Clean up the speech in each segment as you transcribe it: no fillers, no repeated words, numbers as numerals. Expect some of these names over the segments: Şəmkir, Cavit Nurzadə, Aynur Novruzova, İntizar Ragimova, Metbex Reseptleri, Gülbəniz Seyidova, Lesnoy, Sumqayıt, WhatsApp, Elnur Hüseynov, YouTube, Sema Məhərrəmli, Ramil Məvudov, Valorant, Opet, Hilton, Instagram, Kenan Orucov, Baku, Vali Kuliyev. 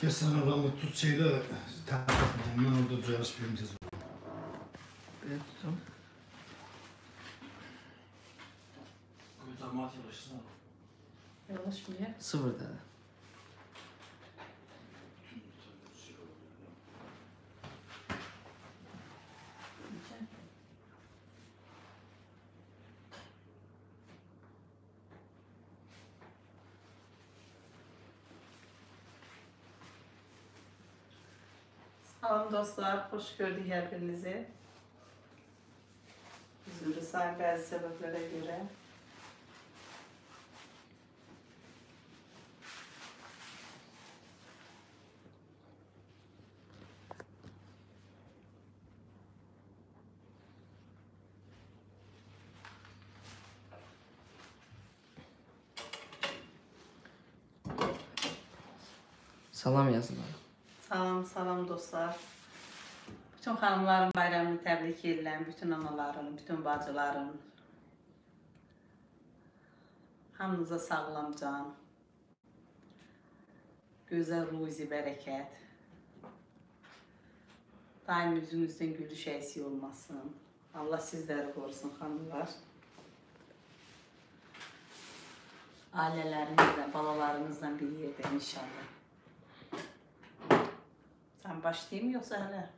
Kesin adamı tut şeyle takip edeceğim. Ben orada duyarız filmciz. Böyle tutalım. Gözlermat yalışsın. Yalaş bile. Sıfırda da. Selam dostlar, hoş gördük her birinizi. Üzüldü sanki bazı sebeplere göre. Salam yazılar. Salam dostlar. Bütün hanımların bayramını təbrik edirəm, bütün analarım, bütün bacılarım. Hamınıza sağlam can, gözəl ruzi, bərəkət. Daim üzünüzdən gülüş əksik olmasın. Allah sizləri qorusun xanımlar. Ailələrinizlə, balalarınızla bir yerdə inşallah. Sen başlayayım yoksa hala?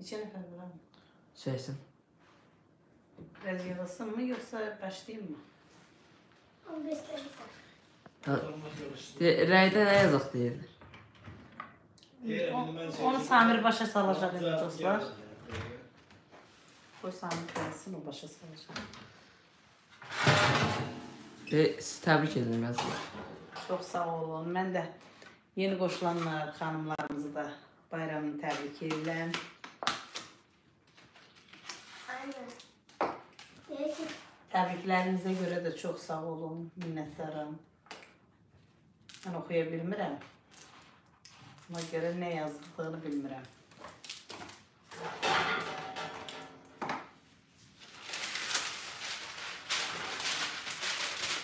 İçin efendim abi? Şeysin. Biraz yalasın mı yoksa başlayayım mı? 15 dakika. Rayda ne yazık değildir? Onu Samir başa salacak dedi dostlar. Koy Samir gelsin o başa salacak. Sizi təbrik edelim yazılar. Çox sağ olun. Mən də yeni qoşulanlar xanımlarımızı da bayramını təbrik edirəm. Təbriklərinizə görə də çox sağ olun, minnətdaram. Mən oxuya bilmirəm. Ona görə nə yazdığını bilmirəm.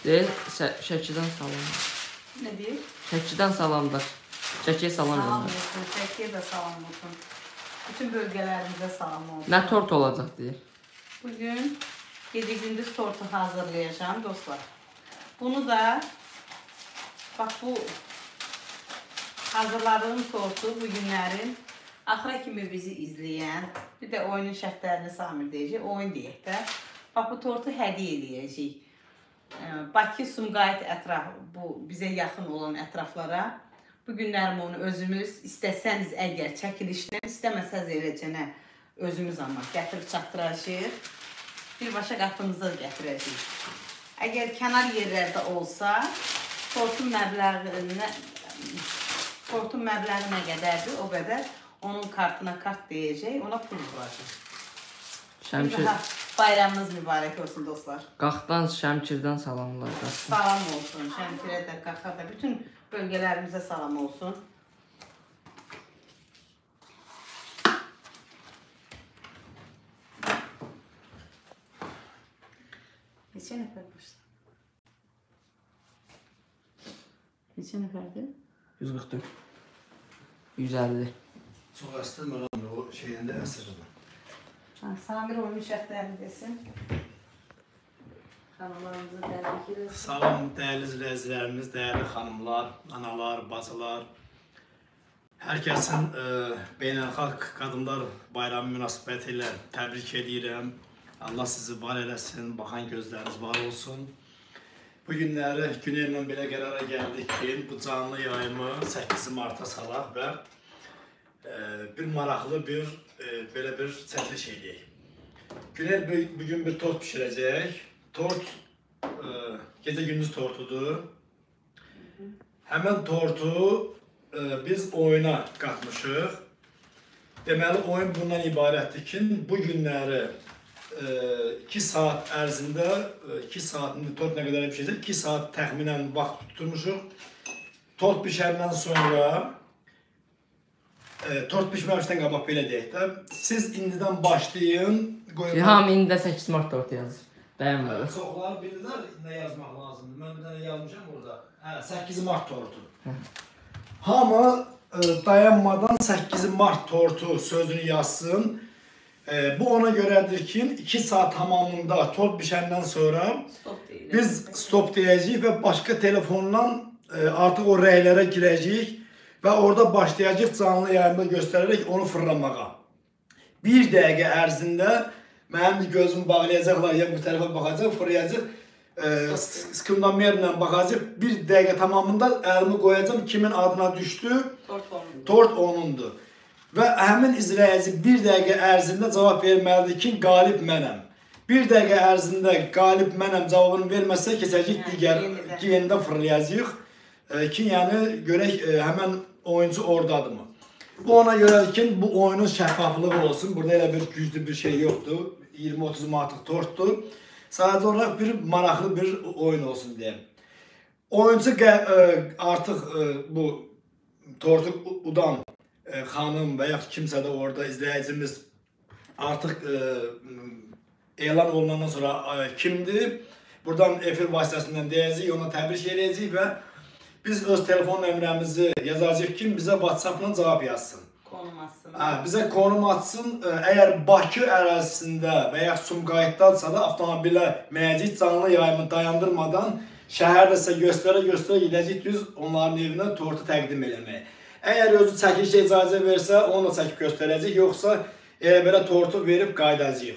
Deyil, Şəkidən salam. Ne deyir? Şəkidən salamdır. Şəkiyə salam göndər. Şəkiyə də salam olsun. Bütün bölgələrimizə salam olsun. Nə tort olacaq deyir? Bugün gecə-gündüz tortu hazırlayacağım dostlar. Bunu da bak bu hazırladığım tortu bu günlərin axıra kimi bizi izləyən bir də oyunun şərtlərini Samir deyəcək. Oyun deyək də. Bak bu tortu hədiyyə eləyəcəyik. Bakı, Sumqayıt ətraf, bu bizə yaxın olan ətraflara bu günlərim onu özümüz istəsəniz əgər çəkilişdən, istəməsəz eləcənə özümüz amma gətirib çatdıracaq, birbaşa qapınıza gətirəcək. Əgər kənar yerlərdə olsa, tortun məbləği nə qədərdir, o qədər onun kartına kart deyəcək, ona pul vuracaq. Şəmkir. Bayramınız mübarək olsun dostlar. Qaxdan, Şəmkirdən salamlar. Salam olsun. Şəmkirə də, Qaxa da, bütün bölgələrimizə salam olsun. Neçə nəfər başlar? Neçə nəfərdir? 144. 150. Çox əstirmələm o şeyində əsirdim. Samir oyun şərtlərini desin. Xanımlarımızı təbrik edirəm. Salam dəyərli izləyicilərimiz, dəyərli xanımlar, analar, bacılar. Hər kəsin Beynəlxalq Qadınlar Bayramı münasibəti ilə təbrik edirəm. Allah sizi var eləsin, baxan gözləriniz var olsun. Bu günləri güneylə belə qərara gəldik ki, bu canlı yayımı 8 marta salaq və bir maraqlı bir belə bir çəkiliş edək. Günel bugün bir tort pişirəcək. Tort gecə-gündüz tortudur. Həmən tortu biz oyuna qatmışıq. Deməli oyun bundan ibarətdir ki, bu günləri 2 saat ərzində 2 saat tort nə qədər pişirəcək? 2 saat təxminən vaxt tutmuşuq. Tort pişəndən sonra tort pişməmişdən qabaq belə deyək də, siz indidən başlayın. Ham indi də 8 mart tortu yazır. Dayanmıyorum. Çoxları bilirler ne yazmak lazımdır. Ben bir tane yazmışam orada. Hə, 8 Mart tortu. Hamı dayanmadan 8 Mart tortu sözünü yazsın. Bu ona görədir ki, 2 saat tamamında tort bişəndən sonra biz stop deyəcəyik və başqa telefonla artıq o rəylərə girəcəyik və orada başlayacaq canlı yayımda göstərərək onu fırlamağa. Bir dəqiqə ərzində mənim gözümü bağlayacaqlar, ya bu tərəfə baxacaq, fırlayacaq, skumdamerlə baxacaq, bir dəqiqə tamamında əlimi qoyacaq, kimin adına düşdü, tort onundur. Və həmin izləyici bir dəqiqə ərzində cavab verməlidir ki, qalib mənəm. Bir dəqiqə ərzində qalib mənəm cavabını verməsə, keçəcək digərindən fırlayacaq ki, yəni görək həmən oyuncu oradadır mı? Bu ona görədir ki, bu oyunun şəffaflığı olsun. Burada elə bir güclü bir şey yoxdur. 20-30 manatıq tortdur. Sadəcə olaraq bir maraqlı bir oyun olsun deyəm. Oyuncu artıq bu tortu udan xanım və yaxud kimsə də orada izləyicimiz artıq elan olunandan sonra kimdir? Buradan efir vasitəsindən deyəcəyik, ona təbrik edəcəyik və biz öz telefon nömrəmizi yazacaq ki, bizə WhatsApp-la cavab yazsın. Konum atsın. Bizə konum atsın, əgər Bakı ərazisində və yaxud Sumqayıtdadsa da avtomobilə məcid canlı yayımı dayandırmadan şəhərdəsə göstərə-göstərə gedəcək düz onların evinə tortu təqdim eləməyə. Əgər özü çəkilişə icazə versə, onu da çəkib göstərəcək, yoxsa elə belə tortu verib qaydacaq.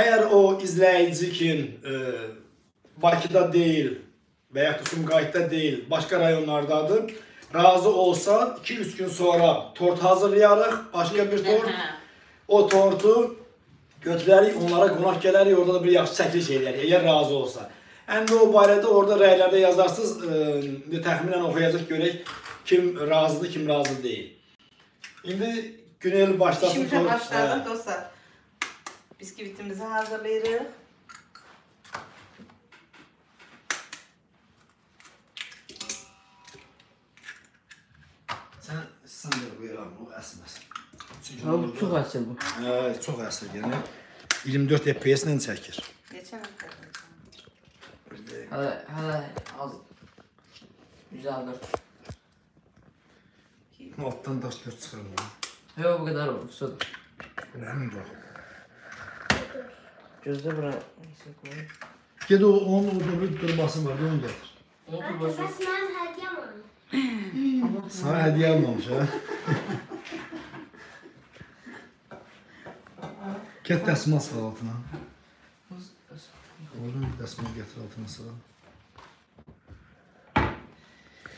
Əgər o izləyici ki, Bakıda deyil və yaxud Sumqayıtda deyil, başqa rayonlardadır, razı olsa 2-3 gün sonra tort hazırlayarıq, başqa bir tort, o tortu götürərik, onlara qonaq gələrik, orada da bir yaxşı çəkiliş eləyərik, əgər razı olsa. Əndi o barədə orada rəylərdə yazarsınız, təxminən oxuyacaq görək, kim razıdır, kim razı deyil. İndi Günel başlasın. İşimize başladık dostlar. Bisküvitimizi hazırlayırıq. Sən sandır buyuram, o əsməz. Çox əsir bu. Çox əsir, yəni 24 FPS-lə çəkir. Geçen əsir. Hələ az. 104. Altdan daş gör çıxırım bunu. Yox, bu qədər olur, sudur. Rəhmin qalq. Gözlə bura... Ged o, onun orada bir durması var, onu gətir. Bəs mənim hədiyəm alın. Sana hədiyə almamış, hə? Gət dəsmal sal altına. Oğlum, dəsmal gətir altına sal.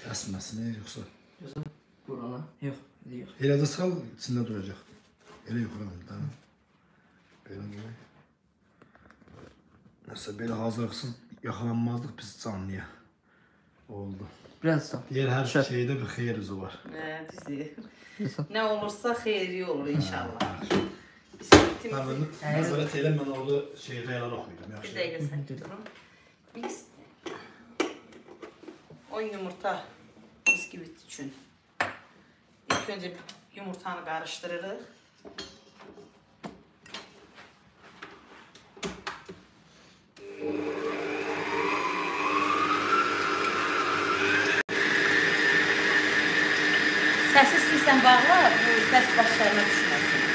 Dəsməsini, yoxsa? Gözlə. Burana, yox, yox. Elə də sal, içində duracaq. Elə yuxuram, dana. Belə qoy. Nəsə, belə hazırlıqsız yaxalanmazlıq biz canlıya oldu. Biraz sal. Deyər, hər şeydə bir xeyrizi var. Nə olursa xeyri olur, inşallah. Nəzarət elə, mən orada şeydə yalan oxuyurum. Bir dəqiqə sən durum. Mix. 10 yumurta bisküvit üçün. İlk önce yumurtanı karıştırırıq. Səsi istəyirsən bağla, bu səs başlarına düşməsin.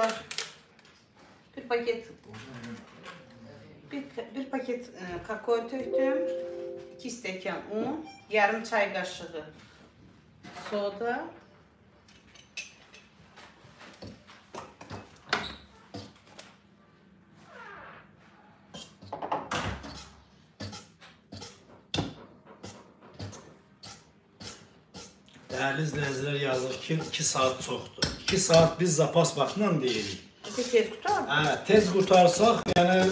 arkadaşlar bir paket kakao döktüm, 2 stekan un, yarım çay kaşığı soda, Değerli izleyiciler, yazık ki 2 saat çoktu. 2 saat biz zapas bakımından deyirik. Tez kurtar mı? Evet, tez kurtarsak yani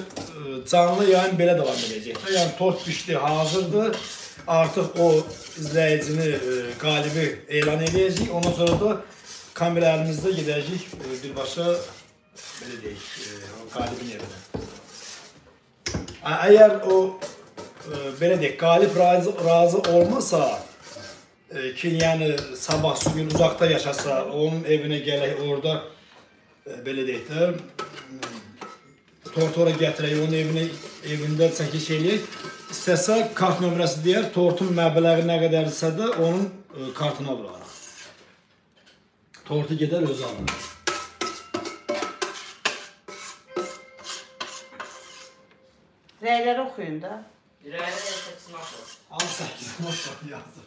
canlı yayın belə devam edecek. Yani tort pişti, hazırdı. Artık o izleyicini galibi elan edeceğiz. Ondan sonra da kameralarımızda gideceğiz. Birbaşa böyle deyik, galibin evine. Eğer o böyle deyik, galip razı olmasa ki yani sabah gün uzakta yaşasa, onun evine gelip orada belə deyik də tortu oraya gətirək, onun evində çəkiş eləyək. İstəsə kart nömrəsi deyər, tortun məbləği nə qədərsə də onun kartına vuraraq. Tortu gedər öz alınır. Rəyləri oxuyun da. Rəyləri 8 not var. Al 8 not var yazır.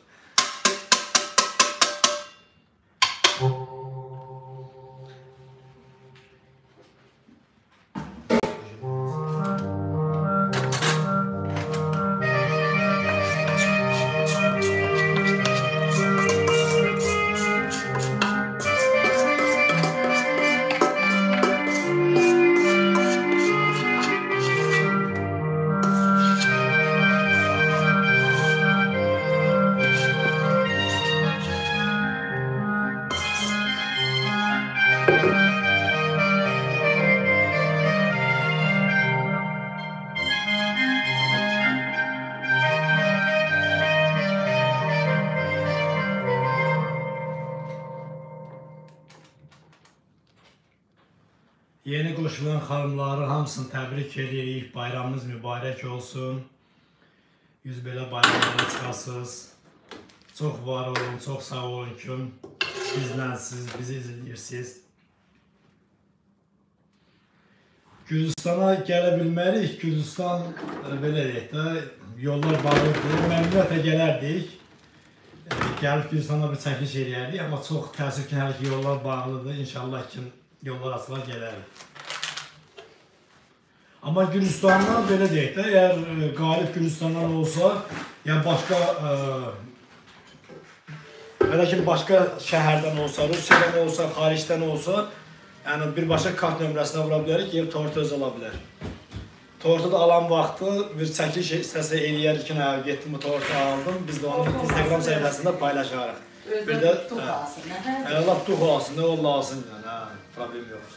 Yeni qoşulan xanımları hamısını təbrik edirik. Bayramınız mübarək olsun. Yüz belə bayramlara çıxasınız. Çox var olun, çox sağ olun ki bizlənsiz, bizi izləyirsiniz. Gürcüstana gələ bilmərik. Gürcüstan belə deyək də, yollar bağlıdır. Məmnuniyyətlə gələrdik. Gəlib Gürcüstana bir çəkiş eləyərdik. Amma çox təəssüf ki, hələ ki yollar bağlıdır. İnşallah ki yollar asla gələrik. Ama Gürcistan'dan belə deyək də, eğer qalib Gürcistan'dan olsa, yani başka şəhərdən olsa, Rusiyadan olsa, xaricdən olsa, yani birbaşa kart nömrəsinə vura bilərik, yer tortu öz ala bilər. Tortu da alan vaxtı bir çəkiliş istəsə eləyərik ki, getdim bu tortu aldım, biz də onu Instagram səhifəsində paylaşarıq. Bir də duh olsun, nə olsun, yani problem yox.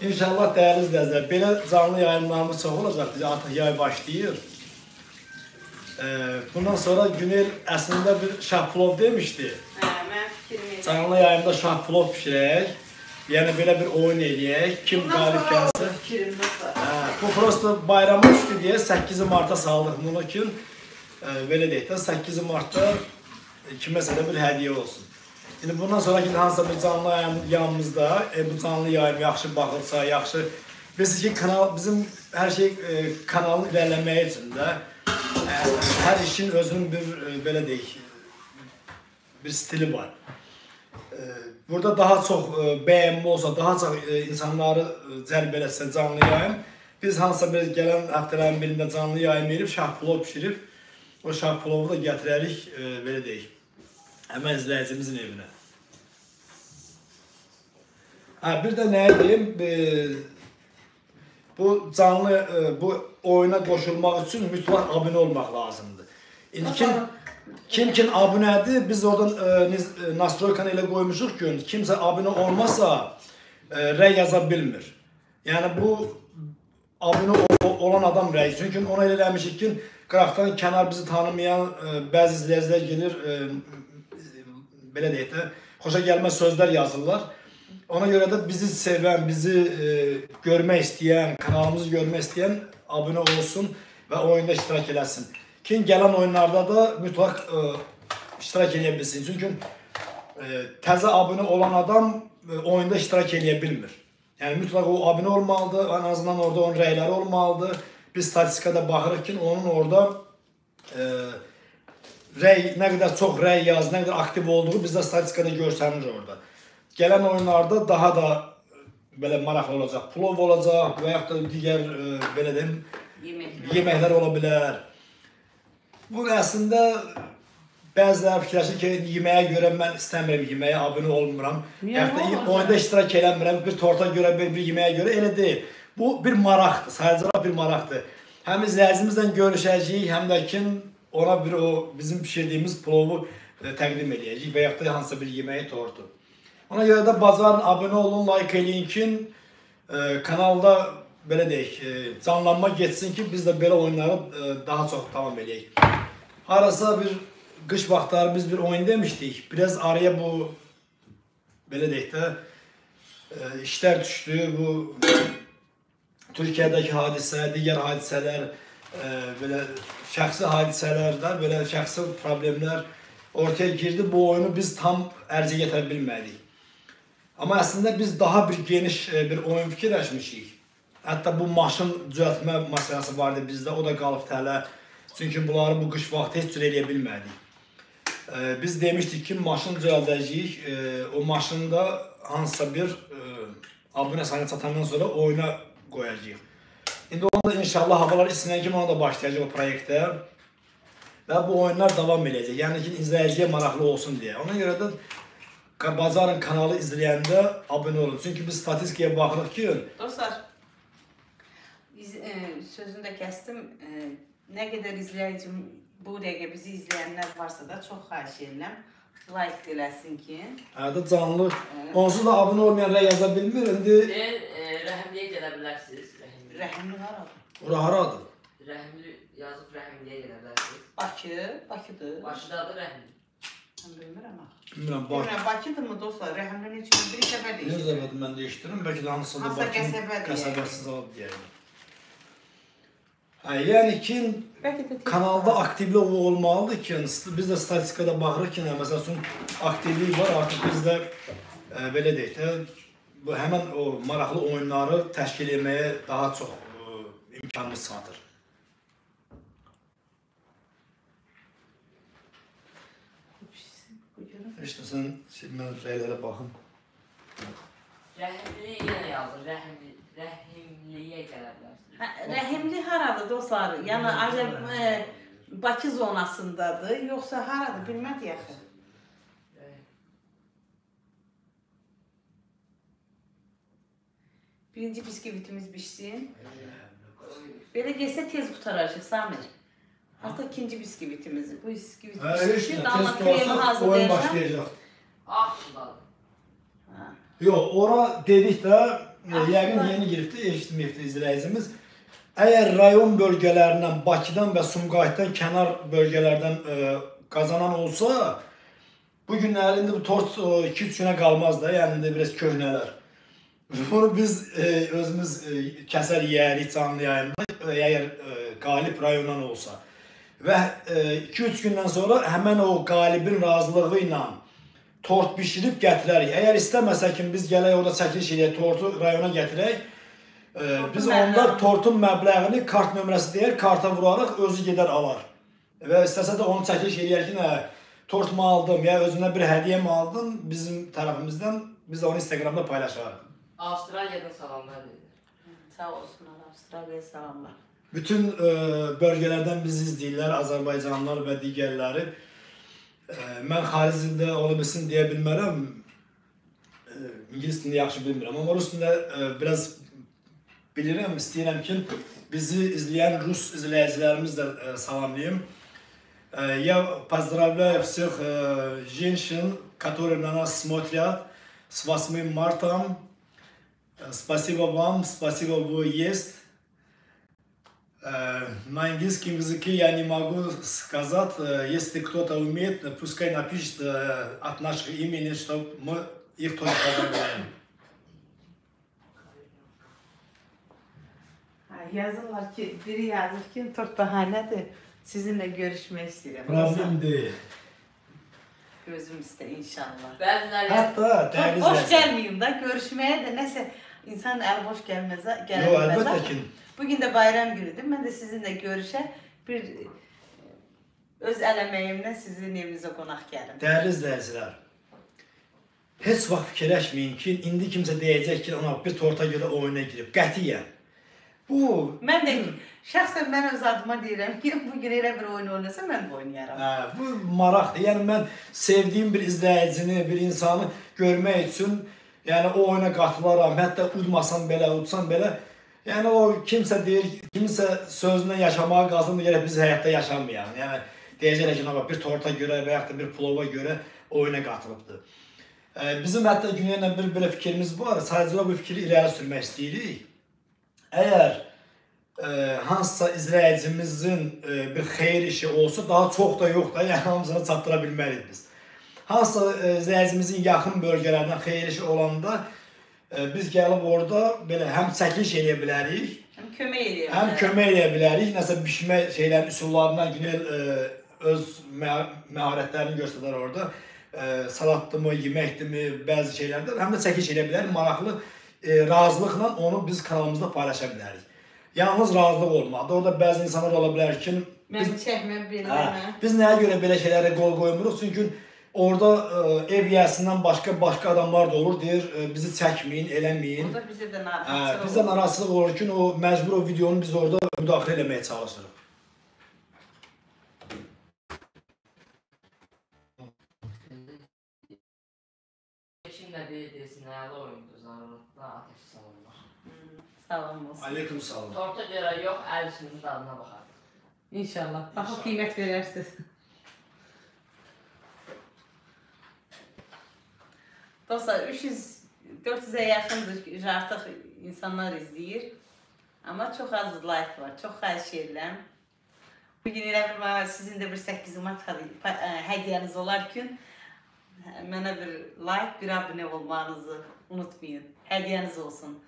İnşallah değerli izleyiciler, belə canlı yayınlarımız çox olacaq. Biz artıq yay başlayır. Bundan sonra Günel əslində bir şah plov demişdi. Canlı yayında şah plov pişirək. Yəni belə bir oyun eləyək. Kim qalib gəlsə. Bu prosto bayramı düşdü deyə 8 marta saldıq bunu ki, belə deyək də 8 martda kiməsə də bir hədiyyə olsun. İndi bundan sonraki hansısa bir canlı yayımımızda, bu canlı yayım yaxşı baxılsa, yaxşı. Biz ki kanal, bizim her şey kanalın ilerlemeyi için de her işin özünün bir belə deyik bir stili var. Burada daha çok beğenme olsa, daha çok insanları cəlb eləsə canlı yayım. Biz hansısa bir gələn həftələrin birində canlı yayım edib, şah plov pişirib, o şah plovu da gətirərik, belə deyik, hemen izleyicimizin evine. Ha, bir de ne diyeyim, bu canlı oyuna koşulmak için mutlak abone olmak lazımdır. İndi kim abonedir, biz oradan nastroykan ile koymuşuq ki, kimse abone olmasa rey yazabilmir. Yani bu abone olan adam rey. Çünkü ona eləmişik ki, qıraqdan kenar bizi tanımayan bəzi izleyiciler gelir, belə deyək də, xoşa gəlməz sözlər yazırlar. Ona görə də bizi sevən, bizi görmək istəyən, kanalımızı görmək istəyən abunə olsun və oyunda iştirak eləsin. Kim gələn oyunlarda da mütləq iştirak eləyə bilsin. Çünki təzə abunə olan adam oyunda iştirak eləyə bilmir. Yəni mütləq o abunə olmalıdır, ən azından orada onun rəyləri olmalıdır. Biz statistikada baxırıq ki, onun orada rəy, nə qədər çox rəy yazdı, nə qədər aktiv olduğu bizdə statistikada görsənir orada. Gələn oyunlarda daha da belə maraqlı olacaq, plov olacaq və yaxud da digər belə deyim, yeməklər ola bilər. Bu əslində bəziləri fikirləşir ki, yeməyə görə mən istəmirəm, yeməyə abunə olmuram. Yaxud da oyunda iştirak eləmirəm, bir torta görə, bir yeməyə görə elə deyil. Bu bir maraqdır, sadəcə bir maraqdır. Həm izləyicimizlə görüşəcəyik, həm də ki ona bir o bizim pişirdiyimiz plovu təqdim edəcəyik və yaxud da hansısa bir yeməyi tortu. Ona göre de bazarın abone olun, like eləyin ki, kanalda böyle deyik, canlanma geçsin ki biz de böyle oyunları daha çok tamam eləyik. Arasa bir qış vaxtları biz bir oyun demişdik. Biraz araya bu, böyle deyik de, işler düştü. Bu Türkiye'deki hadisə, diğer hadisələr, böyle şəxsi hadisələrdən, böyle şəxsi problemler ortaya girdi. Bu oyunu biz tam ərzi getirə bilmədik. Ama aslında biz daha bir geniş bir oyun fikirləşmişik. Hatta bu maşın düzeltme məsələsi vardı bizde, o da qalıb hələ. Çünkü bunları bu qış vaxtı heç cür eləyə bilmədik. Biz demişdik ki, maşın düzeltəcəyik. O maşını da hansısa bir abunə sayına çatandan sonra oyuna qoyacağıq. İndi onu da inşallah havalar isinən kimi ona da başlayacaq o proyektə. Və bu oyunlar devam edəcək. Yəni ki, izləyiciyə maraqlı olsun deyə. Ona görə də bazarın kanalı izləyəndə abone olun. Çünki biz statistikaya baxırıq ki... Dostlar, sözünü də kəstim. Nə qədər izləyicim, bu dəqiqə bizi izləyənlər varsa da çox xahiş edirəm. Like eləsin ki... Hədə canlı. Onsuz da abone olmayan rəy yaza bilmir. İndi... Rəhimliyə gələ bilərsiniz. Rəhimli haradır? Ora haradır? Rəhimli yazıb Rəhimliyə gələ bilərsiniz. Bakı, Bakıdır. Bakıdadır Rəhimli. Bilmirəm, Bakıdır mı dostlar? Rəhimli ne üçün? Bir kəbə deyişdirir. Bir zəbədi mən deyişdirim, bəlkə də hansısa da Bakının qəsəbəsiz alıb deyəlim. Yəni ki, kanalda aktivlik olmalıdır ki, biz də statistikada baxırıq ki, məsələn, aktivlik var, artıq biz də belə deyik də, həmən o maraqlı oyunları təşkil etməyə daha çox imkanımız çatır. İşte sen silmeli şeylere bakın. Rəhimliyə yazır, Rəhimliyə gələ bilərsiniz. Rəhimli haradır dostlar? Yəni acaba Bakı zonasındadır, yoxsa haradır bilmədi yaxı. Birinci bisküvitimiz pişsin. Belə getsə tez qutaracaq Samir. Hatta ikinci bisküvitimizi. Bu bisküvit pişmişdir. Damla kremi hazırlayacağım. Ah, sudadır. Yox, ora dedik də, yəqin yeni giribdir, eşitməyibdir izləyicimiz. Əgər rayon bölgələrindən, Bakıdan və Sumqayıtdan, kənar bölgələrdən qazanan olsa, bu günləri indi bu tort 2-3 günə qalmaz da, yəni biraz köhnələr. Bunu biz özümüz kəsər yiyərik canlı yayında, əgər qalib rayondan olsa. Və 2-3 gündən sonra həmən o qalibin razılığı ilə tort pişirib gətirərik. Əgər istəməsək ki, biz gələk orada çəkiliş edək, tortu rayona gətirək, biz onda tortun məbləğini kart nömrəsi deyər, karta vurarıq, özü gedər alar. Və istəsə də onu çəkiliş edək ki, tort mu aldım, ya özümdən bir hədiyyə mi aldım, bizim tərəfimizdən biz onu Instagramda paylaşarıq. Avstraliyadan salamlar deyir. Sağ olsunlar, Avstraliyaya salamlar. Bütün bölgələrdən bizi izləyirlər, Azərbaycanlılar və digərləri. Mən xaricində olub isim deyə bilmərəm, İngiliz dilini yaxşı bilmirəm. Amma rus dilini biraz bilirəm, istəyirəm ki, bizi izləyən rus izləyicilərimiz də salamlayım. Я поздравляю всех женщин, которые на нас смотрят с 8 марта. Спасибо вам, спасибо вы есть. На английском языке я не могу сказать, если кто-то умеет, пускай напишет от нашего имени, чтобы мы их тоже поздравляем. Yazırlar ki, biri yazır ki, tort bahanedir, sizinle görüşmek istedim. Problem değil. Gözümüzde inşallah. Hatta deniz hoş gelmeyeyim de görüşmeye de neyse insan el boş gelmez. Yo, elbette ki. Bugün de bayram günüydü. Ben de sizinle görüşe bir öz el emeğimle sizin evinize konak geldim. Değerli izleyiciler, hiç vakit fikirleşmeyin ki indi kimse diyecek ki ona bir torta göre oyuna girip qətiyyən. Bu, ben de şahsen ben öz adıma deyirim ki bugün öyle bir oyun oynasam ben de oynayarım. Ha, bu maraqdır. Yani ben sevdiğim bir izleyicini, bir insanı görmek için yani o oyuna katılaram. Hatta udmasan belə, udsan belə. Yani o kimse deyir, kimse sözünden yaşamaya kalsın da biz hayatta yaşamayalım. Yani deyəcəklər ki ona bir torta göre veya bir plova göre oyuna katılıbdır. Bizim hatta günlerle bir böyle fikrimiz var. Sadece bu fikri ileri sürmek istiyoruz. Eğer hansısa izleyicimizin bir xeyir işi olsa daha çok da yok da yani hamısını çatdırabilməliyik biz. Hansısa izleyicimizin yakın bölgelerden xeyir işi olanda biz gelip orada böyle hem çekiliş eləyə bilərik, hem kömək eləyə bilərik. Hem kömək eləyə bilərik. Nəsə bişmə şeylərin üsullarından günel öz məharətlərini göstərdilər orada. Salatdı mı, yeməkdi mi, bəzi şeylərdir. Hem de çekiliş eləyə bilərik. Maraqlı razılıqla onu biz kanalımızda paylaşa bilərik. Yalnız razılıq olmalıdır. Orada bazı insanlar ola bilər ki biz neye göre böyle şeylere gol koymuyoruz? Çünkü orada ev yəsindən başka adamlar da olur. Deyir bizi çəkməyin, eləməyin. Orada bizə də narahatlıq. Bizə narahatlıq olur ki o məcbur o videonu biz orada müdaxilə eləməyə çalışırıq. Salam olsun. Aleyküm salam. Torta göre yok, el üstünün tadına bakar. İnşallah. Bakın kıymet verirsiniz. Dostlar 300-400'e yakındır artık insanlar izleyir. Ama çok az like var, çok xahiş edirəm. Bugün elə bir sizin de bir 8 Mart hediyeniz olarkən mənə bir like, bir abone olmanızı unutmayın. Hediyeniz olsun.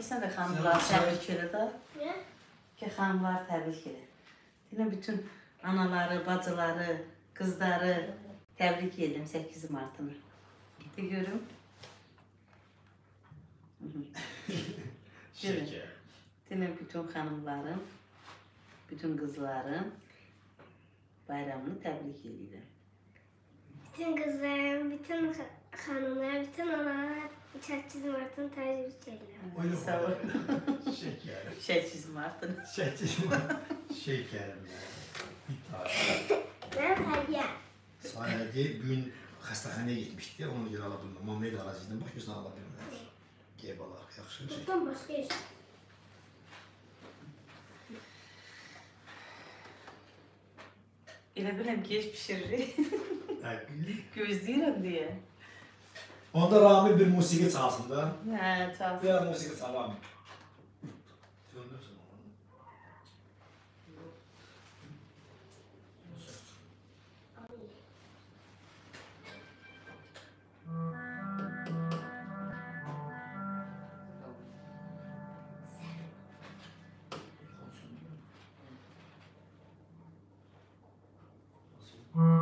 Sen de xanımlar təbrik elə da. Ne? Ki xanımlar təbrik elə. Yine bütün anaları, bacıları, kızları təbrik edelim 8 Mart'ını. De görüm. Şeker. Yine bütün xanımların, bütün kızların bayramını təbrik edelim. Bütün kızların, bütün xanımlar, bütün analar 8 Mart'ını təbrik edirəm. Oyla qoyalım. Şekerim. 8 Mart'ını. 8 Mart'ını. Şekerim. Ben hediye. Sana hediye. Bugün xəstəxanaya gitmişdi. Onu görə alabildim. Mamaya da alacaqdım. Bax gözünü alabildim. Qeyb alaraq. Yaxşı bir şey. Buradan başqa iş. Elə biləm ki, heç pişiririk. Gözləyirəm deyə. Onda Rami bir musiqi çalsın da. He, çalsın. Bir musiqi çal Rami. Döndürsən onu. Nasıl?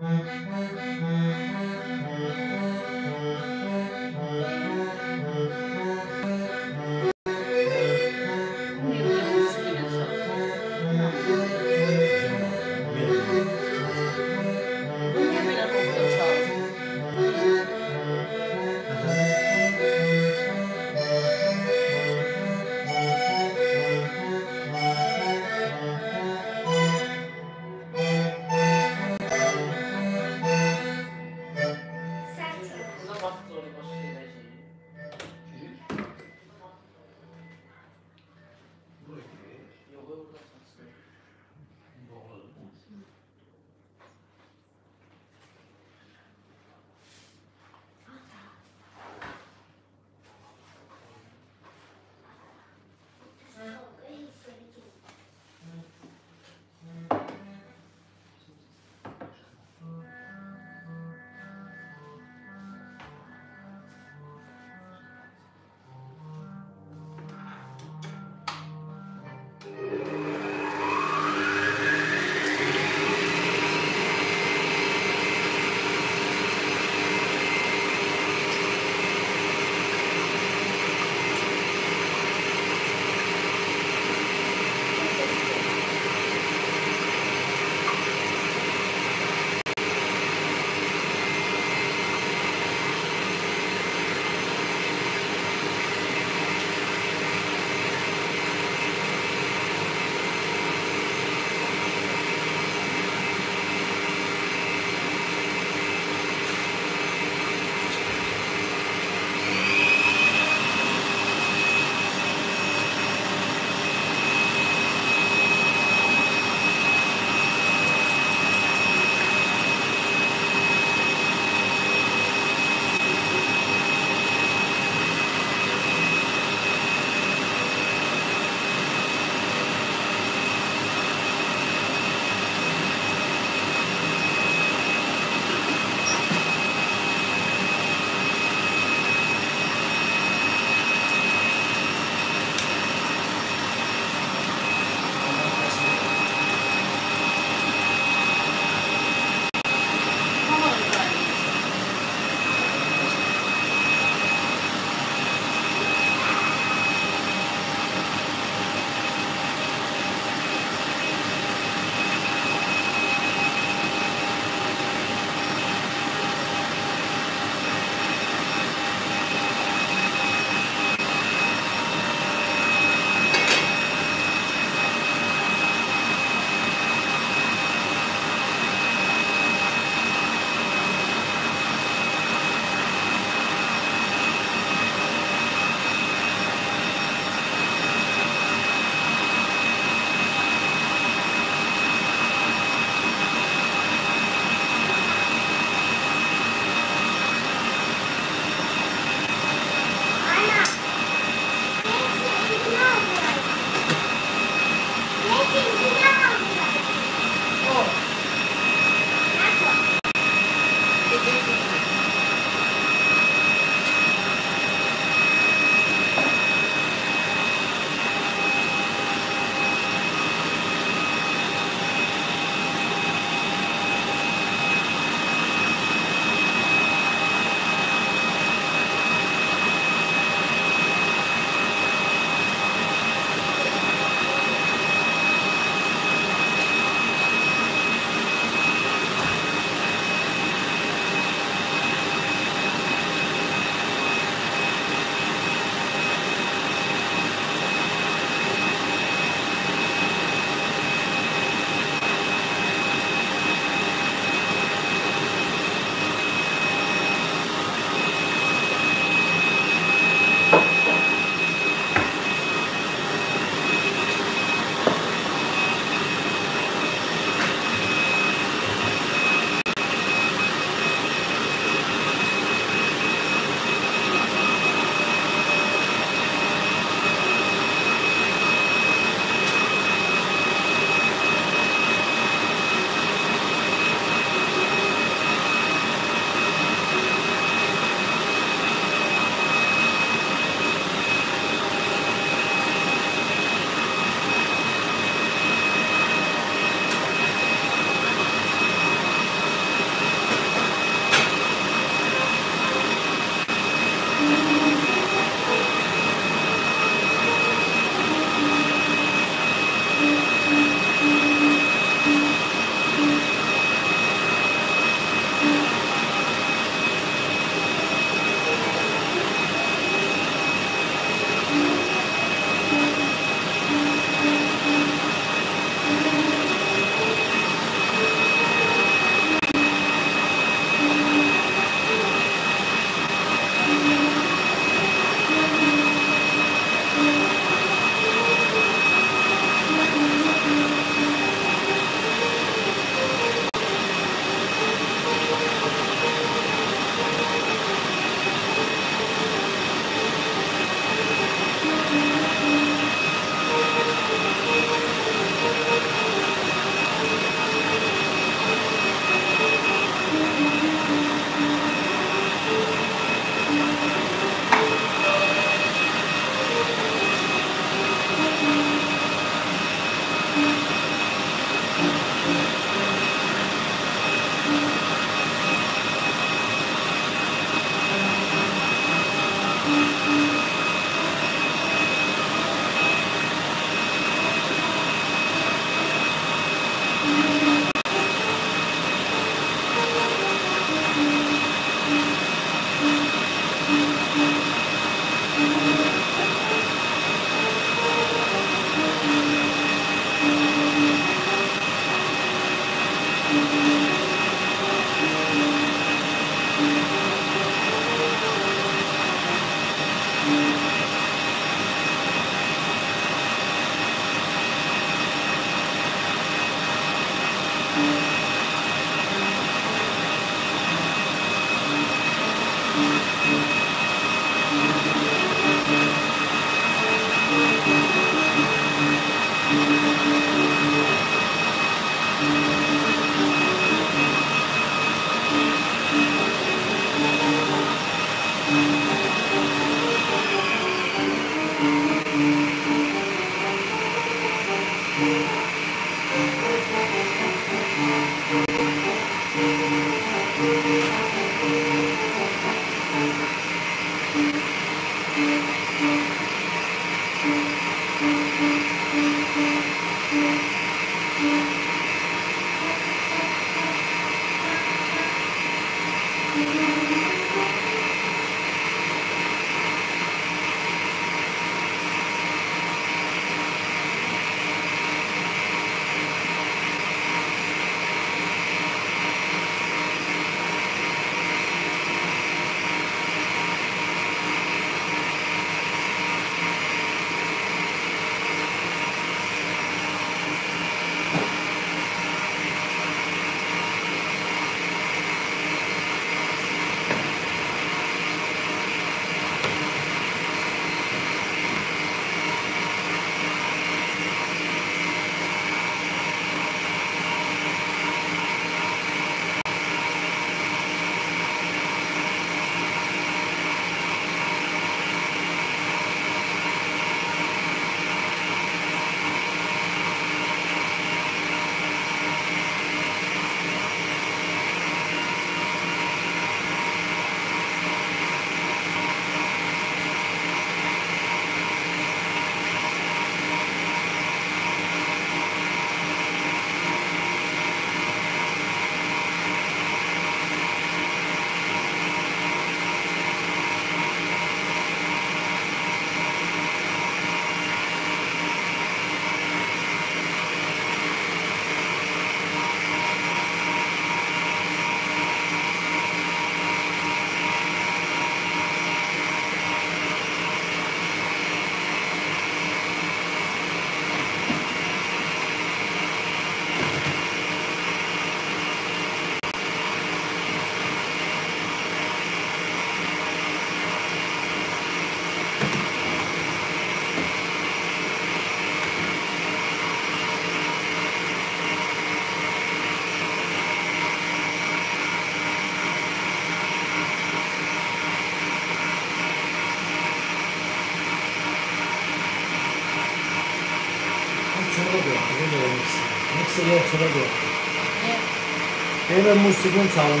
Benim musikin çalın,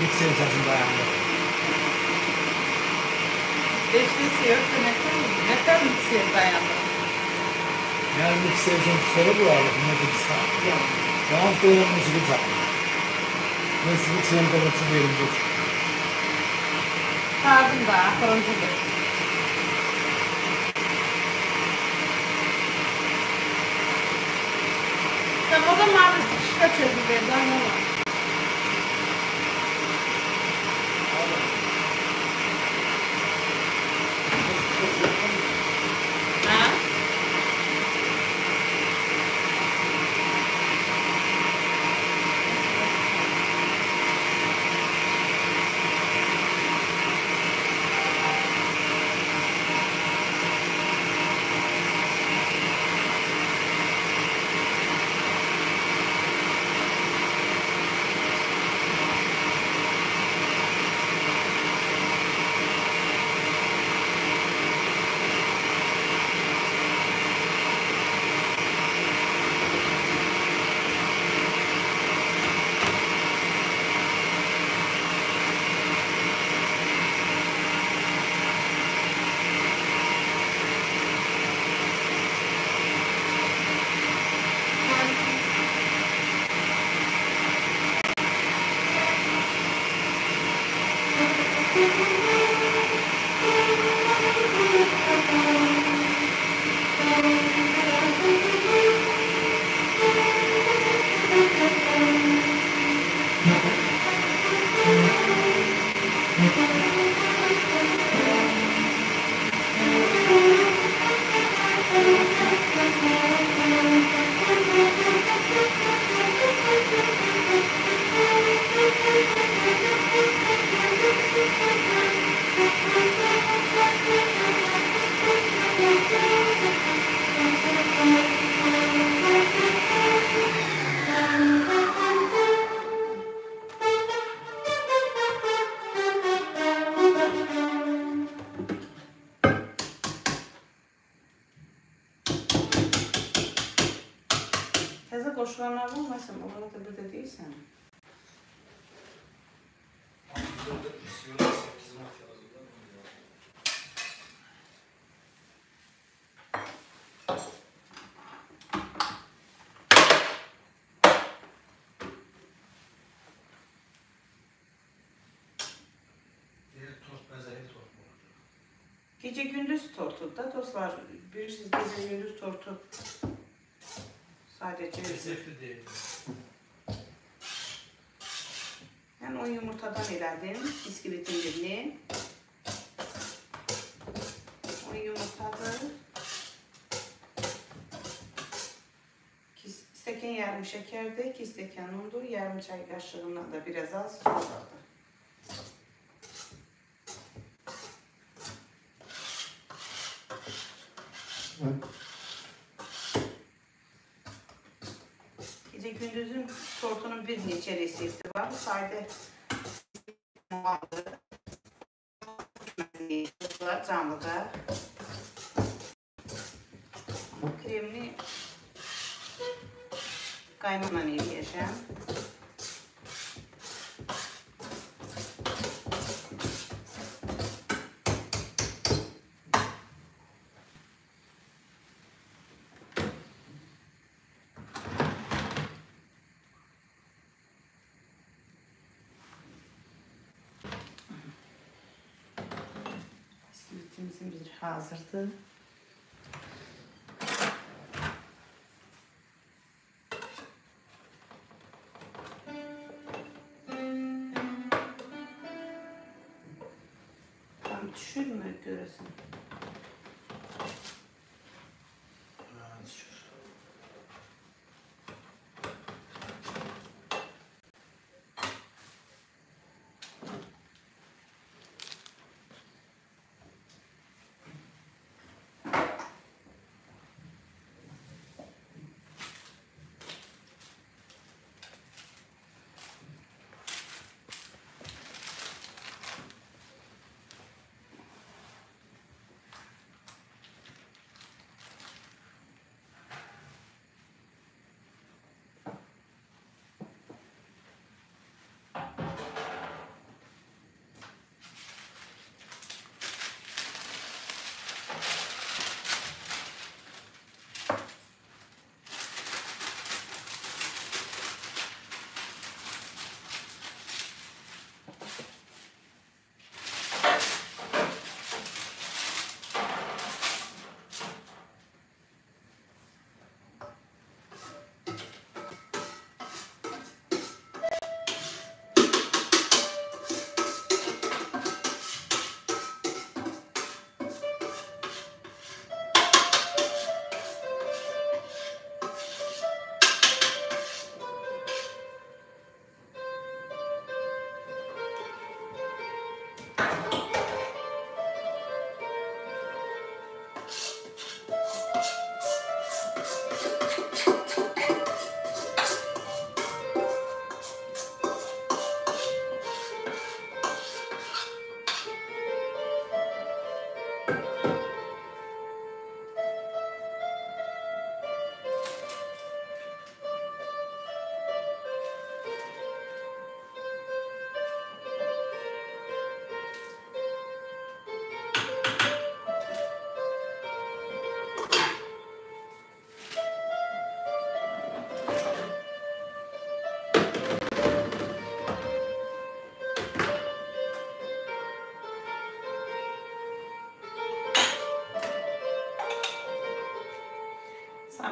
mikserin sesini dayandı. Beşlisi yok da metal mikser dayandı. Yani mikserin soru bu abi, metal mikser. Yalnız benim musikin çalın. Mikserin konusu verildi. Tadım da, konusu verildi. O da mağazası çıka çözülüyordu, anne var. Ha? Gece gündüz tortu da dostlar, bilirsiniz gece gündüz tortu sadece resepti değil. Ben o yumurtadan eledim bisküvitin birini. O yumurtadır. İsteken yarım şekerdi, ki isteken undur, yarım çay kaşığından da biraz az su vardı. Gece gündüzün tortunun bir neçe resepti var. Bu sayede canlıda kremini kaymağına ekleyeceğim. Bisküvitimizin hazırdı. Tam düşürmüyor göresin.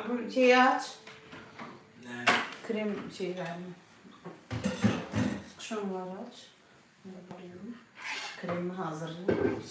Bu şeyi aç. Ne? Krem şeyi verme. Şunları aç. Kremi hazırlayayım.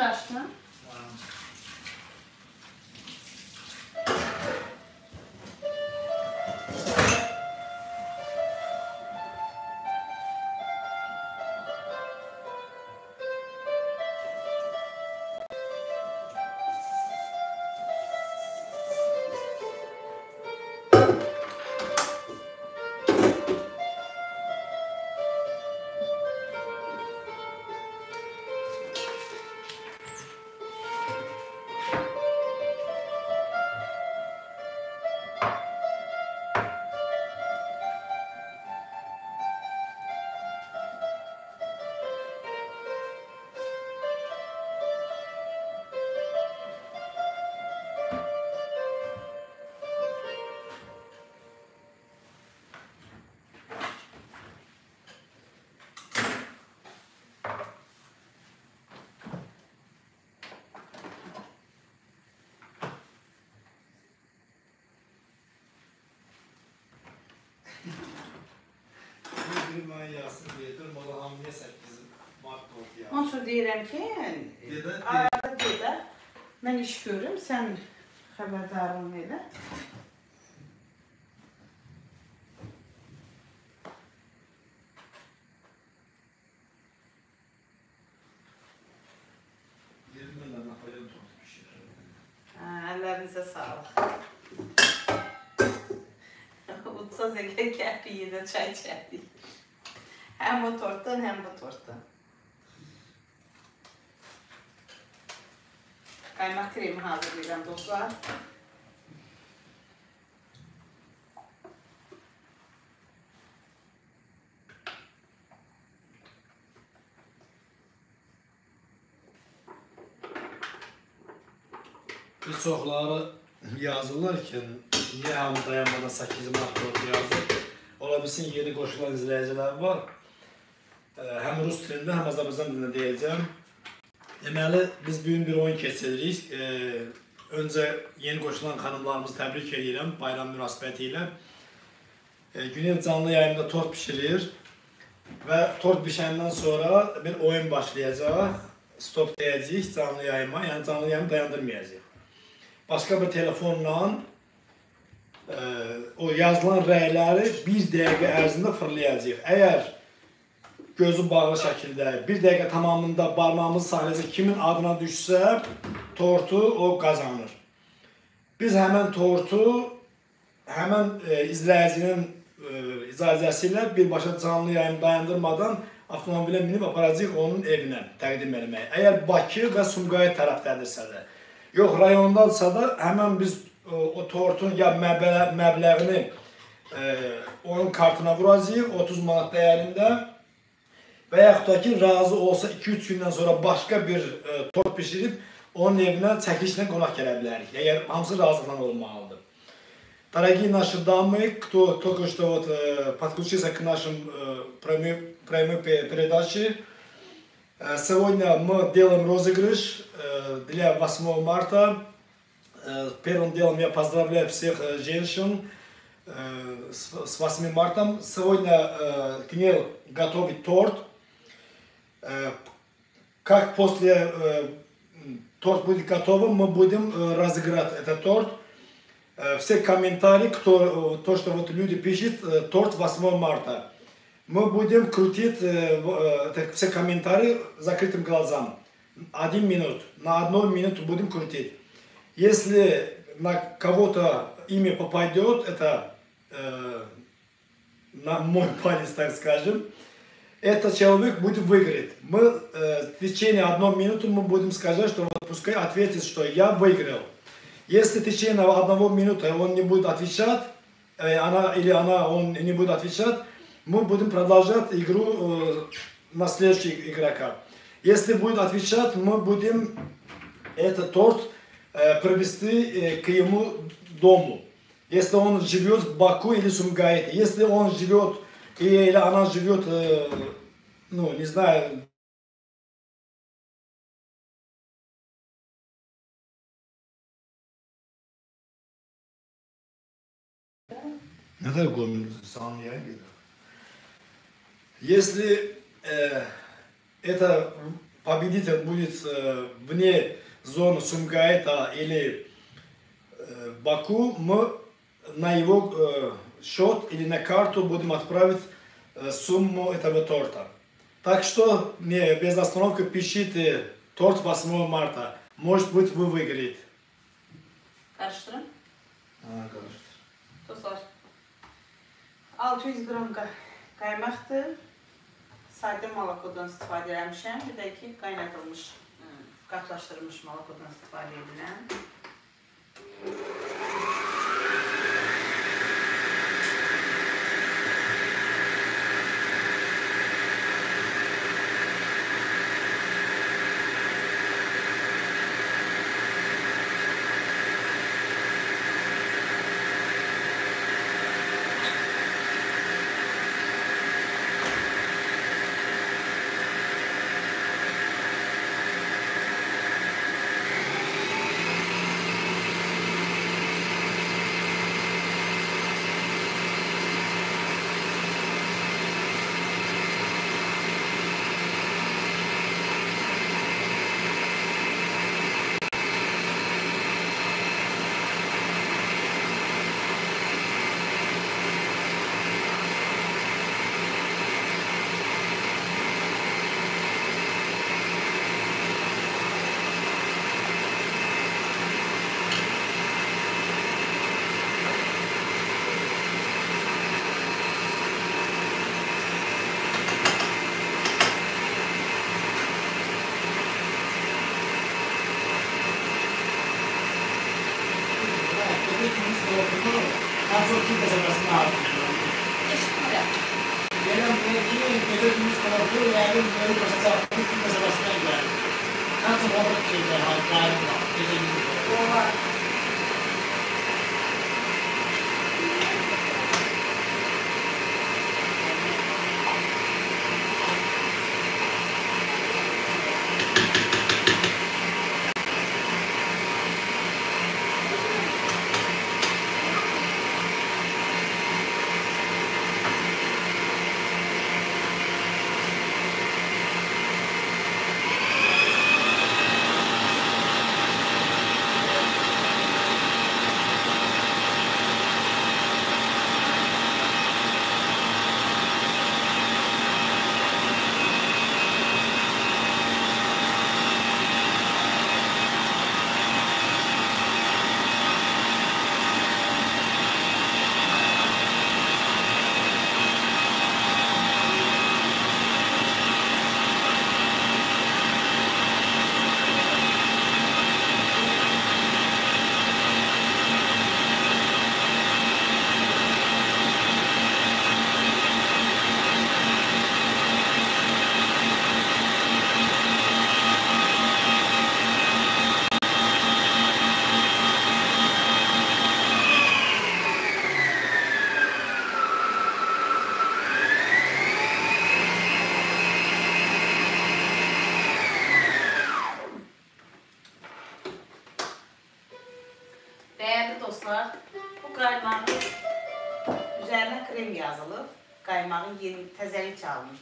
Zdaczne. Onun üçün deyirəm ki, arada dedə, mən iş görürüm, sən xəbərdarın elə. Əllərinizə sağlıq. Utsaz əgər kəpi yedə çay çəkdik. Hem bu torttan hem bu torttan. Kaymak kremi hazırlayacağım dostlar. Bir çoxları yazılırken niye hamı dayanmadan 8 mart tortu yazılır? Olabilsin yeni koşulan izleyiciler var. Hem Rus dilinde hem Azərbaycan dilinde deyəcəm. Deməli, biz bugün bir oyun keçiririk. Öncə yeni qoşulan xanımlarımızı təbrik edirəm bayram münasibəti ilə. Günel canlı yayında tort pişirir. Və tort pişəndən sonra bir oyun başlayacaq. Stop deyəcəyik canlı yayıma, yəni canlı yayımı dayandırmayacaq. Başqa bir telefonla o yazılan rəyləri bir dəqiqə ərzində fırlayacaq. Əgər gözü bağlı şəkildə, bir dəqiqə tamamında barmağımızı saxlayacaq, kimin adına düşsə, tortu o qazanır. Biz həmən tortu, həmən izləyicinin icazəsi ilə birbaşa canlı yayını dayandırmadan avtomobilə minib aparacaq onun evinə təqdim etmək. Əgər Bakı və Sumqayıt tərəfdədirsə də, yox rayondadırsa da həmən biz o tortun ya məbləğini onun kartına vuracaq, 30 manat dəyərində. Və yaxud da ki, razı olsa 2-3 gündən sonra başqa bir tort pişirib, onun evinə çəkilişlə qonaq gələ bilərik. Əgər hamısı razıqla olmalıdır. Daragi naşı damı, toko što podключился к нашим прямой передаче. Сегодня мы делаем розыгрыш для 8 марта. Первым делом я поздравляю всех женщин с 8 марта. Сегодня Гнел готовит торт. Как после торт будет готовым, мы будем разыграть этот торт. Все комментарии, то, что вот люди пишут, торт 8 марта. Мы будем крутить все комментарии закрытым глазом. 1 минут. На 1 минуту будем крутить. Если на кого-то имя попадет, это на мой палец, так скажем, этот человек будет выиграть. Мы в течение 1 минуты мы будем сказать, что вот, пускай ответит, что я выиграл. Если в течение 1 минуты он не будет отвечать, он не будет отвечать, мы будем продолжать игру на следующего игрока. Если будет отвечать, мы будем этот торт привезти к ему дому. Если он живет в Баку или Сумгайите, если он живет или она живет, ну, не знаю, если это объединитель будет вне зоны Сумгайта или Баку, мы на его счет или на карту будем отправить сумму этого торта. Так что не без остановки пишите торт 8 марта. Может быть, вы выиграете. Karıştırın. Karıştır. Dostlar, 600 gram kaymaktı. Sade malakodan istifadə etmişəm. Bir de ki, kaynatılmış, katlaştırılmış malakodan istifadə edilən.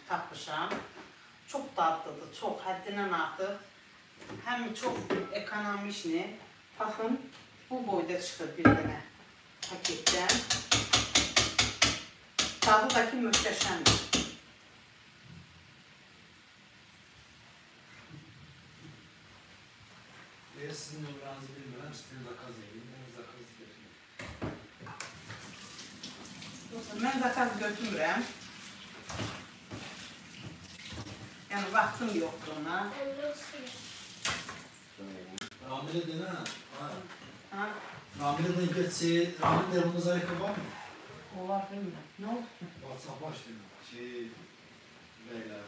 Tapmışam. Çok tatlıdır, çok haddindən artıq. Həm çox ekonomikdir. Baxın, bu boyda çıxır bir dənə paketdən. Tadı da ki möhtəşəmdir. Eğer sizin numaranızı bilmirəm, sizin zakaz edin. Mən zakaz götürmürəm. Mən zakaz götürmürəm. Yani vaktim yoktu ona. Ramile de ne? Ha? Ramile de geçti. Ramile de bunun zarıkı var mı? O var değil mi? Ne oldu? WhatsApp başlıyor. Beyler.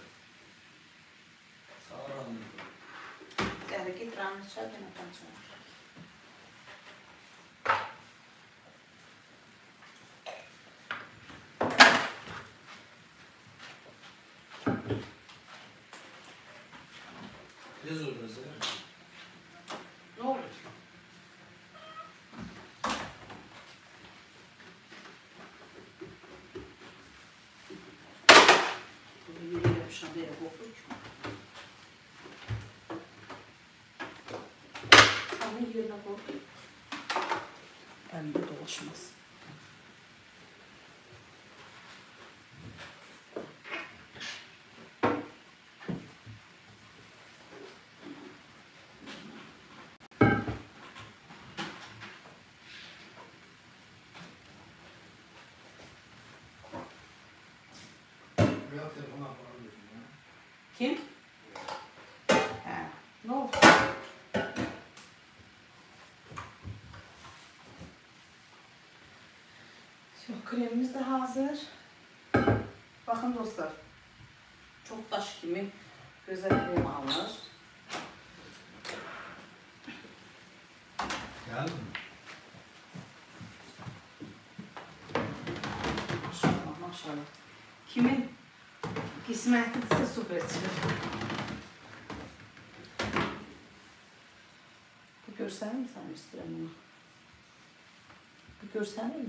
Sağ ol Ramile. Yani git Ramile çağır beni konuşalım. Ne olur? Bu yere yapışan bir yere kokuyor. yerine koy. Elimde dolaşmaz. Kim? Ha, ne oldu? Şimdi kremimiz de hazır. Bakın dostlar, çok taş gibi güzel krem alır. Geldi mi? Maşallah maşallah. Kimin? İsmet'in ise süper çıkıyor. Bu görsel mi sana istedim bunu? Bu görsel mi?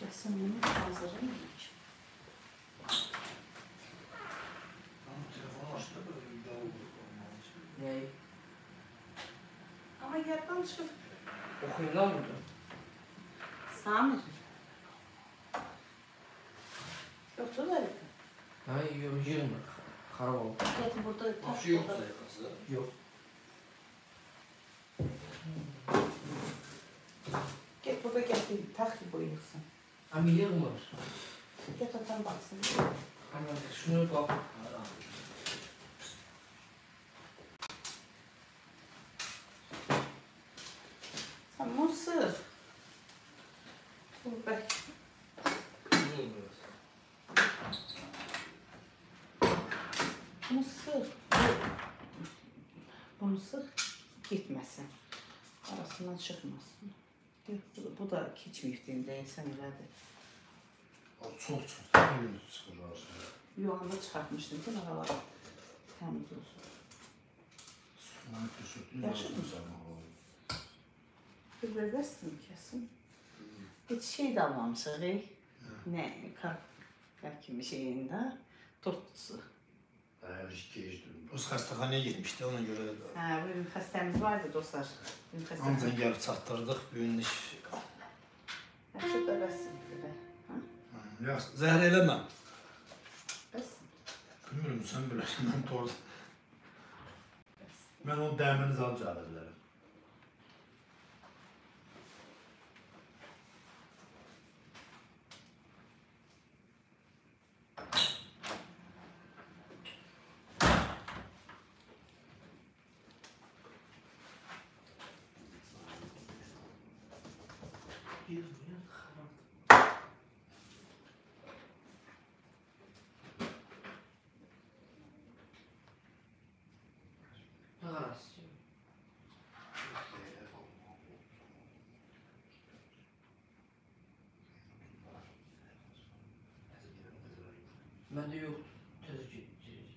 Kesin bunu hazırlayayım. Ama telefonu açtı da bir daha olur. Neyi? Ama yerden çıkıp. Okuyla mı da? Samir. Yoktu da herif. Hayır, yok, yürüme. Harap oldu. Yeti burada taş yok. Yok. Gel burada gel, takip boyunsun. Ameliyor mu? Gel tatlım baksın. Ama şunu da al. Sen mısır. Bu bak. Mısır. Bu mısır gitmesin. Arasından çıkmasın. Bu da hiç müftiğinde insan ilerdi. Çok temiz çıkar aslında. Yuhan'da çıkartmıştım değil mi? Hava temiz olsun. Yaşır mı? Bir vermezsin kesin. Hiç şey de almamışız. Ne? Kalkın şeyinde. Tortusu. Öz hastahaneye gitmişti, ona göre de. Hə, bugün xəstəmiz vardı dostlar. Amcan gəlib çatdırdıq, bugün iş... Yaxşı da bəssin, belə. Yaxşı, zəhər eləmə. Bəssin. Bilmiyorum, sən biləşin, mən doğru. Mən onun dəmini zalca ala bilərəm. Bende yok, tez gidecek.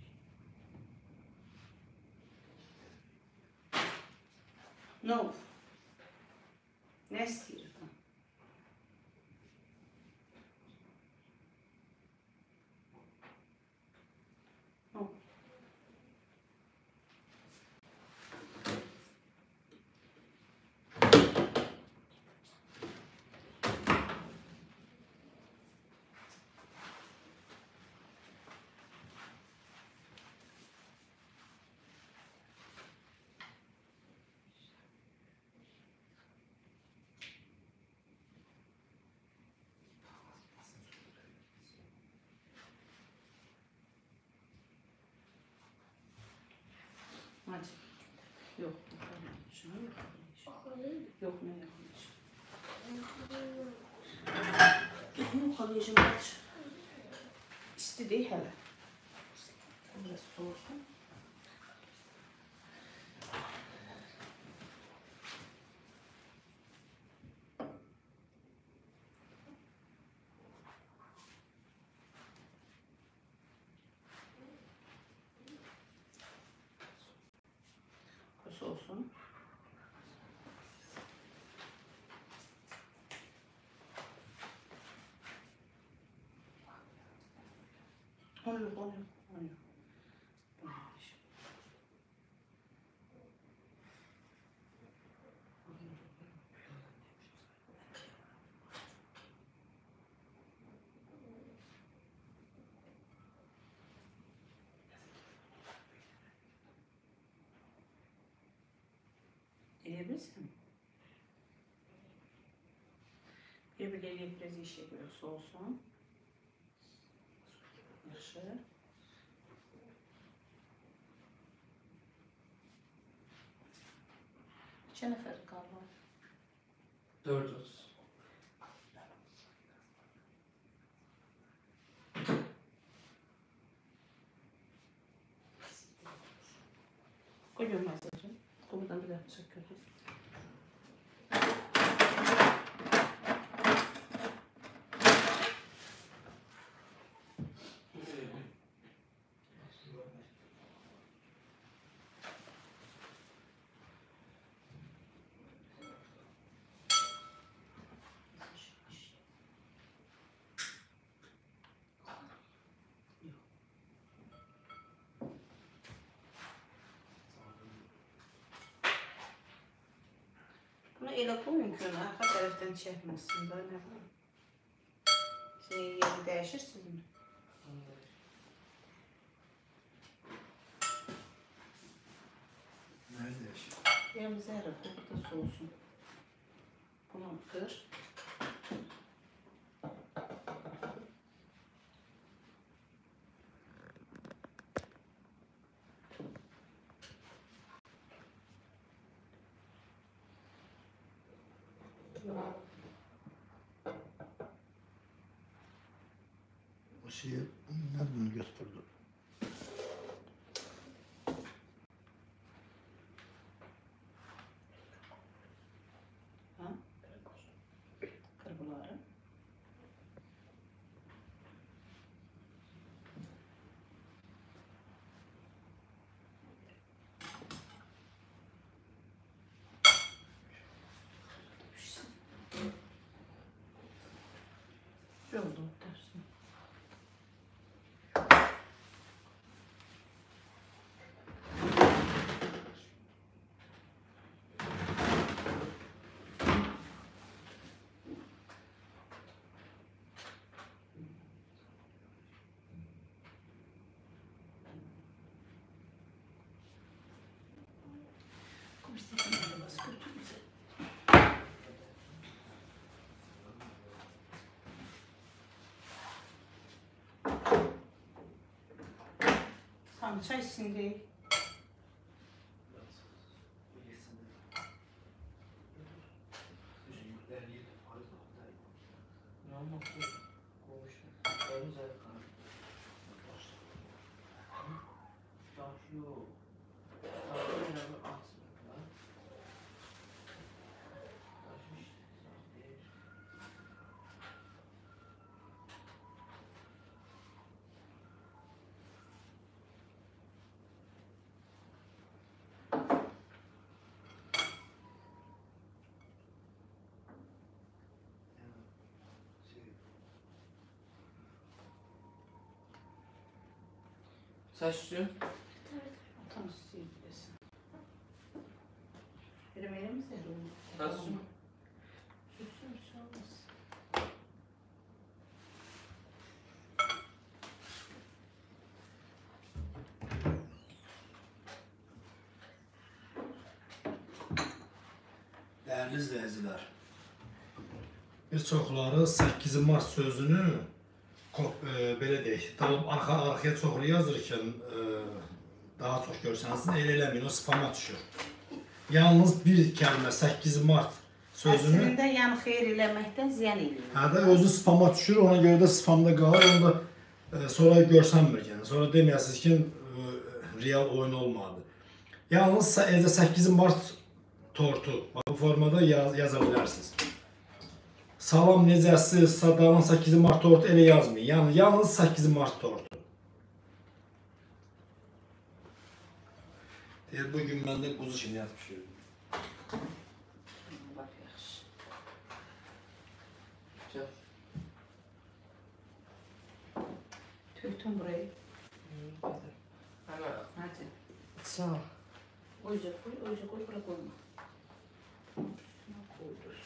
Ne oldu? Ne istiyorsun? Ne oldu? Yok, yok ne yapmış? Bunu kalıcım aç. İstediği hele. Biraz soğusun. Oluyor. Gelebilirsin mi? Bir geriye biraz işe göre soğusun. Yaşı. Kaç nefer kaldı? 400. Koyuyorum masajı. Komutan bir daha teşekkür ederim. Ele koyun ki ona arka taraftan çekmesin. Böyle yapalım. Senin yerini değişirsiniz mi? Nerede değişir? Yerimiz her hafta soğusun. Bunu kır. O şeyi nereden gösterdi? Ha? Kırbuları. Tamam, çay şimdi. Saç suyu. Tam suyu gidesin. Benim elimiz de oldu. Saç suyu. Sussun, su olmasın. Değerli izleyiciler, birçokları 8 Mart sözünü belə deyik, arxa-arxaya çoxlu yazırken daha çox görsəniz, eləməyin, o spama düşür. Yalnız bir kəlmə, 8 Mart sözünü... Əslində, yəni xeyir eləməkdən ziyan eləyir. Hə də, özü spama düşür, ona görə də spamda qalır, onu da sonra görsənmir, sonra deməyəsiniz ki, real oyun olmadı. Yalnız 8 Mart tortu, bu formada yaza bilərsiniz. Salam necəsiz, sadalan 8 Mart tortu elə yazmayın. Yəni, yalnız 8 Mart tortu. Deyir, bugün məndə quzu kimi yazmışım. Bak, yaxşı. Gəl. Öğütün burayı. Ana. Hadi. Sağ ol. Oyca koy, bırak olma. Şuna koyduz.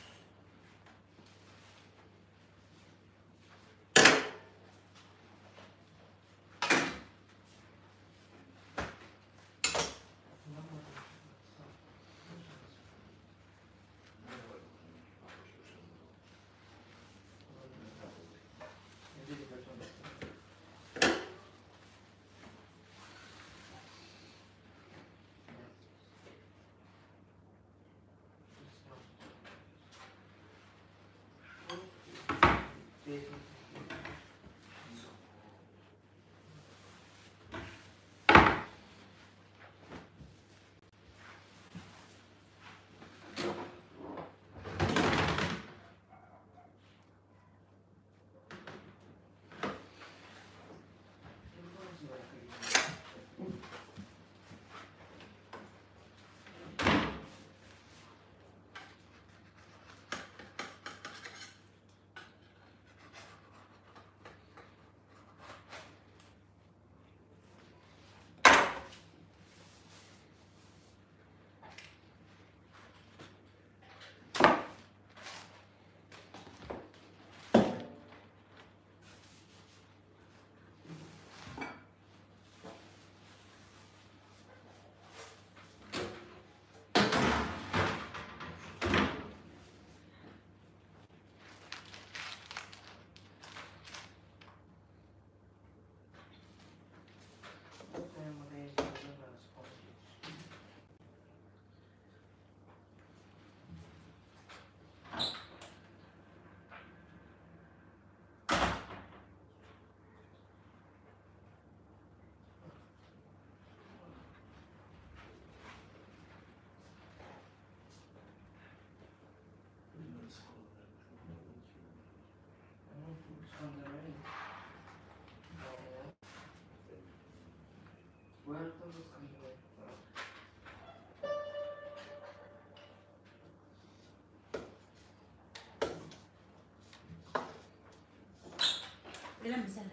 Verir misin?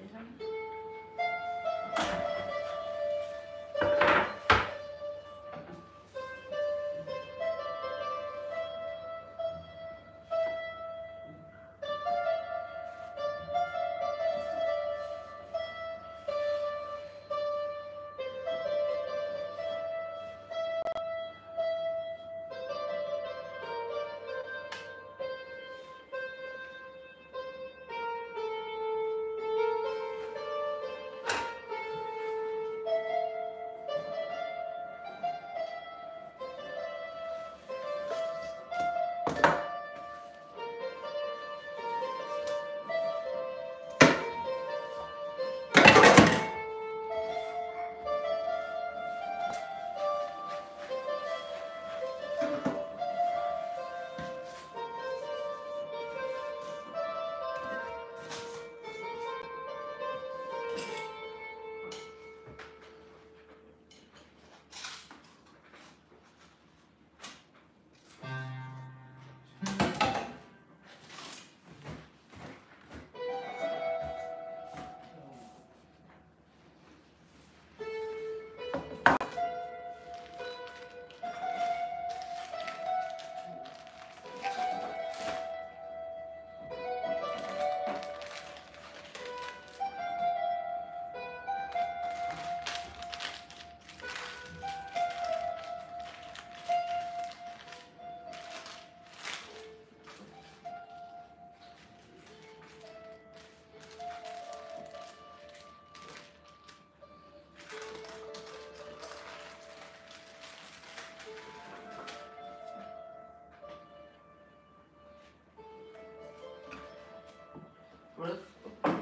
Burası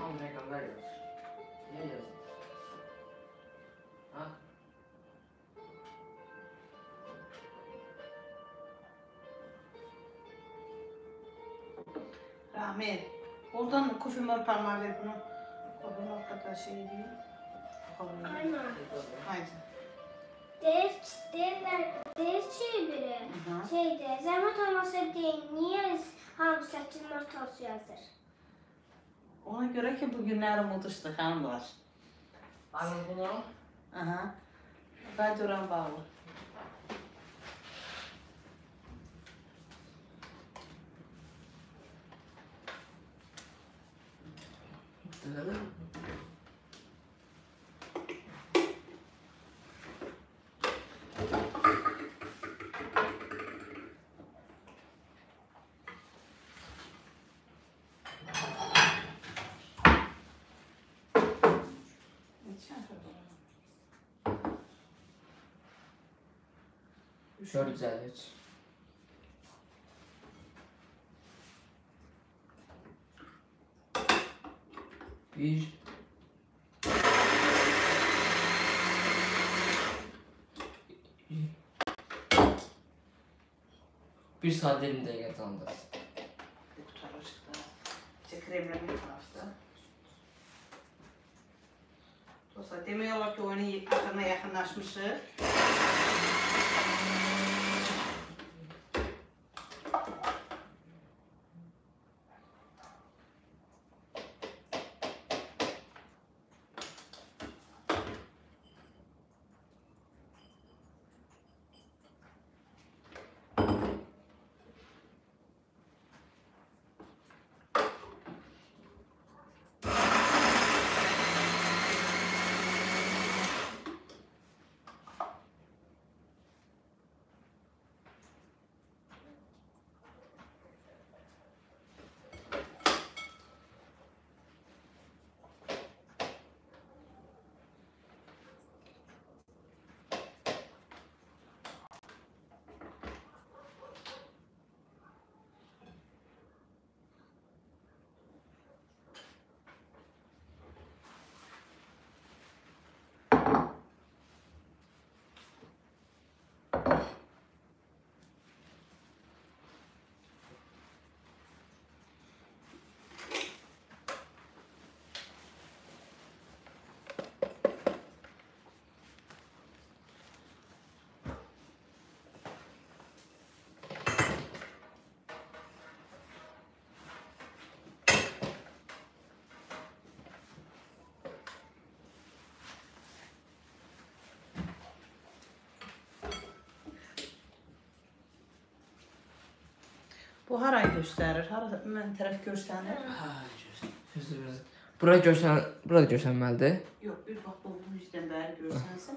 Amerikanlar yazmış. Niye yazmış? Ha? Rahmet. Oradan mı? Kufimler parmağı ver bunu. Oradan hakikaten şey diyeyim. Aynen. Haydi. Dev çeviri. Şeyde, zahmet olmasa değil. Niye hamur saçın ortası yazır? Ona göre ki bugünler umut ışıklar var. Bağlı bulurum. Aha. Kaç oran bağlı? Dağılır. Şöyle güzel geç. Bir. Bir saat elimde yatandı. Kurtarır çıktı. İşte kremlemeyi tarafta. Dostlar demiyorlar ki oyunun aklına yakınlaşmışız. Bu harayı göstərir, hara mən tərəf görsənir. Hə, görsənir. Burada görsənməlidir. Yox, bir bax bu yüzdən bəri görsənsin.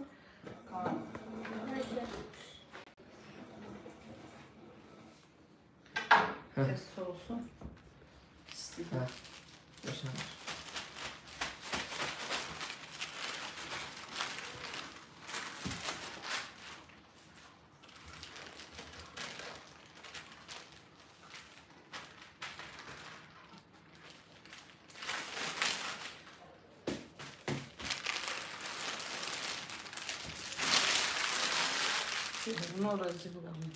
Hə. Test olsun. Hə. Görsənir. Bunu orası bulalım. Ya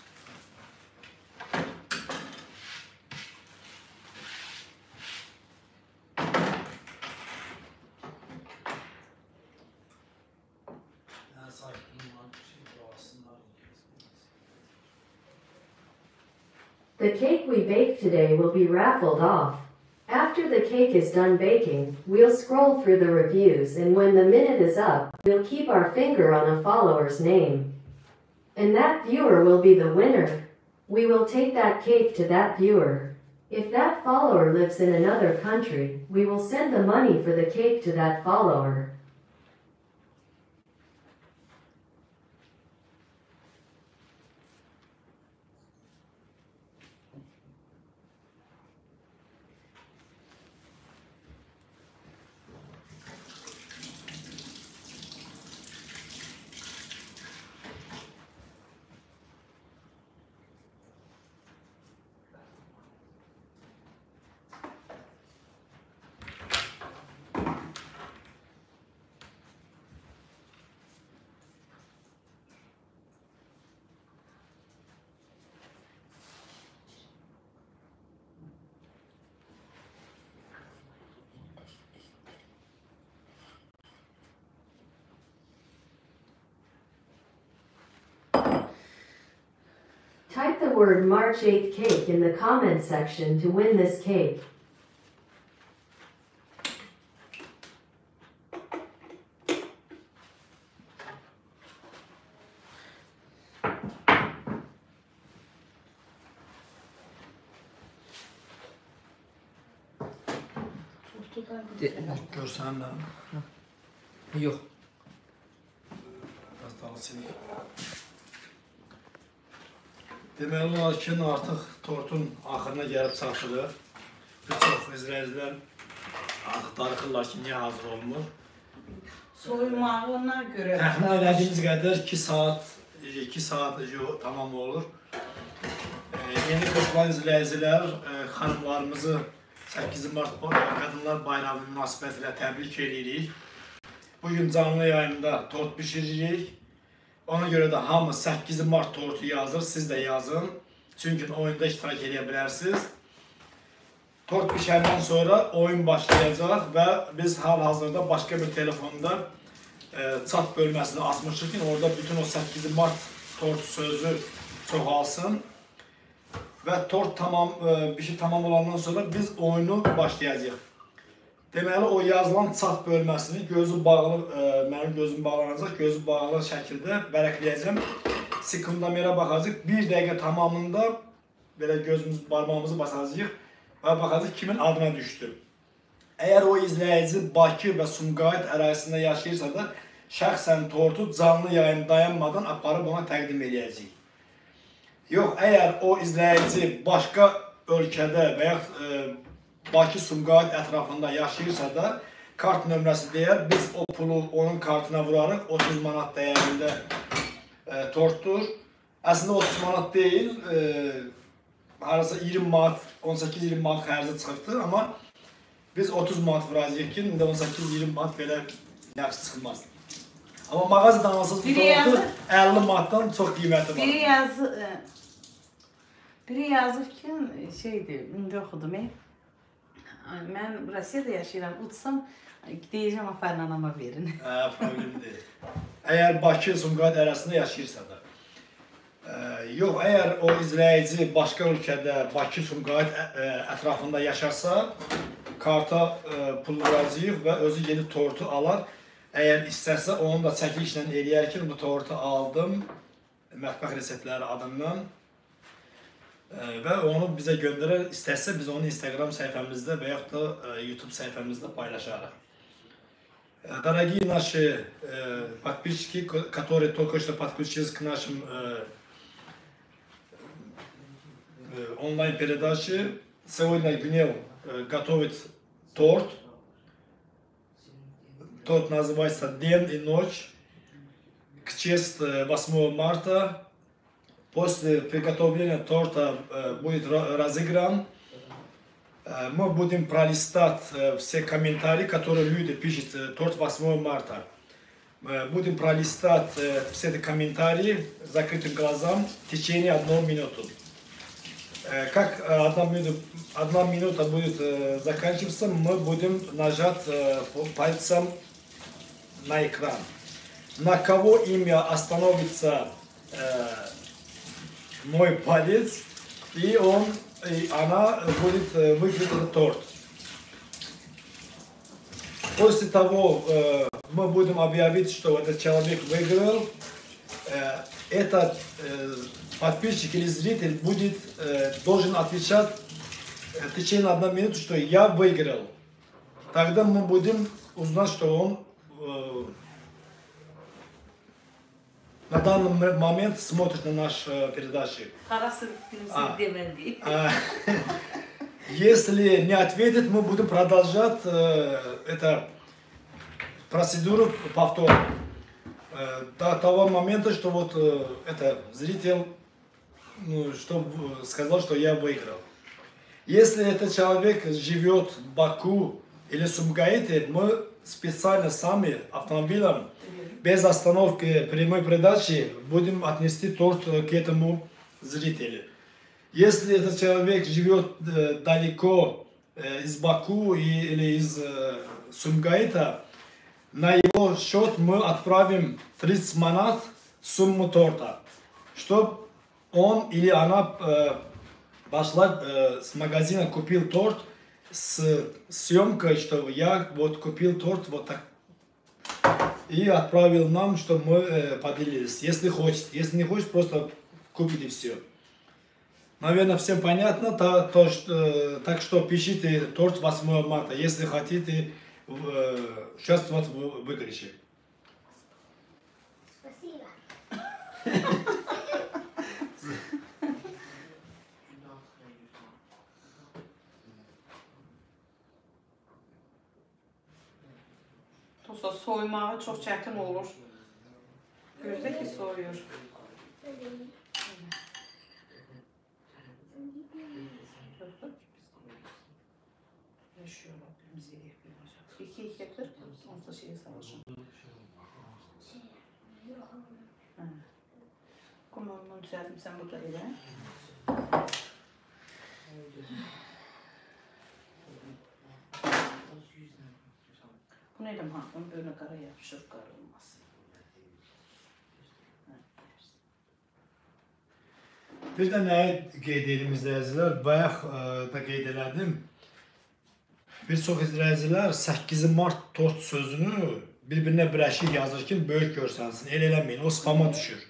sakin var bir şey aslında. The cake we bake today will be raffled off. After the cake is done baking, we'll scroll through the reviews and when the minute is up, we'll keep our finger on a follower's name. And that viewer will be the winner. We will take that cake to that viewer. If that follower lives in another country, we will send the money for the cake to that follower. Type the word March 8 cake in the comment section to win this cake. Görsen de. Yok. Deməli olar ki, artıq tortun axırına gəlib çatırıq. Bir çox izləyicilər artıq darıxırlar ki, niyə hazır olmur? Soyulmağı ona görə. Təxmin elədiyimiz qədər 2 saat tamam olur. Yeni qoşulan izləyicilər xanımlarımızı 8 Mart Qadınlar Bayramı münasibətilə təbrik edirik. Bugün canlı yayında tort pişiririk. Ona göre de hamı 8 Mart tortu yazır, siz de yazın. Çünkü oyunda iştirak edebilirsiniz. Tort pişəndən sonra oyun başlayacak ve biz hal-hazırda başka bir telefonda chat bölmesini açmışıq ki, orada bütün o 8 Mart tortu sözü çoxalsın. Ve tort tamam, pişi tamam olandan sonra biz oyunu başlayacağıq. Deməli o yazılan çat bölməsini gözü bağlı, mənim gözüm bağlanacaq, gözü bağlı şəkildə vərəqləyəcəm. Skamera baxacaq, 1 dəqiqə tamamında belə gözümüz, barmağımızı basacağıq və baxacaq kimin adına düşdü. Əgər o izləyici Bakı və Sumqayıt ərazisində yaşayırsa da, şəxsən tortu canlı yayın dayanmadan aparıb ona təqdim edəcəyik. Yox, əgər o izləyici başqa ölkədə və yaxud Bakı Sumqayıt ətrafında yaşayırsa da kart nömrəsi deyər, biz o pulu onun kartına vurarıq, 30 manat dəyərində tortdur. Əslində 30 manat deyil, arası 20 manat, 18-20 manat xərcə çıxıbdır, amma biz 30 manat vuracağıq ki, 18-20 manat belə yaxşı çıxılmaz. Amma mağazadan alsız bu tortu 50 manatdan çox qiyməti var. Biri yazır ki, şeydir, indi oxudum, mən Rusiyada yaşayıram, uçsam, deyəcəm aferin anama verin. Problem deyil. Əgər Bakı, Sumqayıt arasında yaşayırsa da. Yox, əgər o izləyici başqa ölkədə Bakı, Sumqayıt ətrafında yaşarsa, karta pul vuracağıq və özü yeni tortu alar. Əgər istərsə, onu da çəkilişlə eləyər ki, bu tortu aldım Metbex Reseptleri adından. Və onu bizə göndərər, istərsə biz onu Instagram səhifəmizdə və yaxud da YouTube səhifəmizdə paylaşarıq. Дорогие наши подписчики, которые только что подключились к нашим онлайн-передаче, сегодня Гюнел готовит торт. Торт называется «День и ночь» к честь 8 марта. После приготовления торта будет разыгран. Мы будем пролистать все комментарии, которые люди пишут торт 8 марта. Будем пролистать все эти комментарии закрытым глазом в течение 1 минуты. Как 1 минута будет заканчиваться, мы будем нажать пальцем на экран. На кого имя остановится мой палец, и он, и она будет выиграть торт. После того мы будем объявить, что этот человек выиграл. Этот подписчик или зритель будет должен отвечать в течение 1 минуты, что я выиграл. Тогда мы будем узнать, что он на данный момент смотрит на наши передачи. Если не ответит, мы будем продолжать эту процедуру повторно. До того момента, что вот это зритель сказал, что я выиграл. Если этот человек живет в Баку или Сумгаите, мы специально сами автомобилем без остановки прямой передачи будем отнести торт к этому зрителю. Если этот человек живет далеко из Баку или из Сумгаита, на его счет мы отправим 30 манат сумму торта, чтобы он или она пошла с магазина, купил торт с съемкой, что я вот купил торт вот так. И отправил нам, чтобы мы поделились. Если хочет, если не хочет, просто купите все. Наверное, всем понятно, так что пишите торт 8 марта, если хотите участвовать в выигрыше. Спасибо. Tosa soymağı çok çetin olur. Gözde ki soyuyor. Yaşıyor Rabbimizi yapacak. İki hekler onsa şeye savaşın. Kumamı düzelttim sen burada ile. Bu neydim hakkım? Böyle kara yapışır, kara olmaz. Bir de neye qeyd edelim izleyiciler? Bayağı da qeyd elədim. Bir çox izleyiciler 8 Mart tort sözünü bir-birinə birləşik yazır ki, böyük görsənsin. El eləməyin, o spama düşür.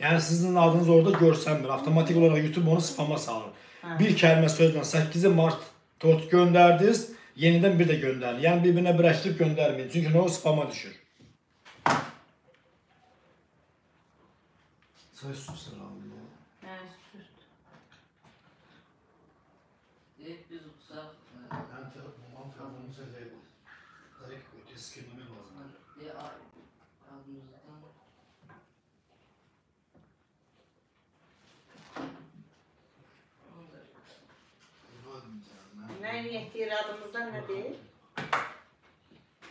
Yəni sizin adınız orada görsənmir. Avtomatik olarak YouTube onu spama salır. Bir kəlmə sözlə 8 Mart tort göndərdiniz, yenidən bir də göndərin. Yəni bir-birinə birləşdirib göndərməyin. Çünki o spama düşür. Söz susur abi. Neyini deyir adımızdan ne deyir?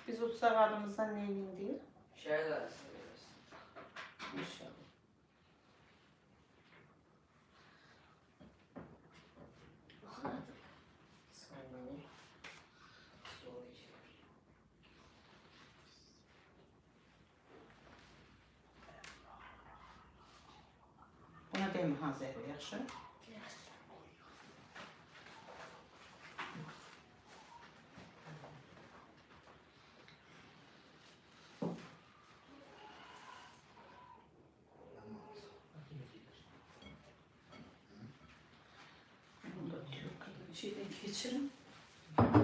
Biz uçsaq adımızdan neyini deyir? Şəhid arası verirsin. İnşallah. Buna deyim hazır, yaxşı? Şeyden geçirin. Bye.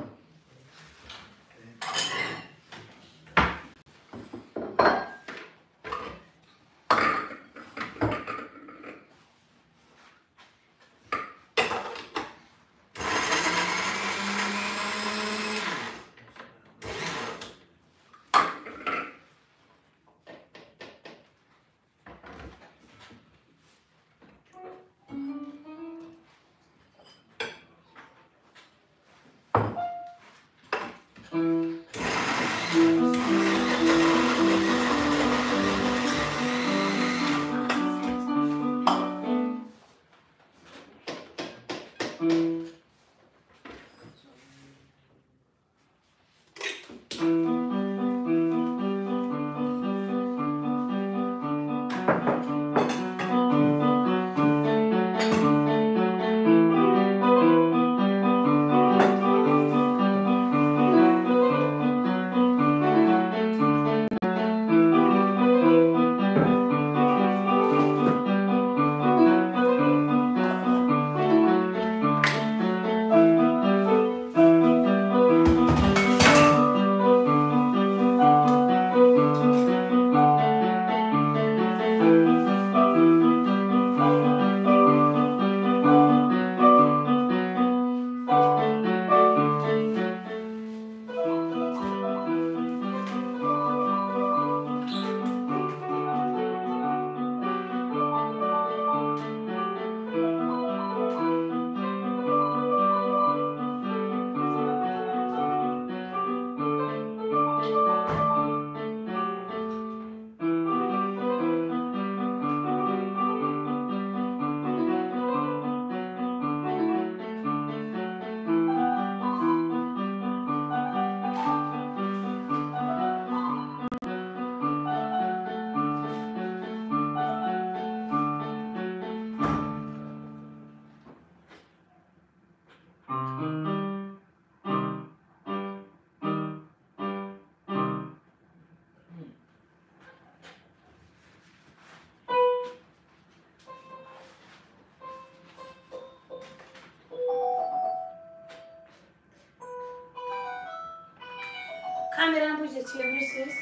Kameranı bu yüzden çevirsiniz.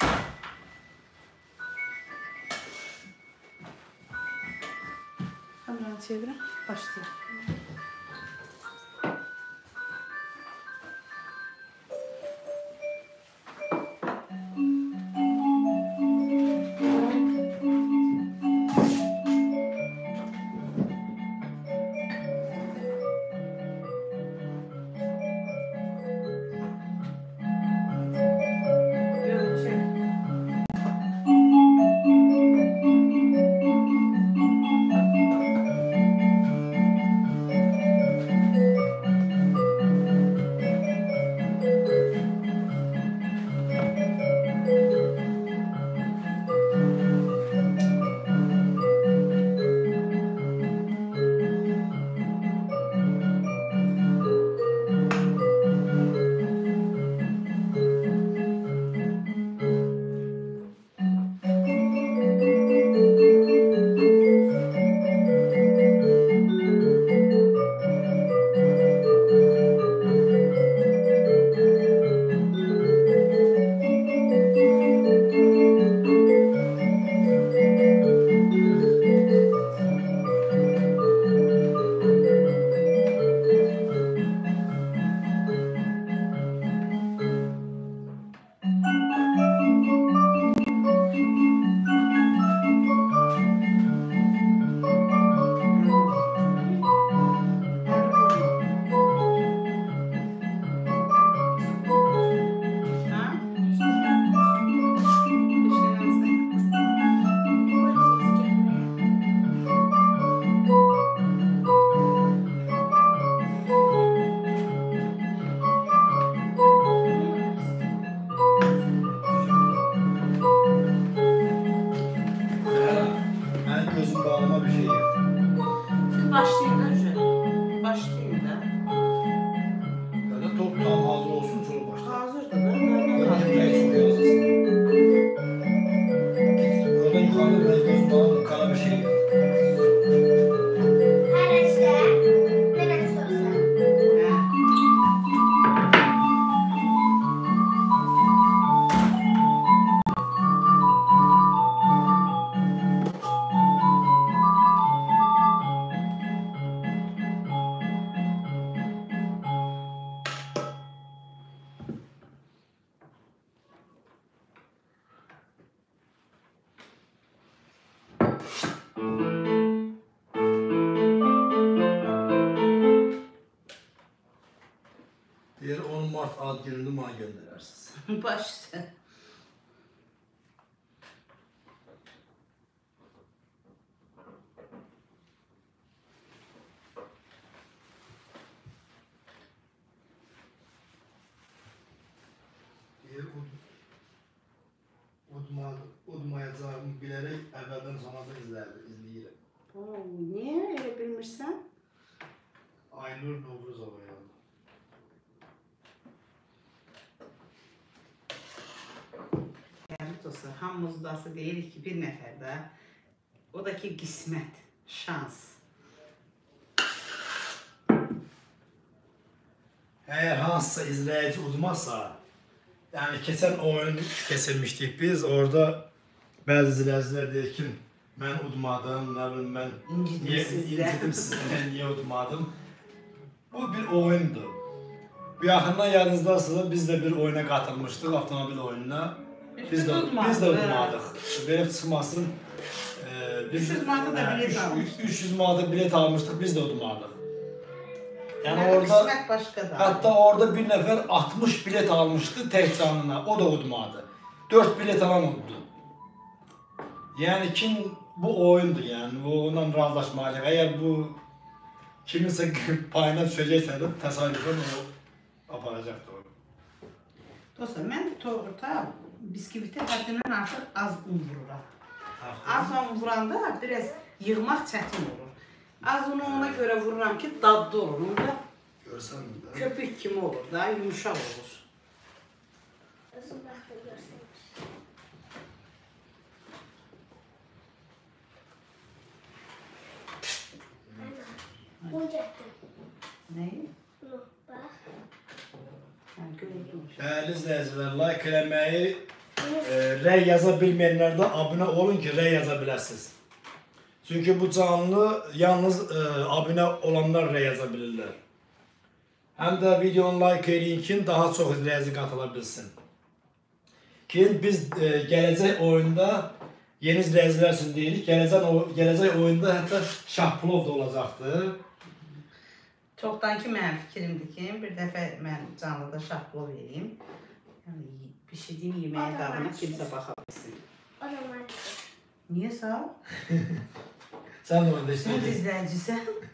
Kameranı çevirin. Başlayalım. Diğer 10 Mart ad gününü bana gönderirsiniz. Başla. Diğer udmayacağımı bilerek evvelden sonrası izleyelim. Oo, niye öyle bilmişsen? Aynur Novruzova yazdı. Hamımız udası deyirik ki bir nəfərdə o da ki qismət, şans. Əgər hansısa izləyici udmazsa, yəni keçən oyunu keçirmişdik biz, orada bəzi izləyicilər deyir ki, mən udmadım, nə bilim mən incidim sizlə, niyə udmadım? Bu bir oyundur. Bu yaxından yadınızdarsınız, biz də bir oyuna qatılmışdıq, avtomobil oyununa. Biz də udmadıq. Verib çıxmasın 300 manata bilet almışdıq, biz də udmadıq. Hətta orada bir nəfər 60 bilet almışdı tək canına, o da udmadı. 4 bilet alan uddu. Yəni kim bu oyundur, ondan razılaşmalıyıq. Əgər bu kiminsə payına düşəcəksə də təsadüfən o aparacaqdır. Dostlar, mən doğrudan bisküvitə həddindən artıq az un vururam. Az un vuranda biraz yığmaq çətin olur. Az unu ona görə vururam ki, dadlı olur. Köpük kimi olur da, yumuşaq olur. Özüm vaxtı görsənir. Ana, bunu gətdim. Nəyi? Bunu, bax. Görüldür. Değerli izleyiciler, like elemeyi, R yazabilmeyenler de abone olun ki R yazabilirsiniz. Çünkü bu canlı yalnız abone olanlar R yazabilirler. Hem de videonun like eleyin ki daha çok izleyici katılabilsin. Ki biz gelecek oyunda yeni izleyiciler için deyirik. Gelecek oyunda hatta şahpulov da olacaktı. Çoxdankı mənim fikrimdir ki, bir dəfə mən canlıda şahpulov edeyim. Yəni, pişirdiyim yeməyə davranı kimsə baxa bilsin. Niyə sağ ol? Sən orada işləyəcəksin. Sən izləyicisən.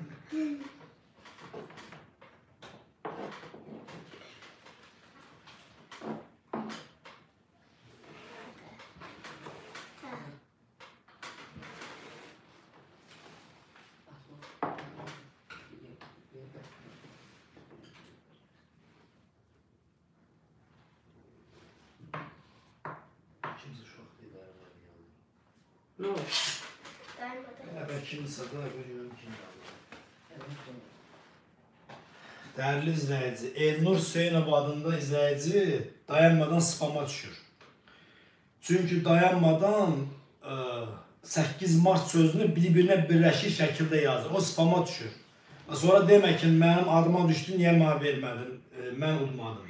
Ne oldu? Evet, kimse de görüyorum ki. Değerli izleyici, Elnur Hüseynov adında izleyici dayanmadan spama düşür. Çünkü dayanmadan 8 Mart sözünü birbirine birleşik şekilde yazır. O spama düşür. Sonra demek ki, benim adıma düştü, niye bana vermedin? Ben unutmadım.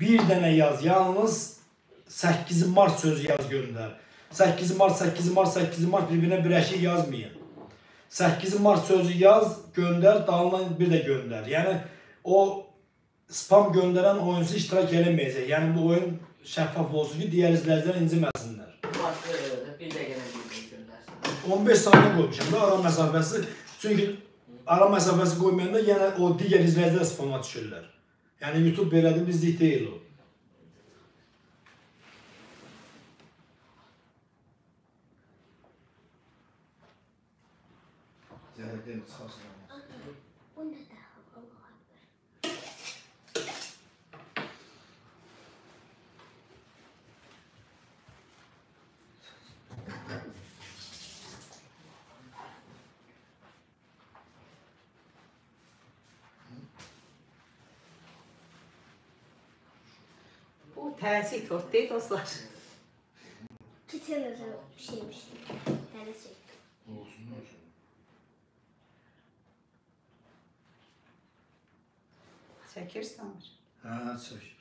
Bir tane yaz, yalnız 8 Mart sözü yaz gönder. 8 Mart, 8 Mart, 8 Mart birbirine bir şey yazmayın. 8 Mart sözü yaz, gönder, dağılan bir de gönder. Yani o spam gönderen oyuncu iştirak edemeyecek. Yani bu oyun şeffaf olsun ki diğer izleyiciler incimesinler. Bir de gene bir de 15 saniye koymuşum da ara mesafesi. Çünkü ara mesafesi koymayan da yine o diğer izleyiciler spama düşürler. Yani YouTube böyle de bizlik değil o. Bu tersi tort değil dostlar. Geçen özel bir şeymiş. Tersi. Olsun olsun. Çəkir Samir. Hə, çəkir.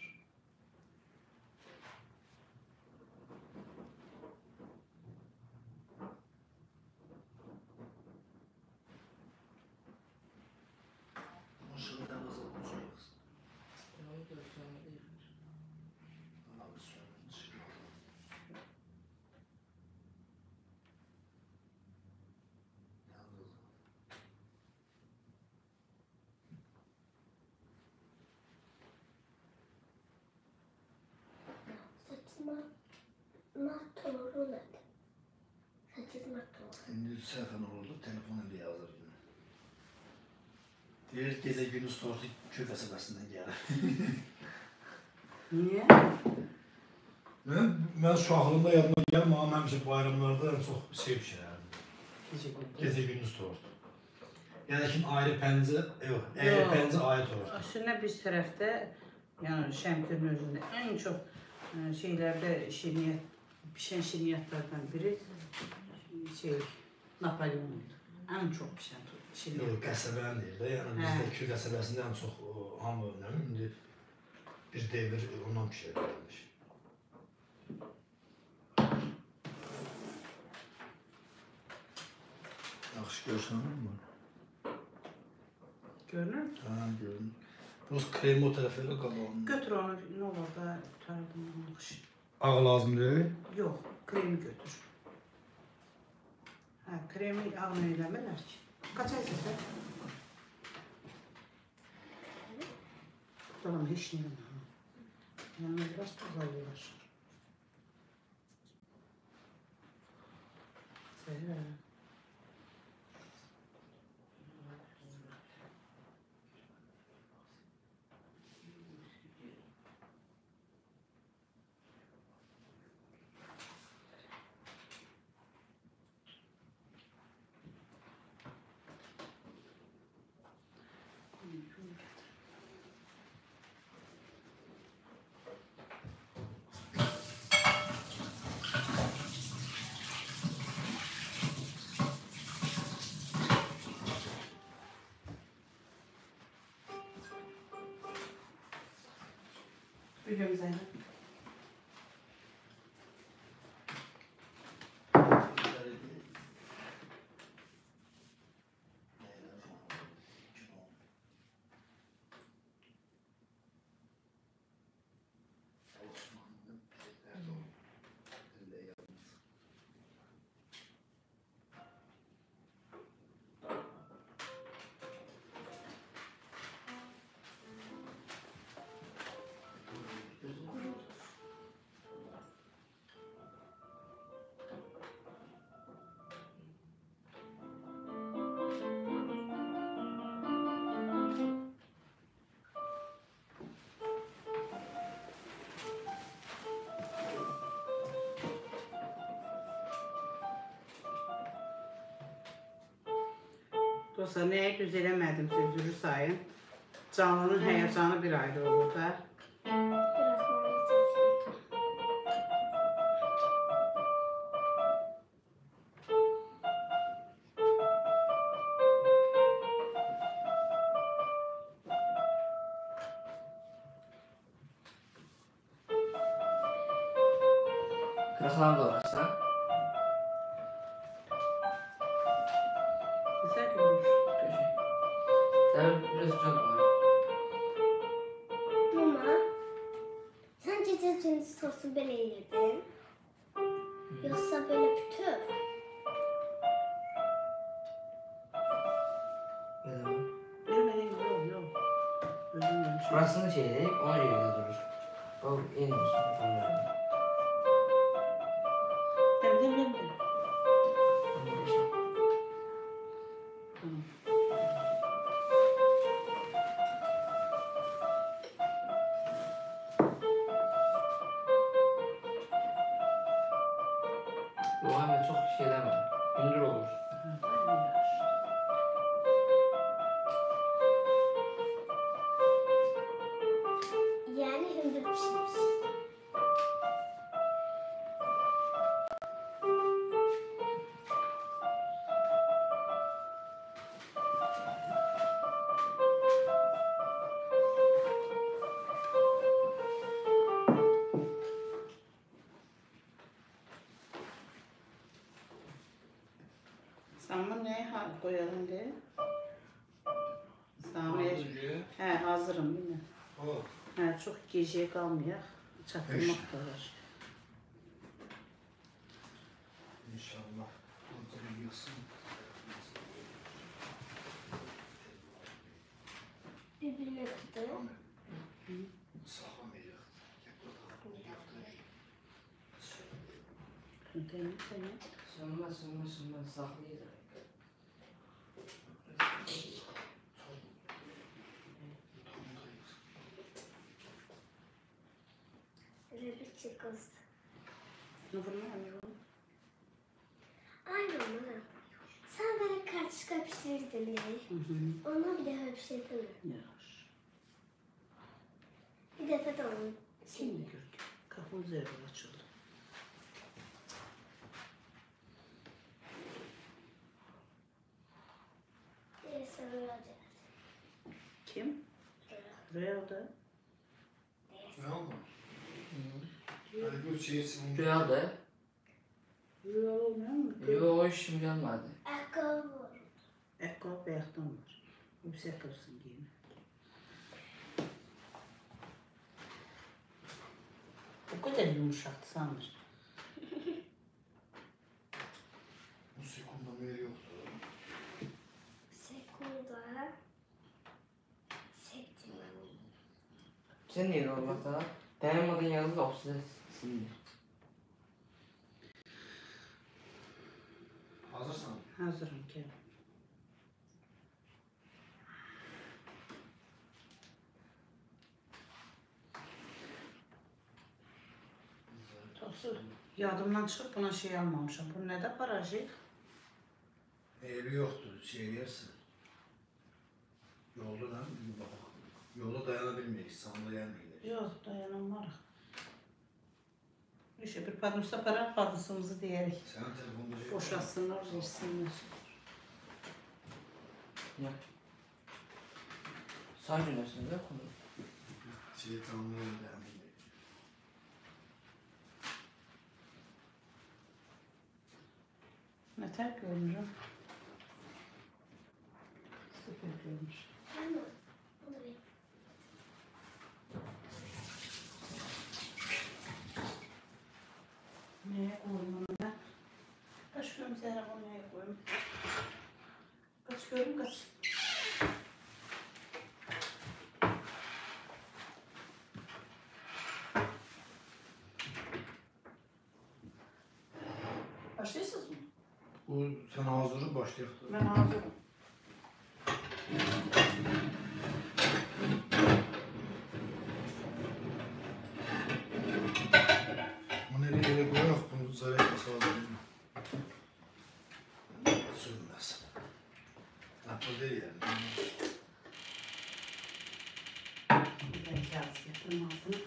Mart doğru oldu. 8 Mart doğru. Şimdi səhvən oldu, telefonu da yazır yine. Deyir, gecə gündüz tortu köy fəsəbəsindən gəlir. Niye? Mən şahılımda yadıma gəlmə, ama həmişə bayramlarda çox sevmişəm. Gecə gündüz tortu. Yəni ki, ayrı pəncə, yox, ayrı pəncə ayrı tortu. Üstünə bir tərəfdə, yəni Şəmkirin özündə ən çox şeylerde şirniyat, pişen şirniyatlardan biri Napolyon'du. En çok pişen şirniyat. Yok, qəsəbən deyil de. Yani bizde köy qəsəbəsində en çok hamı önəmli. Bir devir ondan bir şey verilmiş. Yaxşı görsən mi? Görünür mü? Ha, görünür. Burası kremi o tarafı ile kalandı. Götür onu, ne olur da tutardım onu kış. Ağ lazım değil? Yok, kremi götür. Ha, kremi ağına eylemeler ki. Kaç ay sefer? Tamam, hiç neyim. Yani biraz tuzalıyorlar. Zehra. Biliyorum Zeynep. Dostlar, nəyə düzələmədim sözü sayın. Canlının həyəcanı bir ayrı olur da. Qıraqlarını dolarsan. Güzel görmüş. Sen biraz çok var. Mama, sen gece cinsi sosu böyle yedin. Yoksa böyle pütür. Ölmeden gidiyor, yok. Burasını şey edip ona yerine durur. O yeni olsun. Demir. Muhammed çok şey demem. Gündür olur. Yani gündür pişmiş. Samı neye koyalım diye? Samı he hazırım değil mi? He çok geceye kalmayak, çatılmak da var. İnşallah. Birbirine gitti. Sağlamayacak. Sönmez saklayacak. Çıkız. Aynen ana. Sen bana karşıka pişirirdin ya. Ona bir defa pişirdin. Yaş. Bir defa da onu. Şimdi gördüm. Kafam zerre açıldı. Neyse Rüya geldi. Kim? Rüya da. Ne oldu? Rüyada. Rüya olmuyor mu? Rüya o işim gelmedi. Ekol beyaktan var. Yüksek kırsın giyini. O kadar yumuşaktı sanır. Bu sekunda mı yeri yoktu? Sekunda. Sekunda. Sen neyin olmasa? Dayanmadığın yazı da obsesif. Hazırsan mı? Hazırım ki. Toksuz. Yadımdan çıkıp buna şey almamışım. Bu ne de paracık? Evi yoktu. Şey dersin. Yolda dayanabilmeyiz. Sana dayanmayız. Yok dayanamadık. Bir padımsa para padımsımızı diyerek boşalsınlar, versinler. Sağ günlersin değil mi? Şeytanlığı da emin değil. yeter görünüyor. Süper görünüyor. Neye koyayım onu ben? Kaç görüm Zehra, onu neye koyayım? Kaç görüm kaç? Başlıyorsunuz mu? Bu sen hazırı başlayalım. Ben hazırım. Bu nereye koyuyor? Bunu zaraya sağlayayım mı? Sürmez. Aptal değil yani. Bir de kağıt yaptım altına.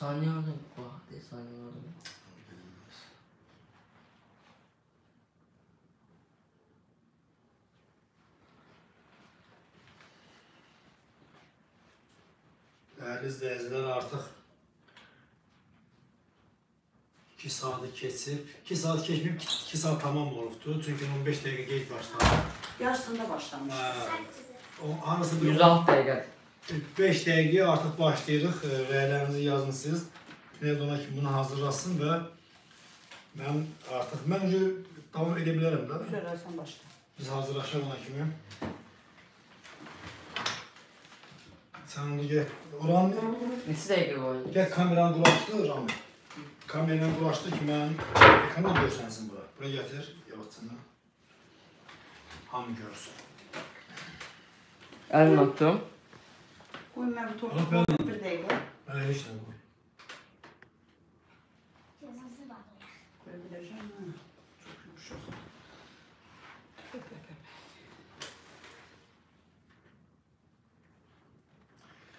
Saniye orada mı? Bak de saniye orada mı? Değerli izleyiciler, artık 2 saati kesip, 2 saat geçmeyip 2 saat tamam oluptu. Çünkü 15 dakika geç başladı. Yarısında başlamış. Anası 106 dakika. 5 dakikaya artık başlayırıq. Rəylərinizi yazın siz. Nədə ona ki, bunu hazırlasın və mən artıq, mən önce davam edə bilərəm də. Söylərsən başla. Biz hazırlaşaq ona kimi. Sən onu gəl. Oran ne? Neçə dəqiqə var? Gəl kameranı bulaşdı, Rami. Kameranı bulaşdı ki, mən ekranda görsənsin bura. Bura gətir, yavaşsın da. Hamı görsün. Əlini attım. Koyun ben bir tortu koyun, bir deyip koyun. Öyle işte koyun. Koyabilirsin mi? Çok yumuşak.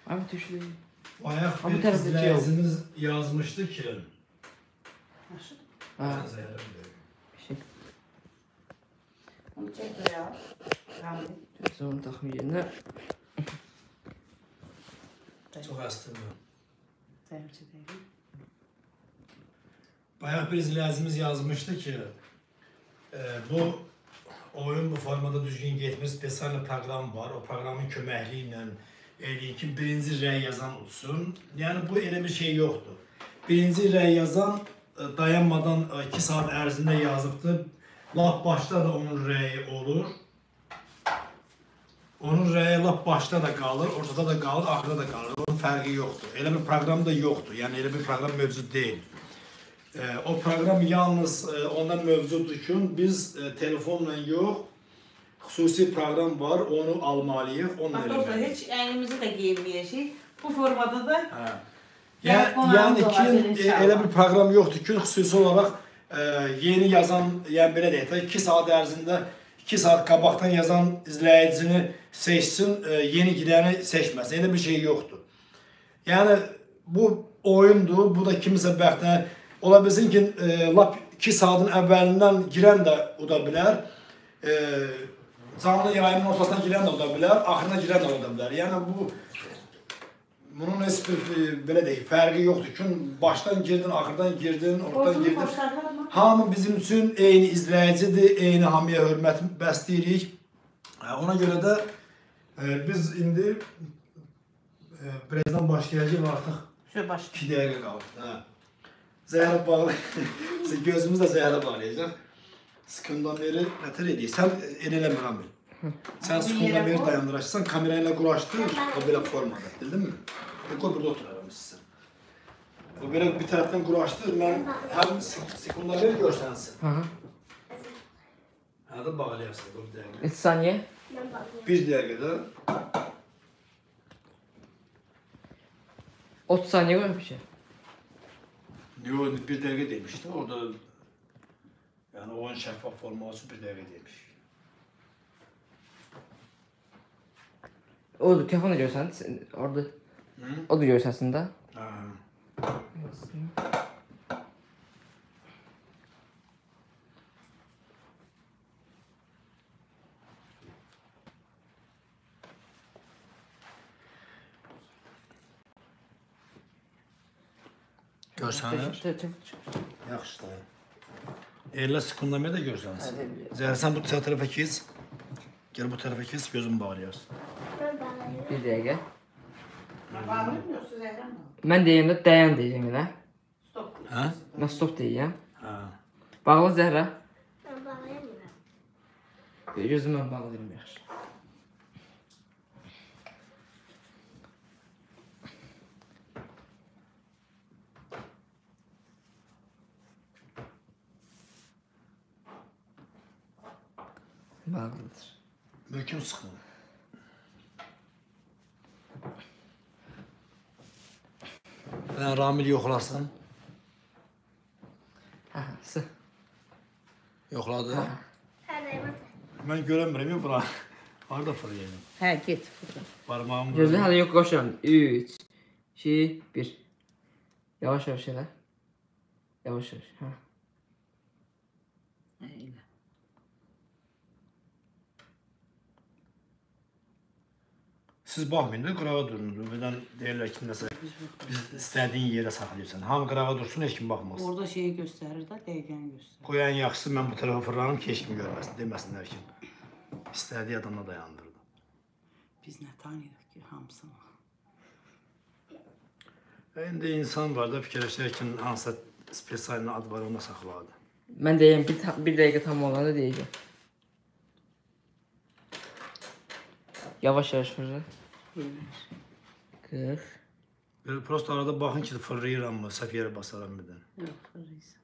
Abi düşüreyim. Ayak bir izleyicimiz yazmıştı ki. Nasıl? Ben zeyredim deyip. Bir şey. Onu çek ya. Rahmet. Sonra takım yerine. Çok astırmıyorum. Bayağı bir izleyicimiz yazmıştı ki bu oyun bu formada düzgün getmir. Spesial program var. O programın köməkliyilə eləyir ki, birinci rəy yazan olsun. Yəni bu elə bir şey yoxdur. Birinci rəy yazan dayanmadan 2 saat ərzində yazıbdır. Lap başda da onun rəyi olur. Onun rəyi lap başda da qalır, ortada da qalır, axıda da qalır. Onun fərqi yoxdur. Elə bir proqram da yoxdur. Yəni elə bir proqram mövcud deyil. O proqram yalnız ondan mövcuddur ki, biz telefonla yox, xüsusi proqram var, onu almalıyıq. Bax dostlar, heç əynimizi də geyinməyəcəyik. Bu formada da yəni ki, elə bir proqram yoxdur ki, xüsusi olaraq yeni yazan, yəni belə deyək də, 2 saat ərzində 2 saat qabaqdan yazan izləyicini seçsin, yeni girəni seçməsin. Elə bir şey yoxdur. Yəni, bu oyundur. Bu da kimisə bəxtə. Ola bilsin ki, lap 2 saatin əvvəlindən girən də o da bilər. Canlı yayımın ortasından girən də o da bilər. Axırına girən də o da bilər. Yəni, bunun belə deyik, fərqi yoxdur ki, başdan girdin, axırdan girdin, ortadan girdin. Hamı bizim üçün eyni izləyicidir, eyni hamıya hörmət bəsləyirik. Ona görə də biz indi prezdən başlayacaq artıq 2 dəqiqə qaldı. Zəhərə bağlı, gözümüz də zəhərə bağlayacaq. Sıkımdan beri nətər edəyik, sən eləmir amir. Sən sıkımdan beri dayandıracaqsan, kamerayla quraşdırır, o belə formada, bildin mi? Qoy burada oturarım sizə. O belə bir tərəfdən quraşdır, mən həm sekunda bir görsənsin. Hədə bağlayasın, o bir dəqiqə. 3 saniye. 1 dəqiqədə. 30 saniye var mı bir şey? Yox, bir dəqiqə deymişdi, orada... Yəni, o an şəffaf forması bir dəqiqə deymiş. Odur, telefonu görsən, orada... Odur görsənsin də. Hə. basayım. Görsənlər. Yaxşıdır. Elə sıkınlamaya da görsənlər. Zəhra sən bu tarafa keç. Gel bu tarafa keç, gözümü bağlayarız. Bir dəqiqə. Bağlamıyorsun Zəhra mı? Mən deyim də dayan deyim elə. Stop. Hə? Mən stop deyirəm. Hə. Bağla Zəhra. Mən bağlayamıram. Gözümü mən bağlayıram yaxşı. Bağlıdır. Möhkəm sıxın. Mən Ramil yoxlasın. Hə, sıx. Yoxladı. Hə, mən görəmirəm yox bura. Harda fırlayayım? Hə, get fırla. Barmağım. Gözlə hələ yox qoşuram. 3 2 1. Yavaş-yavaş elə. Yavaş-yavaş. Hə. Elə. Siz bakmayın da qırağa durunuz. Birden deyirlər ki, nəsə istədiyin yerə saxlayırsan. Hamı qırağa dursun, heç kim baxmaz. Orada şeyi göstərir də, dəqiqəni göstərir. Qoyan yaxşısı, mən bu tarafa fırlanım ki, heç kim görməsin, deməsinlər ki. İstədiyi adamla dayandırdı. Biz nə tanıyırıq ki, hamısını? İndi insan var da fikirləşir ki, hansısa spesayının adı var, ona saxladı. Mən deyim, bir dəqiqə tam olanda deyəcəm. Yavaş yavaş fırla. 40. Böyle prosto arada bakın ki fırlayıram mı, səhv yerə basaram birden. Yok, fırlayırsam.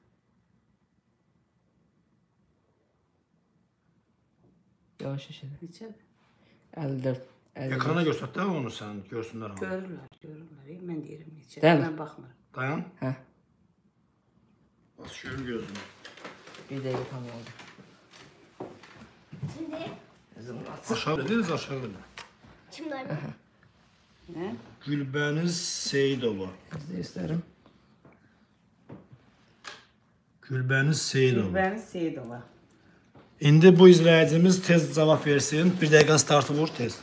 Yavaş yavaş edin. Neçədir? 54. Ekrana göstər de onu sen, görsünler onu. Görürler, görürler. Mən deyirəm neçədir, mən bakmıram. Dayan. Hə. Bas, görür gözünü. Bir dəqiqə tam oldu. Şimdi? Aşağıda değiliz, aşağıda. Kimler? Ne? Gülbəniz Seyidova. Size isterim. Gülbəniz Seyidova. Gülbəniz Seyidova. İndi bu izleyicimiz tez cevap versin. Bir dakika startı vur tez.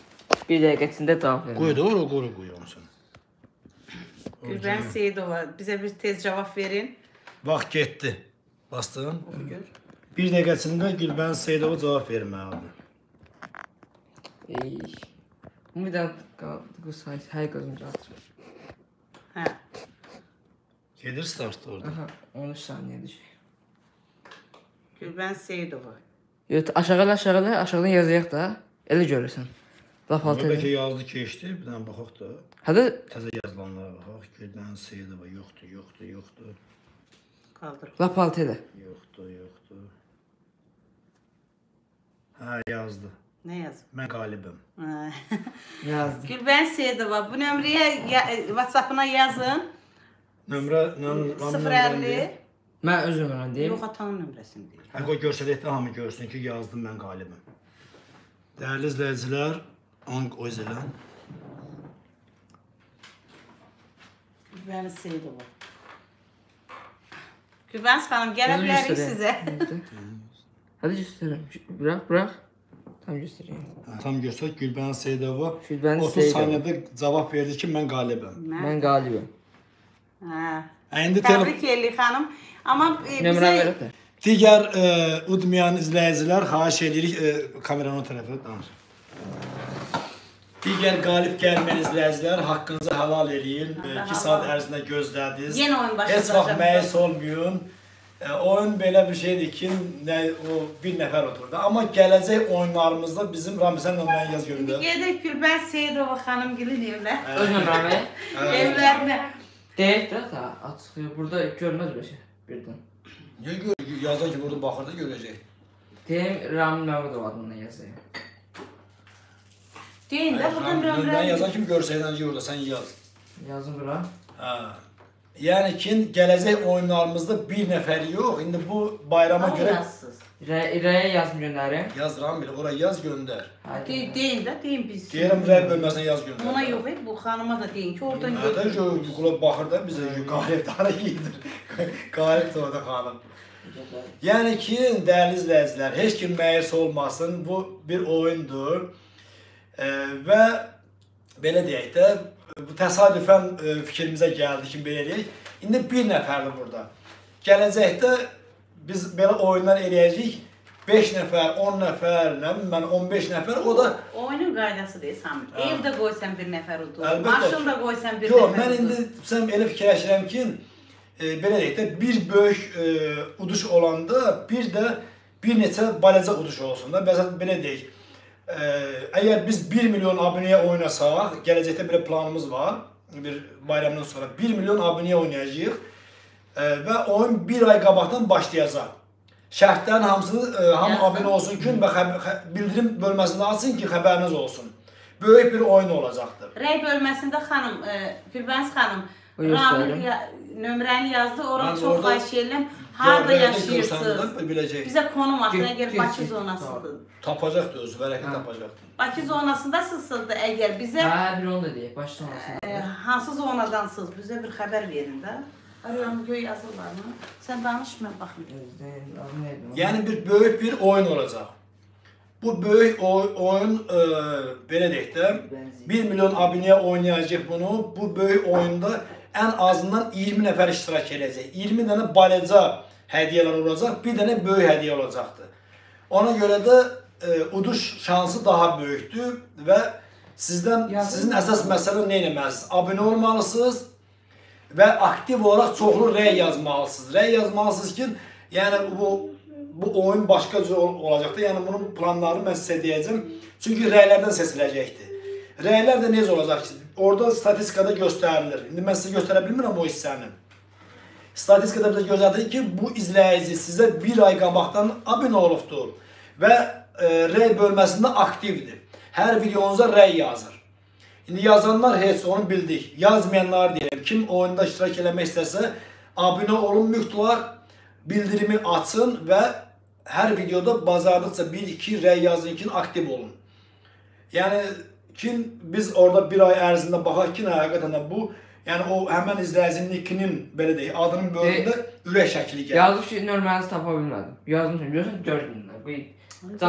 Bir dakika içinde cevap verin. Koy doğru, koy olsun. Gülbəniz Seyidova, bize bir tez cevap verin. Vaxt getdi. Bastın. Bir dakika içinde Gülbəniz Seyidova cevap vermelidir. Ümumiyyətlə qaldı, hər gözümcə atırır. Hə. Gedir startda orada. Aha, 13 saniyədir. Gülbəniz Seyidova. Aşağıda, aşağıdan yazıyaq da, elə görürsən. Laf altı edin. Bəlkə yazdı keçdi, bir dənə baxaq da. Hədə? Təzə yazılanlara baxaq, Gülbəniz Seyidova yoxdur. Qaldırıq. Laf altı edin. Yoxdur. Hə, yazdı. Nə yazıb? Mən qalibim. Yazdım. Gülbəniz Seyidova, bu nömrəyə WhatsApp-ına yazın. Nömrə 050. Mən öz nömrəm deyim. Yox, atanın nömrəsini deyim. Hə, qoy görsələk də hamı görsün ki, yazdım mən qalibim. Dəyərli izləyicilər, Gülbəniz Seyidova. Gülbəniz xanım, gələ bilərik sizə. Hədə göstərəm. Bıraq. Tam göstərəyim. Tam göstərək, Gülbəniz Seyidova 30 saniyədə cavab verdi ki, mən qalibəm. Mən qalibəm. Təbrik edirik xanım. Amma bizə... Digər udmayan izləyicilər, xahiş edirik kameranın o tərəfə danışaq. Digər qalib gəlməyən izləyicilər, haqqınızı halal edin. 2 saat ərzində gözlədiniz. Heç vaxt məyus olmayın. Oyun belə bir şeydir ki, bir nəfər oturdu. Amma gələcək oyunlarımızda bizim Ramizən nömrəni yaz göründür. İndi gedək Gülbəniz Seyidova xanım gilin evlə. Öz nömrəni? Evlərinə. Deyək də ta, açıq, burada görməz bir şey birdən. Niyə görür? Yazan ki, burada baxır da görəcək. Deyək, Ramil Məvudov adından yazayım. Deyin də, buradan Ramil Məvudov. Nömrəni yazan kimi görsəkdən ki, orada sən yaz. Yazın bura. Hə. Yəni ki, gələcək oyunlarımızda bir nəfər yox. İndi bu bayrama görə yazsız. Rəyə yaz göndərim. Yazıram bir, oraya yaz göndər. Deyin də, deyin biz. Deyirəm rəy bölməsinə yaz göndər. Ona yox, bu xanıma da deyin ki, oradan göndər. Nədən yuqula baxır da bizə qalib dara yedir. Qalib da orada xanım. Yəni ki, dəyərli izləyicilər, heç kim məyus olmasın. Bu bir oyundur. Və belə deyək də, bu təsadüfən fikrimizə gəldi ki, belə eləyək. İndi bir nəfərdir burada. Gələcəkdə biz belə oyunlar eləyəcəyik. 5 nəfər, 10 nəfər, nə bilmən, 15 nəfər, o da... Oyunun qaydası deyil, Samir. Evdə qoysan bir nəfər udur, maşında qoysan bir nəfər udur. Yox, mən indi elə fikirləşirəm ki, belə deyək də, bir böyük uduş olanda bir də bir neçə balaca uduş olsun da, belə deyək. Əgər biz 1 milyon abunəyə oynasaq, gələcəkdə belə planımız var, bir bayramdan sonra 1 milyon abunəyə oynayacaq və oyun 1 ay qabaqdan başlayacaq. Şərtlərin hamı abunə olsun ki, bildirim bölməsində açın ki, xəbəriniz olsun. Böyük bir oyun olacaqdır. Rəy bölməsində xanım, Gülbəniz xanım, Ramil nömrəni yazdı, oranı çox xahiş edirəm. Harada yaşayırsınız, bizə konum atın, əgər Bakı zonasındadır. Tapacaqdır özü, vərəqi tapacaqdır. Bakı zonasındasınızdır əgər bizə... Hə, bir onu da deyək, Bakı zonasındadır. Hansı zonadansınız, bizə bir xəbər verin də. Arıram, göy yazırlar mı? Sən danışma, baxın. Yəni, böyük bir oyun olacaq. Bu böyük oyun, belə deyək də, 1 milyon abunəyə oynayacaq bunu. Bu böyük oyunda... Ən azından 20 nəfər iştirak edəcək. 20 dənə balaca hədiyyələr olacaq, bir dənə böyük hədiyyə olacaqdır. Ona görə də uduş şansı daha böyükdür və sizin əsas məsələ nə eləməlisiniz? Abunə olmalısınız və aktiv olaraq çoxlu rəy yazmalısınız. Rəy yazmalısınız ki, yəni bu oyun başqa cür olacaqdır. Yəni bunun planlarını mən sizə deyəcəm. Çünki rəylərdən seçiləcəkdir. Rəylər də necə olacaq ki, orada statistikada göstərilir. İndi mən sizə göstərə bilmirəm o hissəni. Statistikada bizə gözlədik ki, bu izləyici sizə bir ay qabaqdan abunə olubdur və rəy bölməsində aktivdir. Hər videonuza rəy yazır. İndi yazanlar heç onu bildik. Yazmayanlar deyirəm, kim oyunda iştirak eləmək istəsə, abunə olun mütləq, bildirimi açın və hər videoda bacardıqca 1-2 rəy yazın ki, aktiv olun. Yəni, Kim biz orada bir ay ərzində baxaq ki, həqiqətən də bu, yəni o həmən izləyicinin ikinin, belə deyək, adının bölümündə ürək şəkli gəlir. Yazıb ki, nömrənizi tapa bilmədim. Yazmışım, görürsən, görmürlər.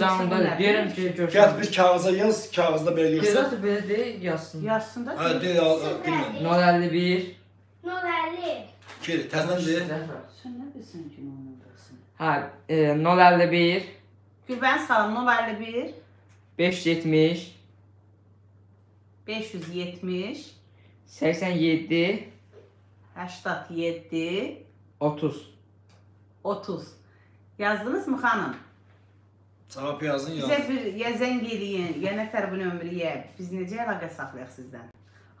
Canlıda deyirəm ki, görürsən. Gət bir kağıza yaz, kağızda belə görürsən. Görürsən, belə deyək, yazsın. Yazsın da deyək. Hə, deyək, bilməm. 051. 2, təzən deyək. Sən nə bilsin ki, onu bilsin? Hə, 051. Gülbəniz xanım, 051. 570 570 87 87 30 Yazdınız mı xanım? Cavab yazın, yazın. Bizə bir zəng eləyin, ya nə tərəfin ömrüyə, biz necə əlaqə saxlayaq sizdən?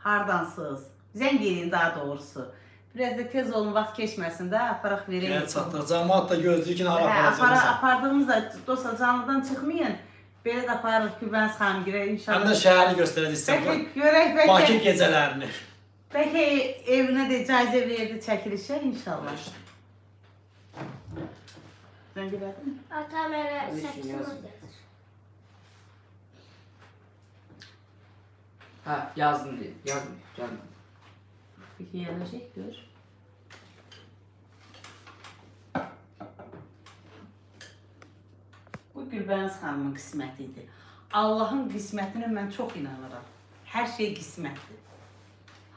Hardansınız? Zəng eləyin daha doğrusu. Biraz da tez olun, vaxt keçməsin də, aparaq verək. Gəl çatdıracağım, hatta gözlüyü ki, hara aparacağım. Apardığımızda, dostlar, canlıdan çıxmayın. Belə də aparırıq ki, Gülbəniz xanım girək, inşallah. Həm də şəhəri göstərək istəyəm, Bakı gecələrini. Bəlkə evinə də icazə verdi çəkilişə, inşallah. Mən bilədin mi? Atam elə 8 yazır. Hə, yazdım deyil, yazdım. Peki, yanacaq, gör. Bu Gülbəniz xanımın qisməti idi. Allahın qismətinə mən çox inanıram. Hər şey qismətdir.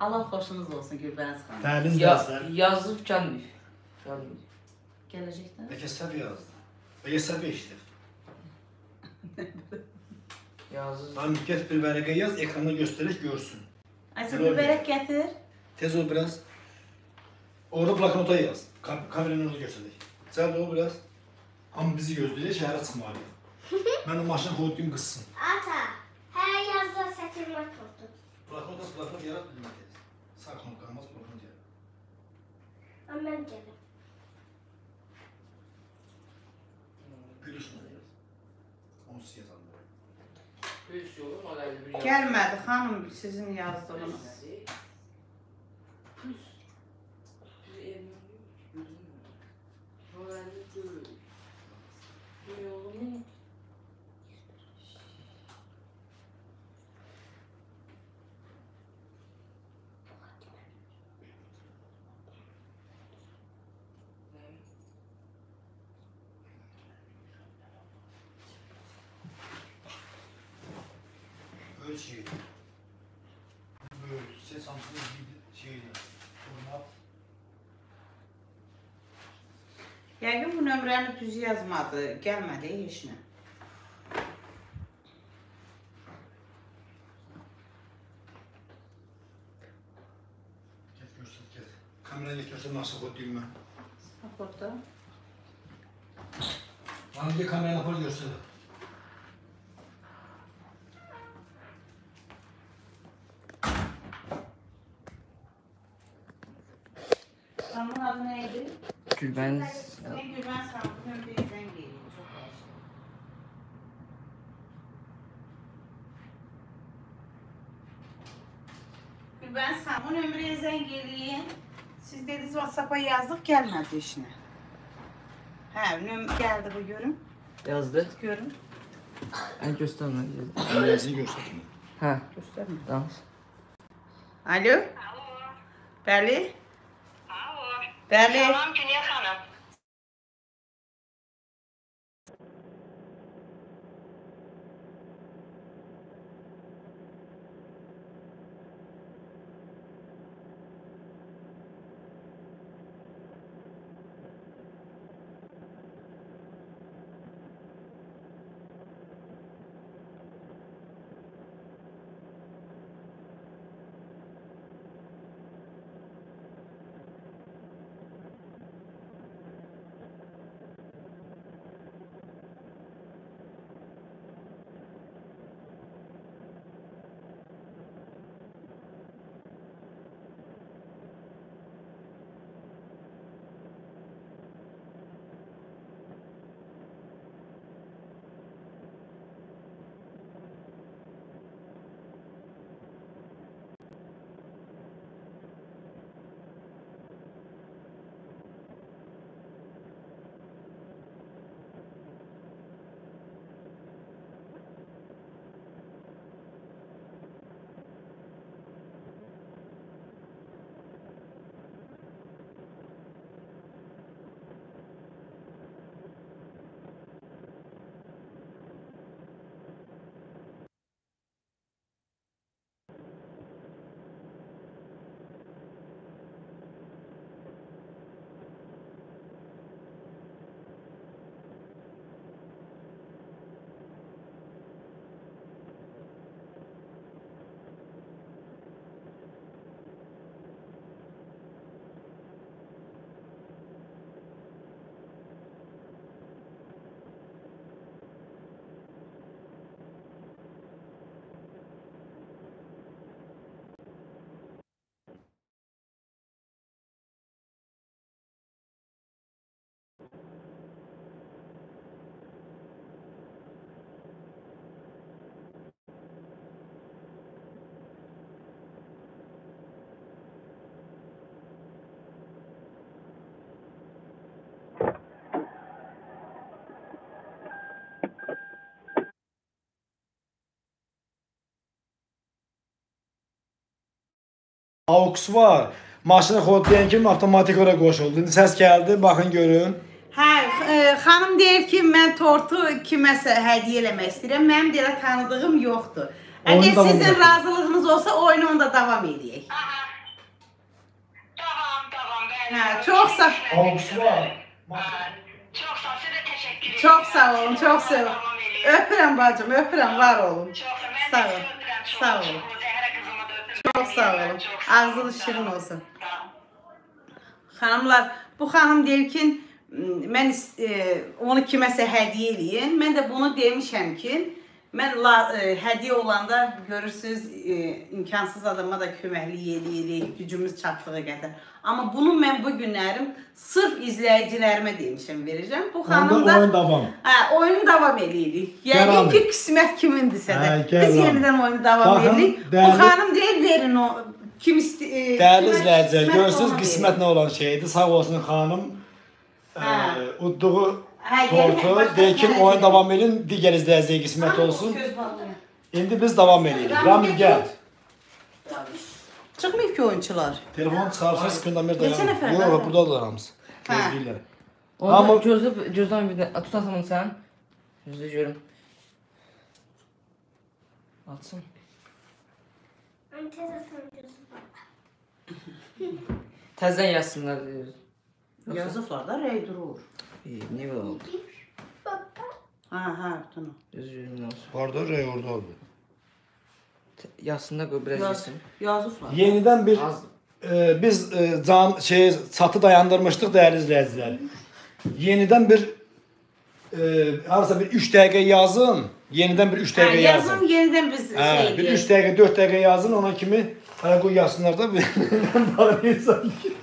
Allah xoşunuz olsun Gülbəniz xanım. Təliz dərslər. Yazıb gəlmir. Gələcəkdən. Bəlkə səhv yazdı. Bəlkə səhv işdir. Yazıb. Hamid, get bir vərəqə yaz, ekranda göstərək, görsün. Aysa, bir vərəq gətir. Tez ol biraz. Orada bloknotaya yaz. Kameranı orada göstərək. Cəld ol biraz. Amma bizi gözləyir, şəhərə çıxmalıyıq. Mənim maşını xoğudduyum qızsın. Ata, hər yazda sətirmək oldu. Blaknot, blaknot yarat bilmək edin. Sakın, qalmaz, blaknot yarat. Amma mən gələm. Gülüşmə yaz. Onsuz yazanlar. Gəlmədi, xanım sizin yazdığınız. Ölçüyü. Böyle santim şeydi. Format. Yani bu nömrəni düz yazmadı, gəlmədi heç nə. Get göstər, get. Kamerayla göstər nasıl qoydum mən. Orada. Hangi kamerayla qoy göstər? Hanımın adı neydi? Gülben. Ne Gülben sandım, önce izden geliyor. Çok yaşlı. Gülben sandım, ömrü izden geliyor. Siz dediniz WhatsApp'a yazdık, gelmedi işine. He, geldi bu görüm. Yazdı. Görüm. Ben göstermedim. Ben yazıyı göstermedim. He. Göstermedim. Tamam. Alo. Alo. Bəli. Bəli. Salam Güniyyə xanım. AUX var. Maşını kodlayan kimi avtomatik oraya qoşuldu. İndi səs gəldi, baxın görün. Hə, xanım deyir ki, mən tortu kiməsə hədiyyə eləmək istəyirəm. Mənim də elə tanıdığım yoxdur. Əgər sizin razılığınız olsa, oyunu onda davam edək. Davam, bəli. Hə, çox sağ olun. AUX var. Çox sağ olun, sizə təşəkkür edirəm. Çox sağ olun, çox sağ olun. Öpürəm bacım, öpürəm, var olun. Sağ olun, sağ olun. Çox sağ olun. Ağzınız şirin olsun. Xanımlar, bu xanım deyir ki, mən onu kiməsə hədiyyə eləyim. Mən də bunu demişəm ki, mən hədiyyə olanda görürsünüz, imkansız adama da köməkliyə eləyirik, gücümüz çatdığı qədər. Amma bunu mən bu günlərim sırf izləyicilərimə demişəm, verəcəm. Bu xanım da oyun davam eləyirik. Yəni ki, qismət kimindirsə də biz yenidən oyunu davam eləyirik. Bu xanım deyil, verin o Kim istəyir? Dəyərli izləyicilər, görürsünüz, qismətlə olan şeydir. Sağ olsun xanım udduğu tortu. Deyir ki, oyun davam edin, digər izləyicilərə qismət olsun. İndi biz davam edirik. Ramil, gəl. Çıxmayıb ki, oyunçular. Telefonu çıxarsınız, skrindan bir dayanır. Yox, burada da aramız. Gözləyirlər. Ondan gözdən bir də tutasın onu sən. Gözlə görüm. Açsın. Təzdən yazsınlar. Yazıblar da, rəy durur. Ne belə oldu? Hə, dünə. Orada rəy orada oldu. Yazsınlar, biraz yazsın. Yazıblar. Yenidən bir, biz çatı dayandırmışdıq dəyərli izləyicilər. Yenidən bir, arasa bir 3 dəqiqə yazın. Yenidən bir 3 dəqiqə yazın. Yazın, yenidən biz şey bir 3 dəqiqə, 4 dəqiqə yazın, ona kimi hələ qoy yazsınlar da birindən bağlayırsan ki.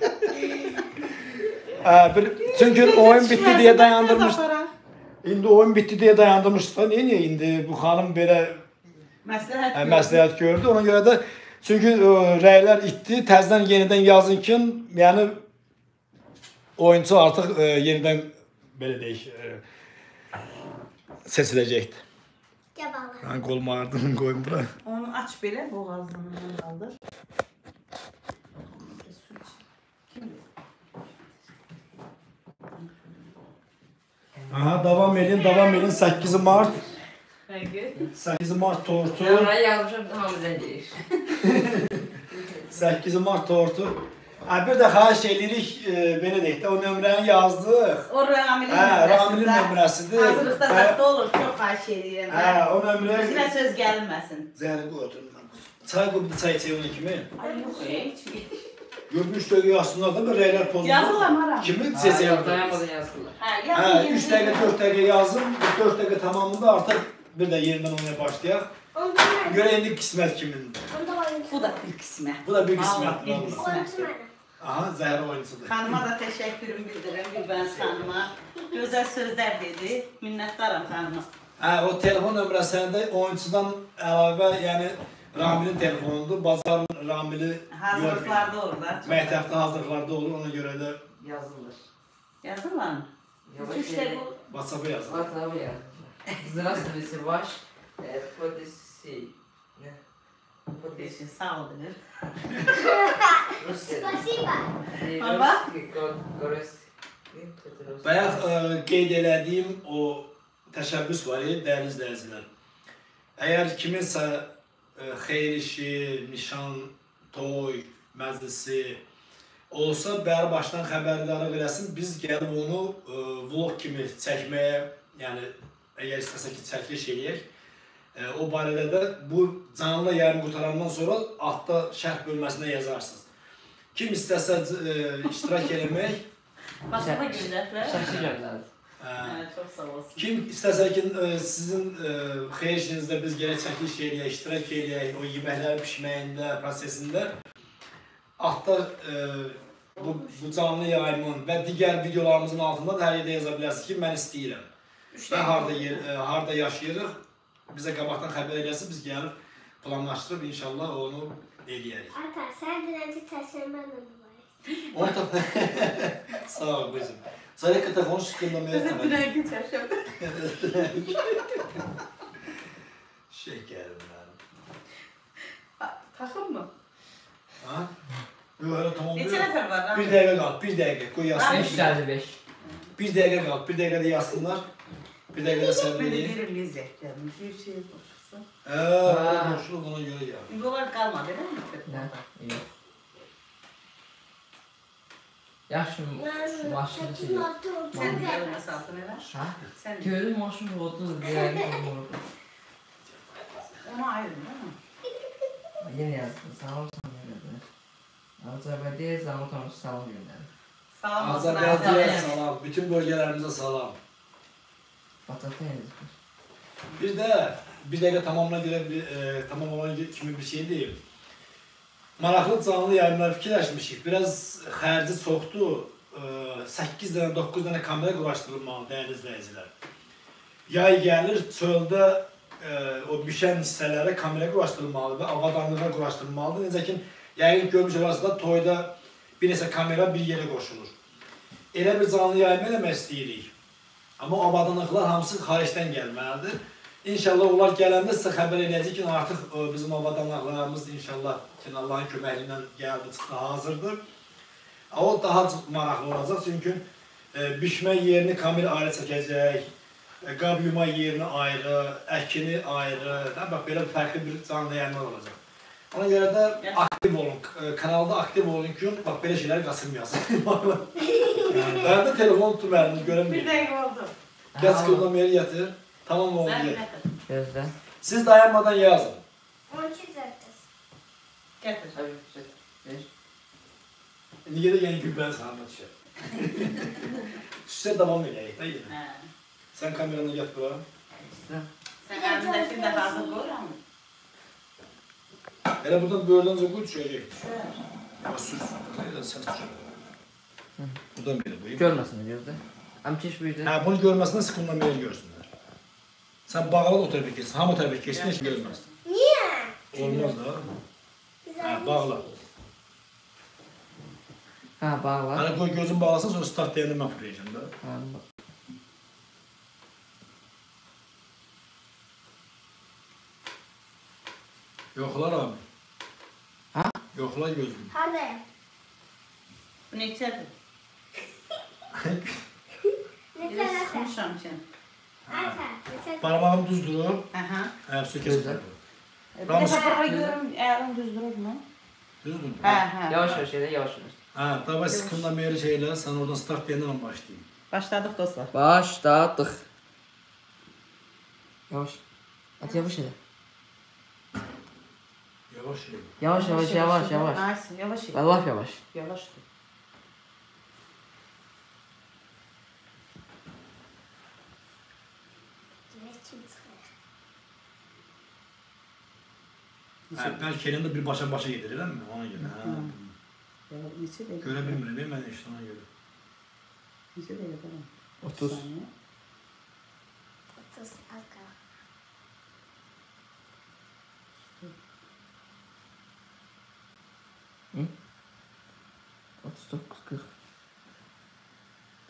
Çünki oyun bitti deyə dayandırmış. İndi oyun bitti deyə dayandırmışsa, niyə indi bu xanım belə məsləhət gördü. Ona görə də, çünki rəylər itdi, təzdən yenidən yazın ki, yəni oyuncu artıq yenidən, belə deyik, seçiləcəkdir. Ben kolumu ağrıdığını koyun buraya. Onu aç böyle, boğazından kaldır. Aha, devam edin, devam edin. 8 Mart. 8 Mart tortu. Oraya yavrum hamza deyir. 8 Mart tortu. Bir de xahiş edirik, belə deyik də, o nömrəni yazdıq. O Ramilin nömrəsidir. Hazırlıqda saxta olur, çox xahiş edirəm. O nömrə... Bizimə söz gəlinməsin. Zəhəri qoy, oturun. Çay qoy, bir də çay içəyək onun kimi. Ay, yox, içməyək. Yox, 3 dəqiqə yazsınlar da, bir rəylər pozulur. Yazırlar mı, Ramil? Kimi seçəyəm? Dayanmadan yazırlar. 3 dəqiqə, 4 dəqiqə yazın, 4 dəqiqə tamamını da artıq bir də yerindən onaya başlayaq. Görə indi qismət kimindir? Bu da bir qismət. Bu da bir qismət. Aha, Zəhra oyuncudur. Xanıma da təşəkkürüm bildirəm, Gülbəniz xanıma. Gözəl sözlər dedi, minnətdaram xanıma. O telefon nömrəsində oyuncudan əlavə, yəni Ramilin telefonudur. Bazarın Ramili hazırlıqlarda olurlar. Məktəbdə hazırlıqlarda olur, ona görə də yazılır. Yazılır mı? WhatsApp-ı yazılır. WhatsApp-ı yazılır. Здравствуйте, ваш подписчик. Подписчик, sağ ol denir. Bayaq qeyd elədiyim o təşəbbüs var idi, dəyərli izləyicilər. Əgər kiminsə xeyir işi, nişan, toy, məclisi olsa, bəri başdan xəbərdarlıq eləsin, biz gəlib onu vlog kimi çəkməyə, yəni əgər istəsə ki, çəkiliş eləyək. O barədə də bu canlı yayım qurtarandan sonra altda şərh bölməsində yazarsınız. Kim istəsə iştirak eləmək... Başıma gündətlər. Şərhi göndərir. Çox sağ olsun. Kim istəsə ki, sizin xeyir işinizdə biz gələk çəkiliş eləyək, iştirak eləyək, o yeməkləri pişməyində, prosesində altda bu canlı yayımın və digər videolarımızın altında da hər yerdə yaza bilərsiniz ki, mən istəyirəm. Və harada yaşayırıq. Bizə qabaqdan xəbər eləsin, biz gəlib planlaşdırıb, inşallah onu eləyərik. Ata, sən dilənci təşəmmənlə mülayik. Sağ ol, qızım. Zareka telefonu şükürlə məyət əməli. Dilənci təşəmmənlə. Şəkərim mənim. Taxın mı? Ha? Yox, tamam. Neçə nəfər var? Bir dəqiqə qal, bir dəqiqə. Qoy yazsınlar. 355. Bir dəqiqə qal, bir dəqiqə də yazsınlar. Bir dəqiqə də səbir edin. Belə verir zəhkərimiz, bir şey qoşulsun. Qoşulur, ona görə gəlir. İndi onlar qalmadı, elə mi? Yox. Yaxşı, maşını çəkir. Sən görür nəsə altın elə? Görür, maşın qodur, deyəli qodur. Ona ayrılır, değil mi? Yenə yazdım, salam göndərim. Azərbaycan'a salam tanışı salam göndərim. Azərbaycan'a salam, bütün bölgələrimizə salam. Bir də bir dəqiqə tamam olan kimi bir şey deyil. Maraqlı canlı yayımlar fikirləşmişik. Biraz xərci çoxdur. 8 dənə, 9 dənə kamera quraşdırılmalı dəyərli izləyicilər. Yay gəlir, çöldə o bişən hissələrə kamera quraşdırılmalı və avadanlığa quraşdırılmalıdır. Necə ki, Yani görmüş arasında toyda bir neçə kamera bir yerə qoşulur. Elə bir canlı yayım eləmək istəyirik. Amma o avadanlıqlar hamısı xaricdən gəlməlidir. İnşallah onlar gələndə sizə xəbər eləyəcək ki, artıq bizim avadanlıqlarımız inşallah Allahın köməyi ilə gəldi, çıxdı, hazırdır. O daha maraqlı olacaq, çünki bişmə yerini kamera ayrı çəkəcək, qab yuma yerini ayrı, əkini ayrı, belə fərqli bir canlı yayımlar olacaq. Ona göre de aktif olun, kanalda aktif olun ki bak böyle şeyler kasılmayasın. Ben de telefon tutum elini göremiyorum. Bir dakika oldu. Geç kıldan beri getir. Tamam oldu. Gözde. Siz dayanmadan yazın. 12 üzerinden. Getir. Tabii getir. Niye de yeni gülben sahnına düşer. Düşse devam edeyim. Değil mi? Sen kameranı get buraya. Sen kameranın da fazla koyar mı? Hele buradan böylece koy düşecek. Ama sür. Neden sen sür? Buradan böyle koyayım. Görmesin gözde. Amkiş büyüdü. Ha bunu görmesinler, sıkımdan böyle görsünler. Sen bağla da o tarafa geçsin. Ham o tarafa geçsin, hiç görmezsin. Niye? Olmaz da. Ha bağla. Ha bağla. Hani koy gözün bağlasın, sonra start deyende ben fırlayacağım da. Ha bak. Yoxlar abi. Ha? Yoxlar gözüm. Hadi. Bu neçədir? Neçə sıxmışam sən? Neçə? Parmağım düz durur. Aha. Həbsə gözlər. Ramazana görüm ayağım düz dururmu? Düz durur. Hə. Yavaş-yavaş elə yavaşınır. Hə, tava sıxımla məyri şeylər, sən oradan start deyəndən başlayın. Başladıq dostlar. Başladıq. Yavaş. At yavaş elə. Yavaş. Yavaş. Vallahi yavaş. Yavaş. Belki elinde bir başa gelir, değil mi? Ona göre. Görebilmiyorum, değil mi? Ben işte ona göre. 30. 30. Hı? 39-40.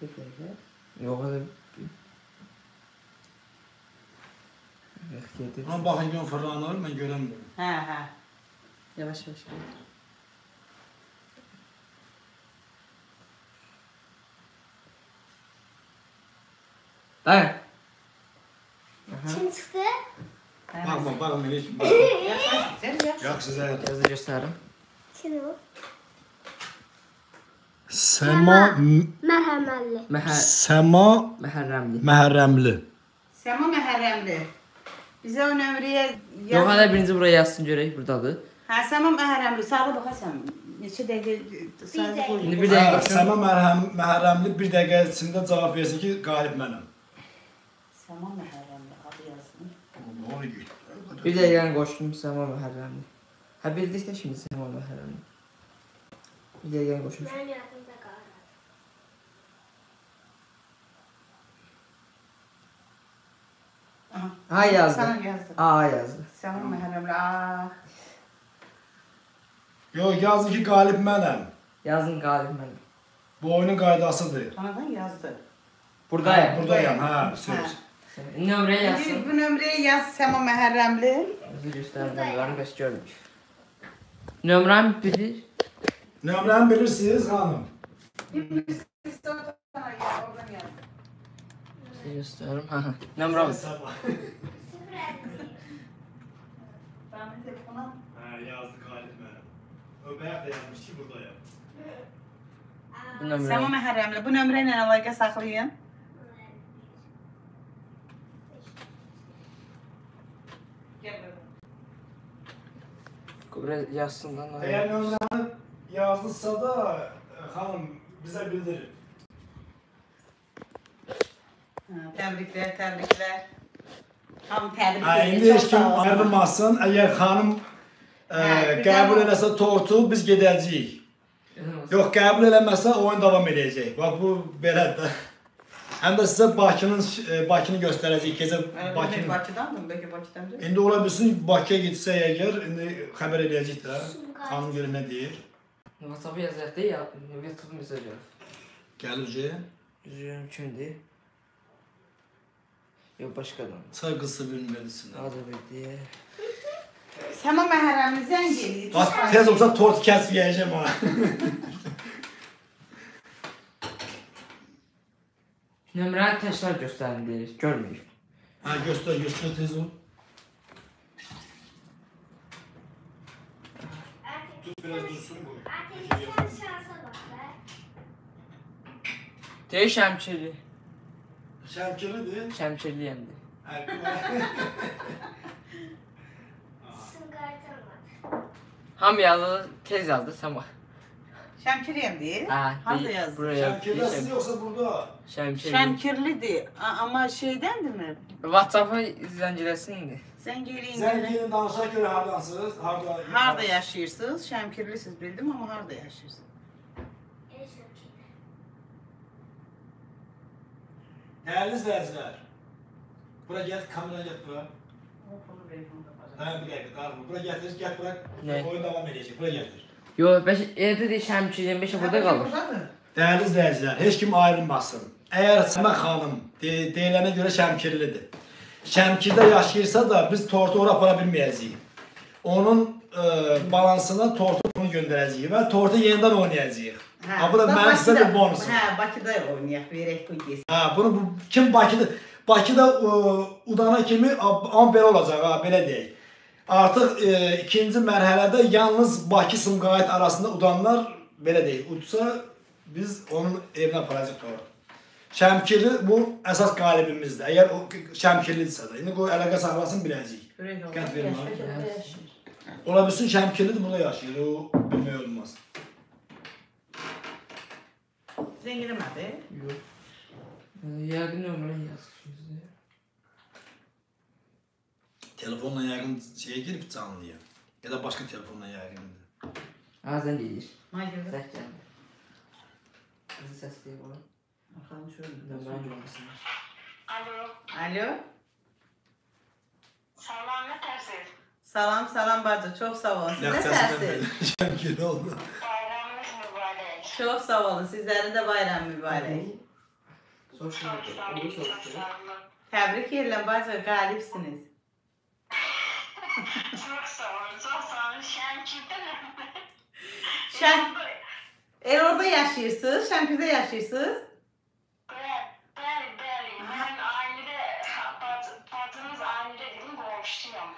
Bekleyin. Yok öyle bir... Ama bakın gün fırlanı var, ben göremiyorum. He. Yavaş. Dayan. Kim çıktı? Bakın beni hiç... Yok size. Biraz da göstereyim. Sema Məhərrəmli. Sema Məhərrəmli. Bizə o nömrəyə yaz. Yox, hələ birinci buraya yazsın görək burdadır. Hə, Sema Məhərrəmli. Sağa baxasan. Neçə dəqiqə sağa qoy. İndi bir dəqiqə. Sema Məhərrəmli bir dəqiqə içində cavab versin ki, qalib mənəm. Sema Məhərrəmli adı yazsın. Onu git. Bir dəqiqəni qoşdum Sema Məhərrəmli. Ha bildik de şimdi sen olma herhalde. Bir de gel koşmuş. Ben yardımda kaldım. Aha. A yazdı. Sana yazdı. A yazdı. Sen olma herhalde. A. Yo yazdı ki galip benim. Yazın galip benim. Bu oyunun kaydasıdır. Anadan yazdı. Buradayım. Ha söz. Nömrəyə yazsın. Bu nömrəyə yaz Sema Məhərrəmli. Özü göstərdim. Varını bəs görmüş. Nömrəm bilir. Nömrəm bilirsiniz hanım. Bilirsiniz oradan gel. Size gösteririm. Nömrəm. 0. Ben telefona. He yazdı Galip mənim. Öbəyək də yazmış ki buradayım. Bu nömrə. Sema Məhərrəmli. Bu nömrə ilə əlaqə saxlayın. Buraya yazsın lan. Eğer nömrəni yazılsa da xanım bizə bildirin. Təbriklər. Xanım təbriklər. Heç kim ayrılmasın. Əgər xanım qəbul eləsə tortu biz gedəcəyik. Yox, qəbul eləməsə oyun davam edəcək. Bax bu belədir. Hem de size Bakını gösterəcək. Gecə Bakını. Bakıdandır mı? Bəlkə Bakıdandır. İndi ola bilsin Bakıya getsə əgər indi xəbər eləyəcək də. Xanım görə nə deyir? WhatsApp-a yazır da ya, YouTube mesajı. Gəlir. Üzürəm kimdir? Yox başqadan. Çay qızı bilməlisən. Azərbaycanlı. Səma məhərrəmizdən gəlir. Bax tez olsa tort kəsib yeyəcəm ha. Nömrəli təşkil göstərin deyir, görmür. Ha göstər tez ol. Biraz dursun bu. Dey şəmkirli. Şəmkirlidir? Şəmkirliyəmdir. Hər gün Ham yazılı tez yazdı Səma. Şəmkirliyəmdir? Hə. Hamı yazdı. Şəmkirlisi yoxsa burada? Şəmkirli. Şəmkirlidir. Amma şeydəndirmi? WhatsApp-a zəng eləsindir. Zəng eləyin danışaq görə hardansınız? Harda yaşayırsınız? Şəmkirlisiniz bildim amma harda yaşayırsınız? Değerli izleyiciler, buraya gel, kameraya gel buraya. Tamam, bir dakika, tamam. Buraya getirir, gel buraya, oyun devam edecek, buraya getirir. Yok, evde de şəmkirliyəm, 5 burada kalır. Değerli izleyiciler, hiç kim ayrılmasın. Eğer Səma xanım deyilənə göre şəmkirlidir. Şəmkirdə yaşayırsa da biz tortu ora para bilməyəcəyik. Onun balansına tortu göndərəcəyik və tortu yeniden oynayacağıq. Ha, bu da mənim sizə bir bonusum. Hə, Bakıda oynayaq, verək bu gez. Hə, bunu kim Bakıda udana kimi am belə olacaq, ha, belə deyək. Artıq ikinci mərhələdə yalnız Bakı-Sumqayıt arasında udanlar belə deyək. Udsa biz onun evinə aparacaq doğru. Şəmkirli bu əsas qalibimizdir. Əgər o şəmkirlidirsə də. İndi qoy əlaqə saxlasın biləcəyik. Qət verin ona. Ola bilsin şəmkirlidir, burada yaşayır. O bilmək olmaz. Zəng eləmədi? Yox. Yəqin nömrəni yazmışsınız. Telefonla yəqin şeyə girib canlıya. Ya da başqa telefonla yəqindir. Azən deyir. Zəng gəldi. Bizi səsləyib ola. Arxanı şöyle nömrəni görməsinlər. Alo. Alo. Salam, nə təsir? Salam bacı, çox sağ olun. Nə təsir? Şəmkirli oldu. Çox sağ olun. Sizlərin də bayram mübarək. Təbrik edirəm bacı, qalibsiniz. Çox sağ olun. Şəmkirdə. Orada yaşayırsınız? Şəmkirdə yaşayırsınız? Bəli. Mən ailədə, bacınız ailədə qonşuyam.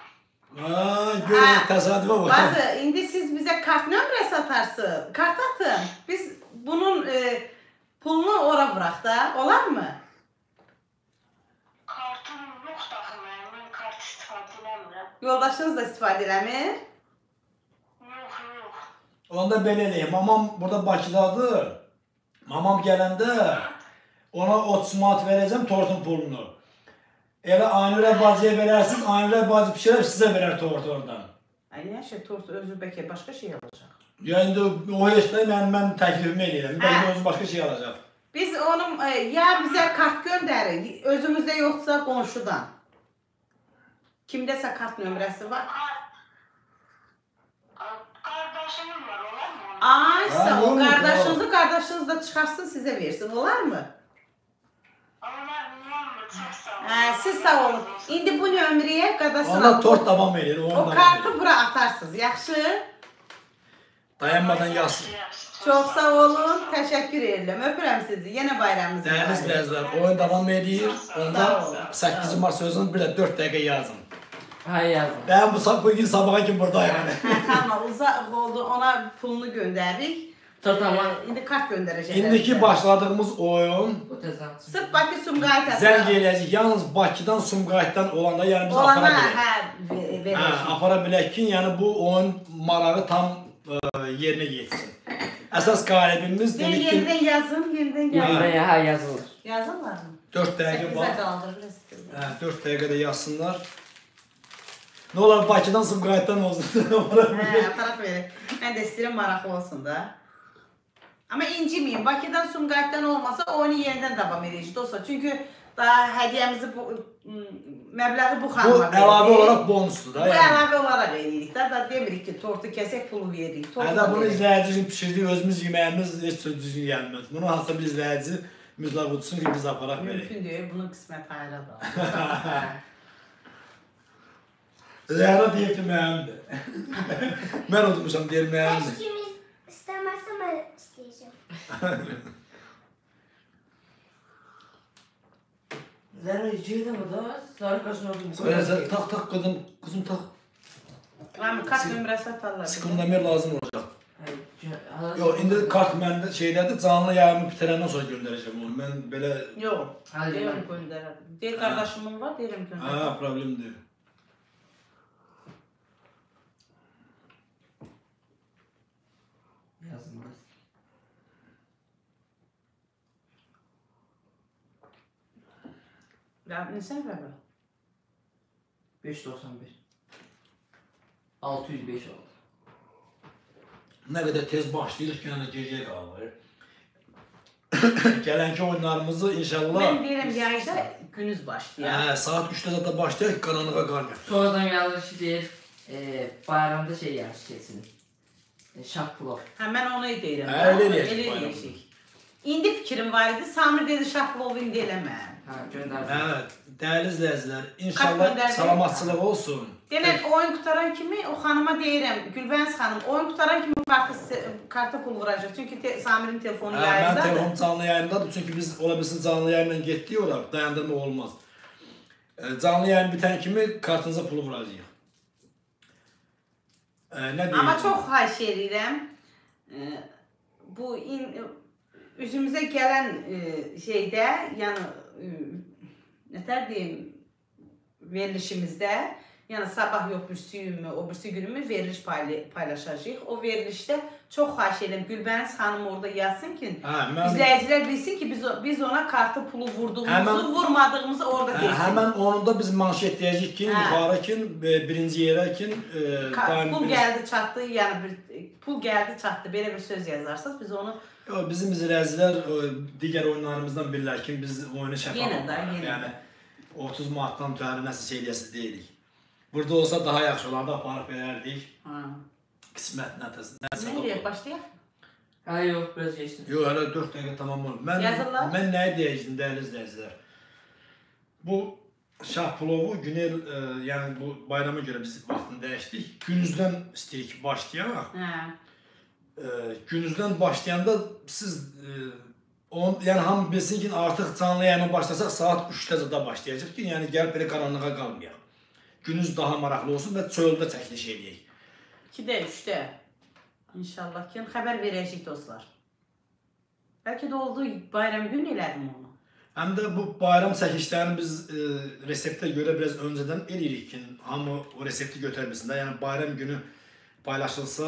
Haa, görək, təsadüfə bax. Bacı, indi siz bizə kart nömrəsi atarsın. Kart atın. Biz bunun pulunu ora vuraq da. Olar mı? Kartım yox daxı mənim. Mən kart istifadə eləmirəm. Yoldaşınız da istifadə eləmir? Yox. Onda belə eləyək. Mamam burada Bakıdadır. Mamam gələndə ona 30 manat verəcəm tortun pulunu. Elə Aynurə bacıya verərsiniz, Aynurə bacı pişirər, sizə verər tortu oradan. Aynı hər şey tortu özü bəlkə başqa şey alacaq. Yəni o heç də mən təklifimi eləyirəm, bəlkə özü başqa şey alacaq. Biz onun, ya bizə kart göndərin, özümüzdə yoxsa qonşudan. Kimdəsə kart nömrəsi var. Qardaşınız var, olar mı? Aysa, o qardaşınız da çıxarsın, sizə versin, olar mı? Siz sağ olun. İndi bu nömrəyə qadasın. Ona tort davam edir. O kartı bura atarsınız. Yaxşı? Dayanmadan yazsın. Çox sağ olun. Təşəkkür edirəm. Öpürəm sizi. Yenə bayramınız. Dəyərli izləyicilər, oyun davam edir. Onda 8 mart sözünü bir də 4 dəqiqə yazın. Hay yazın. Bəyəm bu gün sabaha kimi buradayım. Tamam, uzaq oldu. Ona pulunu göndəririk. İndi kart göndərəcək. İndiki başladığımız oyun sırf Bakı-Sumqayıt arasında. Zəng eləyəcək. Yalnız Bakıdan, Sumqayıtdan olanda yəni biz apara bilək. Apara bilək ki, yəni bu oyun marağı tam yerinə yetsin. Əsas qalibimiz dedik ki... Yeniden yazın, yeniden yazın. Yazılır. Yazırlar mı? 4 dəqiqə bax. 4 dəqiqə də yazsınlar. Nə olar Bakıdan, Sumqayıtdan olsun. Apara bilək. Mən də istəyirəm maraqlı olsun da. Ama incimeyin. Bakıdan Sumqayıtdan olmasa onu yeniden devam edeceğiz dostlar. Çünkü daha hediyemizi məbləği bu xanıma verdik. Bu əlavə olarak bonusdur da. Bu əlavə olarak edirik. Daha demirik ki tortu kəsək pulu veririk. Hətta bunu izləyicinin pişirdiyi özümüz yeməyimiz heç söz düzgün gəlməz. Bunu hansısa bir izləyici müzlaq uçsun ki biz aparaq veririk. Mümkün deyil. Bunun qismət ayrı da. Zəhra deyir ki mənimdir. Mən unutmuşam deyir mənimdir. Heç kimi istəməsə mən istəyəcəm. Zara içeydi ama da sarı kaşın oldum. Tak tak kadın, kızım tak. Ama kart nömrə satarlar. Sıkımlamaya lazım olacak. Yok, indi kart məndə şeylərdir, canlı yayımı bitirəndən sonra göndereceğim onu. Mən belə... Yok, deyirəm gönderəm. Deyir kardeşimin var, deyirəm gönderəm. Ha, problem deyir. Yazmaz. Ne sen ver bana? 591 605 oldu. Ne kadar tez başlayırız ki yani geceye kalır. Gelenki oyunlarımızı inşallah... Ben deyirəm yayda günüz başlayalım. He, saat 3'te zaten başlayalım ki karanlığa kalmıyor. Sonradan yarışı deyir, bayramda şey yarışı geçsin. Şak pulov. Hemen onu deyirəm. Öyle deyirəm. İndi fikrim var idi, Samir dedi şak pulovu indi eləmə. Ha, gönderdim. Evet, değerli izleyiciler, inşallah salamatçılık olsun. Demek oyun kurtaran kimi, o xanıma deyirəm, Gülbəniz xanım, oyun kurtaran kimi karta pul vuracaq. Çünkü Samir'in telefonu yayındadır. Mən telefonum canlı yayındadır, çünkü biz ola bilsin canlı yayınla getdiyi olarak dayandırma olmaz. Canlı yayın bitən kimi kartınıza pulu vuracaq. Ama çok xahiş edirəm, bu üzümüzə gələn şeydə, yəni nətər deyim, verilişimizde, yani sabah yok birisi öbürsü günümü veriliş paylaşacağıq. O verilişdə çox xahiş edirəm, Gülbəniz xanım orada yazsın ki, izləyicilər bilsin ki, biz ona kartı pulu vurduğumuzu, hemen, vurmadığımızı orada deyilsin. Hemen onu da biz manşet deyəcəyik ki, yuxarıkin, birinci yerəkin, pul gəldi çatdı, yəni pul gəldi çatdı, belə bir söz yazarsınız, biz onu... Yo, bizim izləyicilər digər oyunlarımızdan bilirlər ki, biz oyunu şəffaf olaraq, yəni 30 manatdan təhəri nəsə seyriyəsi deyilik. Burada olsa daha yaxşı olardı, aparıq verərdik. Qismət nəsə olur. Başlayaq? Hələ yox, biraz geçsin. Yox, hələ 4 dəqiqə tamam olur. Mən nəyi deyəcəm dəyərli izləyicilər? Bu şah plovu günel, yəni bu bayrama görə biz vaxtını dəyişdik. Günüzdən istəyirik ki, başlayaq. Günüzdən başlayanda siz yəni hamı bilsin ki artıq canlı yayına başlasaq saat 3-də başlayacaq ki yəni gəlib belə qaranlığa qalmayaq. Günüz daha maraqlı olsun və çöldə çəkiliş edək. 2-də, 3-də inşallah ki xəbər verəcəyik dostlar. Bəlkə də oldu bayram günü elədim onu. Həm də bu bayram çəkilişlərini biz reseptə görə biraz öncədən eləyirik ki hamı o resepti götürməsin də yəni bayram günü paylaşılsa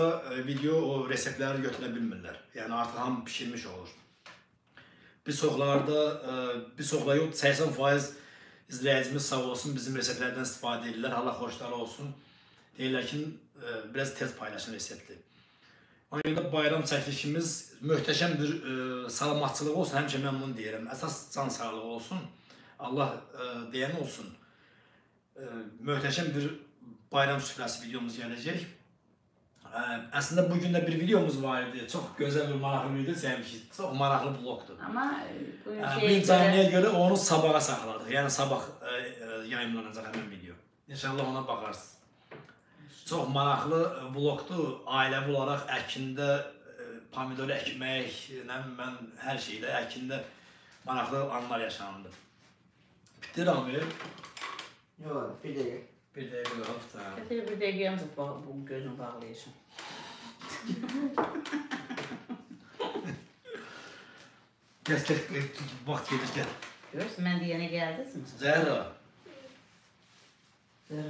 video o reseptleri götürə bilmirlər. Yani artık hamı pişirmiş olur. Bir çoxlar yok 80% izleyicimiz sağ olsun bizim reseptlerden istifadə edirlər. Allah hoşlar olsun. Deyirlər ki biraz tez paylaşın resepti. Ona göre bayram çəkilişimiz möhtəşəm bir salamatçılıq olsun. Həmişə mən bunu deyirəm. Əsas can sağlığı olsun. Allah deyən olsun. Möhtəşəm bir bayram süfrəsi videomuz gələcək. Aslında bugün de bir videomuz vardı. Çok güzel bir maraqlı video sevmişik. Çok maraqlı blogdur. Ama bu canlıya göre onu sabaha saxladık. Yani sabah yayımlanacak hemen video. İnşallah ona bakarsınız. Çok maraqlı blogdur. Ailəvi olarak əkində pomidoru əkməklə mən her şeyde əkində maraqlı anlar yaşandı. Bitir abi. Yok, bir dakika. Bir de bir hafta. Bir de yalnız bu gözünü bağlayışım. Gel. Vaxt gelir gel. Görürsün, mən deyene geldiniz mi? Zehra. Zehra.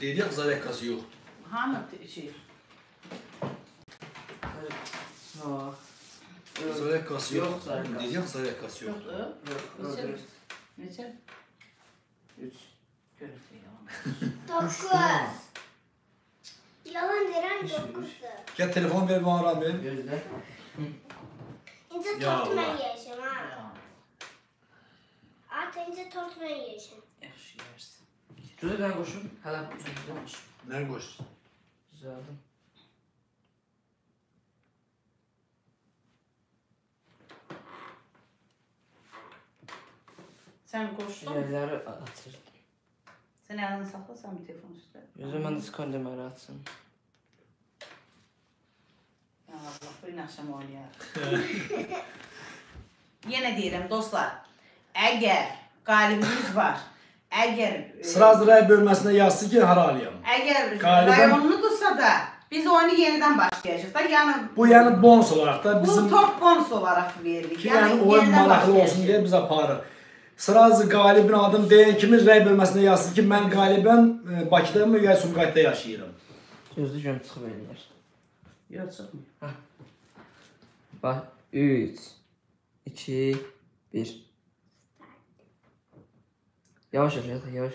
Dedi ya kızar ekası yoktu. Hanım şey. Kızar ekası yok. Dedi ya kızar ekası yoktu. Neçə? 3. Görürsün. 9 yalan deren 9'du. Gel telefon ver bana abi. Gözler. Artık tortuma yiyeceğim ha. Artık önce tortuma yiyeceğim. Yaxşı yersin. Düzü ben koşum. Hala uzun koşum. Nereye koşsun? Düzü aldım. Sen koştun mu? Yerleri atır. Sen elini saklasan bir telefon üstüne. Yüzümün skondemeri atsın. Ya Allah, bugün akşam oynayalım. Yine diyelim dostlar, eğer galibimiz var, eğer... Sıra bölmesine yazsın ki haralayalım. Eğer rayonunu tutsa da biz oyunu yeniden başlayacağız da yani... Bu yani bonus olarak da bizim... Bu top bonus olarak verilir. Yani oyun maraqlı olsun diye bize para. Sırazı galibin adım deyən kimi rəy bölməsində yazsın ki, mən qalibəm Bakıda mı, ya Sumqayıtda yaşayıram. Gözlü göm çıxıb eləyər. Yox, çıxmıyor. Bax, 3, 2, 1. Yavaş yavaş, yavaş yavaş.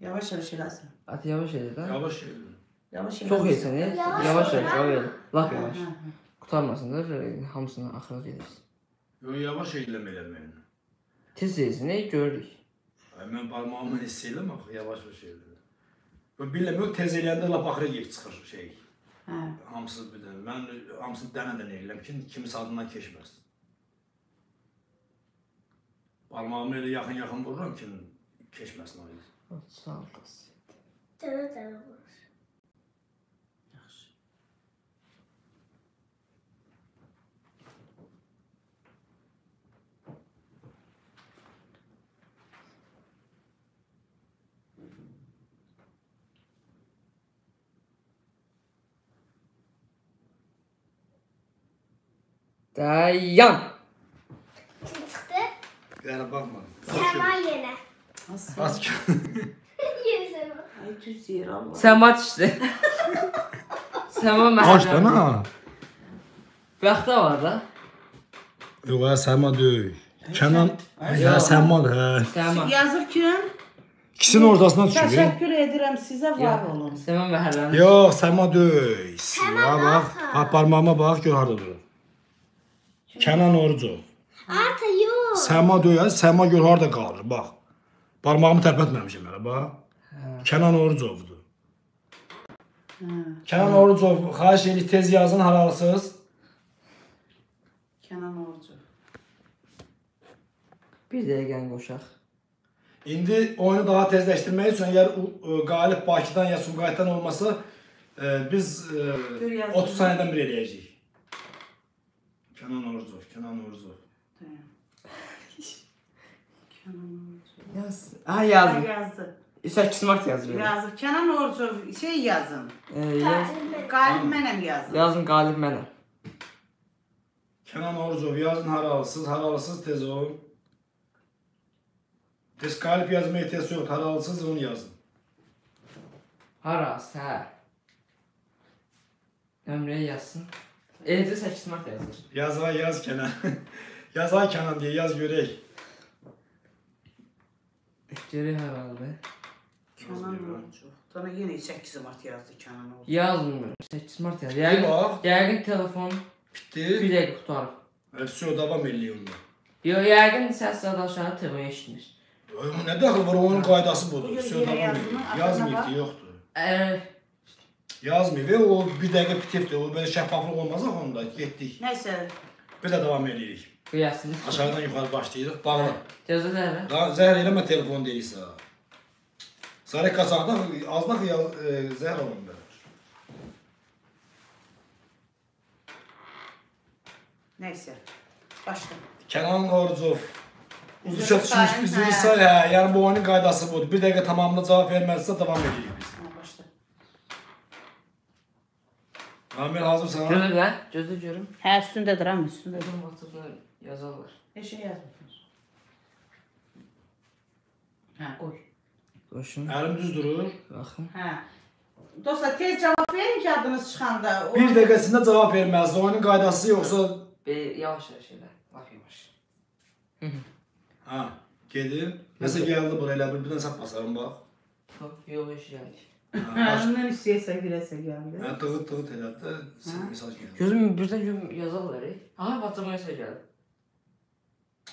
Yavaş yavaş eləsin. At, yavaş elə da. Yavaş elə. Yavaş elə. Çox eləsin, yavaş elə. Laq yavaş. Qutarmasınlar, hamısını axıra gedirsin. Yox, yavaş eyləməyəm. Tez ezinəyi görürük. Mən parmağımı hiss eləm, yavaş bir şey eləm. Biləm, yox, tez eləyəndə lap axıra geyib çıxır şey. Hamısız bir dənə. Mən hamısını dənədən eləm ki, kimisi adından keçməsin. Parmağımı elə yaxın-yaxın vururam ki, keçməsin o ilə. Sağ ol, qız. Dənə-dənə vurur. Dayan! Kim çıktı? Yara bakma. Sema yene. Az ki. Yeni Sema. Ay düz yer Allah. Sema işte. Sema məhzəm. Kaç tane ha? Bəxtə var da. Yox, ya Sema deyil. Kenan. Ya Semadır hə. Sema. Yazır kim? İkisinin ortasına düşür. Təşəkkür edirəm sizə, var olun. Sema məhəllənin. Yox, Sema deyil. Sema bax. Parmağıma bax, gör harada durur. Kenan Orucov. Ata yox. Səma döyər, Səma gör harada qalır, bax. Barmağımı tərpətməmişəm hələ, bax. Kenan Orucovdur. Kenan Orucov, xahiş edirik tez yazın, halalısınız. Kenan Orucov. Bir dəqiqəni qoşaq. İndi oyunu daha tezləşdirmək üçün, əgər qalib Bakıdan ya Sumqayıtdan olması, biz 30 saniyədən bir eləyəcəyik. Kenan Orucov, Kenan Orucov. Kenan Orucov. Yaz. Ha yazdım. Yazdı. 8 Mart yazdım. Yazdım. Kenan Orucov şey yazın. Qalib mənəm yazın. Yazın qalib mənəm. Kenan Orucov yazın, haralısınız, haralısınız tez olun. Tez qalib yazma ehtiyacı yox, haralısınız onu yazın. Harası, hə. Ömrəyə yazsın. Eləcə 8 Mart yazır. Yazığa yaz Kenan. Yazığa Kenan deyə yaz görək. Görək herhalde. Kenan Orucov. Sonra yenə 8 Mart yazdı Kenan Orucov. Yazmıyor. 8 Mart yazdı. Yəqin telefon bir dəqiq qutarıq. Vəsyo davam eləyir onda. Yox, yəqin səs adaşanı tığmaya işitmir. Nə dəxil var, onun qaydası budur. Vəsyo davam eləyir. Yazmıyor ki, yoxdur. Yazmıyor ve o bir dakika pitifdir, o böyle şeffaflık olmaz ama onda getdik. Neyse. Bir de devam edirik. Kıyasınız. Aşağıdan yukarı başlayırıq, bağlı. Gözü zəhri. Zəhri eləmə telefon deyilsə. Zəhri qaçaqda, azda zəhri olun da. Neyse, başla. Kenan Orucov. Uzuşa düşmüş biz uyursa, yəni bu oyunun qaydası budur. Bir dakika tamamına cavab verməlisə devam edirik biz. Amel hazır sana. Görür lan, gözü görürüm. Hə, üstündədir, həm üstündədir. WhatsApp-dan yazarlar. Heç şey yazmırlar. Hə, qoy. Qoşun. Əlim düz durur. Baxın. Hə. Dostlar, tez cavab verin ki, adınız çıxanda. Bir dəqiqəsində cavab verməlisiniz. Oyunun qaydası yoxsa... Yavaş-yavaş elə. Laf yavaş. Hə, gedir. Nəsə gəldi bura elə bir, birdən sap basarım, bax. Yox, yox, yox, yox. Ondan üstüye sevgilese geldi. Ben toğut edatta mesaj geldi. Gözüm birden yazarlar. Ha, WhatsApp'a mesaj geldi.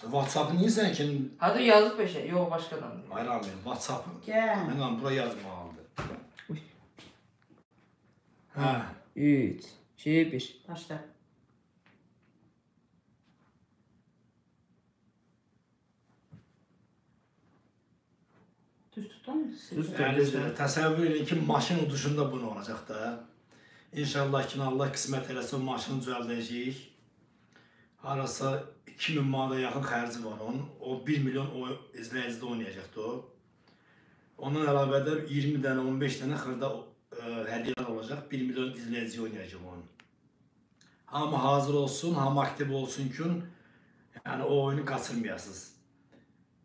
WhatsApp'ı niye sen ki? Hadi yazıp peşe. Yok başkadan. Hayır abi, WhatsApp'ı. Gel. Hemen buraya yazma aldı. Uy. Ha. 3, 2, 1. Başla. Düz tutar mısın? Təsəvvür edin ki, maşın uduşunda bunu olacaq da. İnşallah ki, Allah qismət eləsin, maşını düzəldəcəyik. Arasa 2000 manata yaxın xərci var onun. O 1 milyon izləyicdə oynayacaqdı o. Ondan əlavə də 20 dənə, 15 dənə xırda hədiyyələr olacaq. 1 milyon izləyici oynayacaq onun. Hamı hazır olsun, hamı aktiv olsun ki, yəni o oyunu qaçırmayasınız.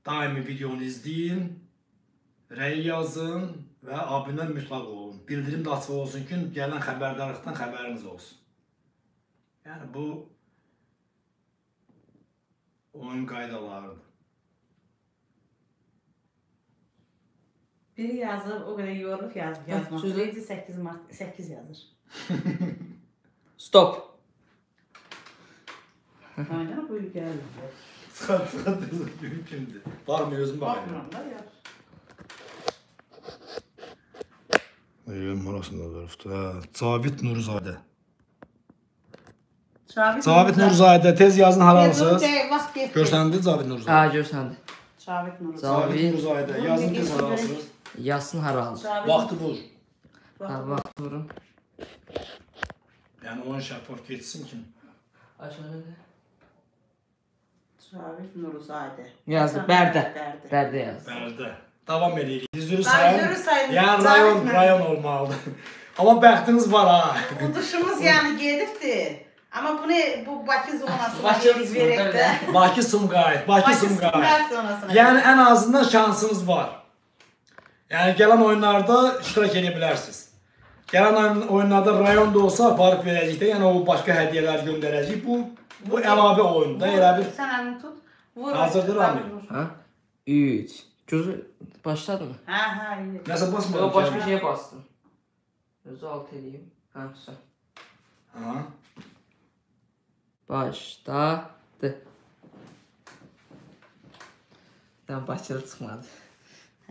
Daimi videonu izləyin. Rəy yazın və abunə mütləq olun. Bildirim də açıq olsun ki, gələn xəbərdarlıqdan xəbəriniz olsun. Yəni bu oyun qaydalarıdır. Biri yazır, o qədər yorulub yazmaq. Sözü 8 yazır. Stop. Aynen buyur gəldi. Çıxar yazır, mümkündür. Baxmıyor, özüm baxmıyorum. Baxmıyorum da ya. Evim orasında tarafta. Cavit Nurzadə. Cavit Nurzadə. Tez yazın haransız. Görsəndi Cavit Nurzadə. Ha, görsəndi. Cavit Nurzadə. Yazın tez haransız. Yazsın haransız. Vaxtı vur. Ha, vaxtı vurum. Yəni onun şəffaf keçsin ki. Aşağıda. Cavit Nurzadə. Yazdı. Bərdə. Bərdə yazdı. Bərdə. Davam edirik. Düzürü sayın. Yani rayon olmalıdır. Ama bəxtiniz var ha. Uduşumuz yani gedibdir. Ama bu Bakı zonası var. Bakı Sumqayıt zonasına. Yani en azından şansınız var. Yani gelen oyunlarda iştirak edə bilərsiniz. Gelen oyunlarda rayon da olsa aparıb verəcək də. Yəni o başka hediyeler gönderəcək. Bu əlavə oyunda. Sən elini tut. Hazırdır Amir. 3. Gözü başladı mı? Ha, iyi. Nəsə basmadın? Yo, başka şeye bastım. Gözü alt edeyim. Ha, güzel. Ha. Başladı. Tam başarı çıxmadı.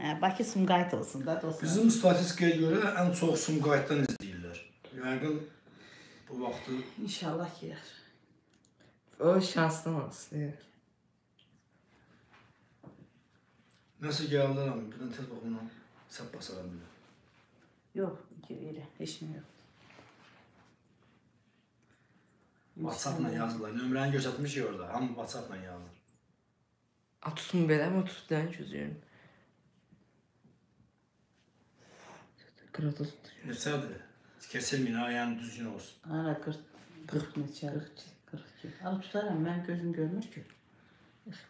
Ha, Bakı Sumqayıt olsun da dostlar. Bizim statistikaya göre en çok Sumqayıt'tan izleyirler. Yəqin bu vaxtı... İnşallah ki, o şanslı olsun, değil mi? Nasıl geldiler abi? Birden tez bakımdan sap basarlar böyle. Yok, öyle. Eşim yok. WhatsApp'la yazdılar. Nömrəni göstərmiş orada. Hamı WhatsApp'la yazdı. Atutun belə mi? Atut dəni çözüyorum. Kratos. Neçədir? Kesilmin ha, yani düzgün olsun. Ara 40 neçə? 42. Al tutaram, mən gözüm görmür ki.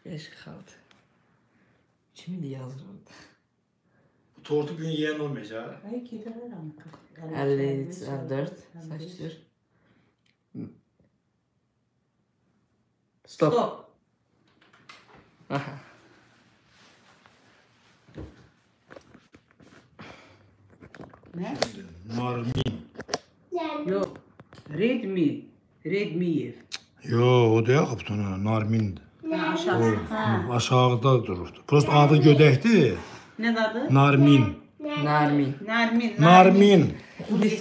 45 kaldı. Kimdi yazır orada? Bu tortu gün yiyən olmayacaq. Ay, gider ama. 54, saçdır. Stop. Ne? Marmin. Yo, Redmiyev. Yo, o da yaxıb tona, Narmindir. Aşağıda dururdu. Prost adı gödəkdir. Nə adı? Narmin.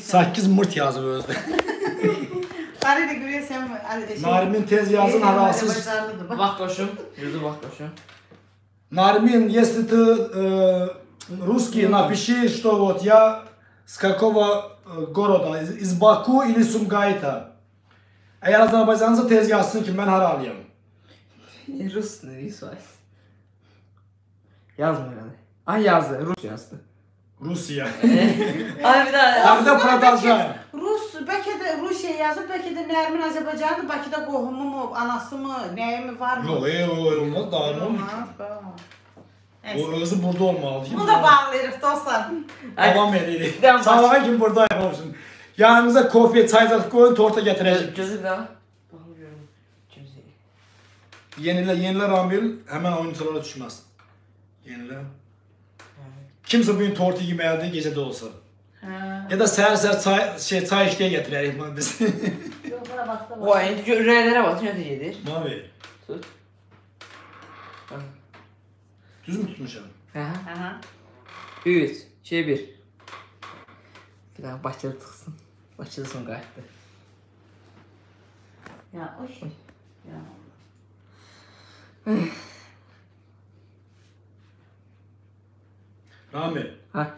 8 mırt yazıb özdə. Bari də görəsən Narmin tez yazın arasız. Vaxt qoşum. Gözü vaxt qoşum. Narmin, если ты русский, напиши, что вот я с какого города, из Баку или Сумгайта. Əgər Azərbaycanlıca tez yazsın ki, mən haralıyam. Rus ne Rusya? Yazmıyor yani. Ah yazdı, Rus yazdı. Rusya. Ay bir daha. Orada prodajlar. Rus, belki de Rusya yazdı, belki de Nermin Azerbaycanlı, belki de qohumu mu, anası mı, nəyi mi var mı? Yok, olmaz daha ne olur ki? O özü burada olmalı. Bunu da bağlayırıq dostlar. Devam edirik. Sabahın kimi burada yapalım. Yanınıza kofe, çaycaq koyun, torta getirəcək. Gözü daha. Yenilə Ramil hemen oyunculara düşməz. Yenilə. Kimsə bugün tortu yeməlidir, gecədə olsa. ya da seher seher sahişliğe getirir ihman bizi. Yok bana bastı. O ayın rüyelere basın ödeyecektir. Abi. Tut. Bak. Düz mü tutmuşum? Aha. 3, şey 1. Bir daha başladı tıksın. Başladı son kayıttı. Ya hoş. Ya. Rami. Ha.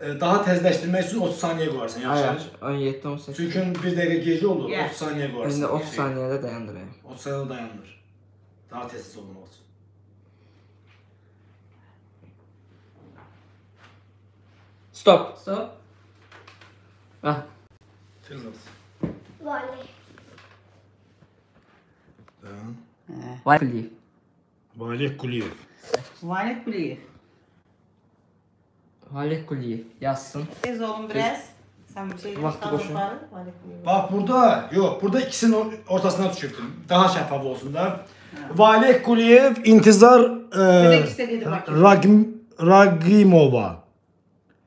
Daha tezleştirmek için 30 saniye koyarsın. Yaxşı. 17-18. Çünkü bir dakika gecə olur. Yeah. 30 saniye koyarsın. Şimdi 30 saniyede dayandır. 30 saniyede dayandır. Daha tezsiz olmalı. Stop. Stop. Ha. Tezleş. Vali. Dayan. Vali. Vali Kuliyev. Vali Kuliyev. Vali Kuliyev yazsın. Tez olun biraz. Sen bir şey gösterdin bari. Bak burada yok. Burada ikisinin ortasına düşürdüm. Daha şeffaf olsun da. Vali Kuliyev İntizar Ragimova.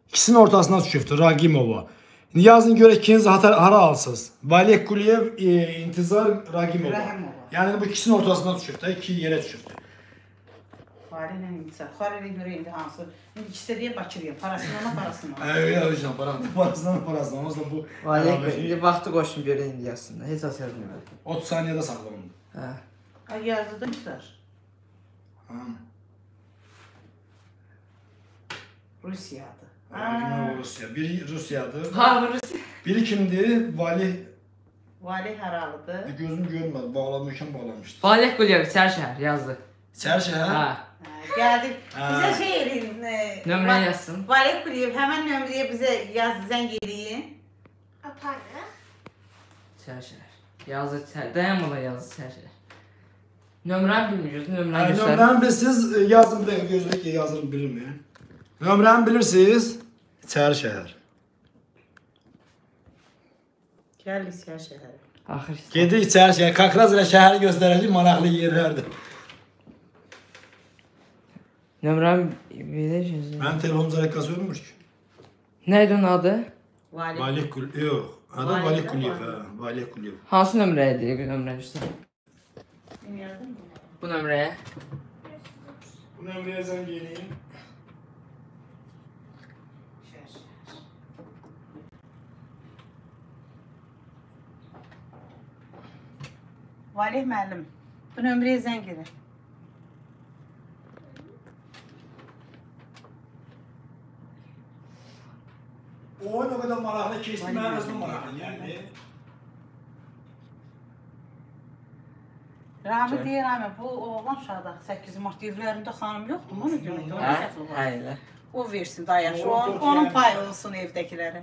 İkisinin ortasına düşürdü Ragimova. Yazın göre ikiniz hara alsınız. Vali Kuliyev İntizar Ragimova. Yani bu ikisinin ortasına düşürdü. İki yere düşürdü. Xarələ insə, xarələ görəndə hansı? İkisi də Bakıya, parasına. Ay hocam, parasına. Onunla bu. Vallahi indi vaxtı qoşun görə indi yazsınlar. Heç əsər yoxdur. 30 saniyədə saxlanılır. Hə. Ay yazdı Müsər. Hə. Rusiyadır. Hə, Rusiya. Biri Rusiyadır. Ha, Rusiya. Biri kimdir? Vali Haralıdır. Gözüm görmədi. Bağlamışam, bağlamışdı. Vali Quliyev Çərşəhər yazdı. Çərşəhər? Hə. Geldik. Bize şey edin. Nömrə yazsın. Vali Kuliyev hemen nömrəyə bize yaz, zəng edin. Aparıq. Çərşər. Yazı çər. Dayanmadan yazı çərşər. Nömrəni bilmiyoruz. Nömrəni göstərin. Nömrəni bilirsiniz. Yazın bir dakika gözlük ki yazın bilmiyorum. Nömrəni bilirsiniz. Çərşər. Gəldik Çərşəhərə. Axır. Gedik Çərşəhərə. Kakraz ilə şəhəri göstərəcək maraqlı yerlərdir. Nömrəm verəcəyiz. Mən telefonum zərəkası ölmür ki. Nəydi onun adı? Vali Kuliyev. Yox, adı Vali Kuliyev. Vali Kuliyev. Hansı nömrəyə deyək nömrəni üstə? Bu nömrəyə? Bu nömrəyə zəng edin. Valih müəllim, bu nömrəyə zəng edin. O oyun o kadar maraqlı keçti, mənim özüm maraqlı geldi. Rami deyir, Rami, bu oğlan uşaqda 8 Mart evlərində xanım yoxdur, onu demək, onu səhv olar. O versin, dayaş, onun payı olsun evdəkilərə.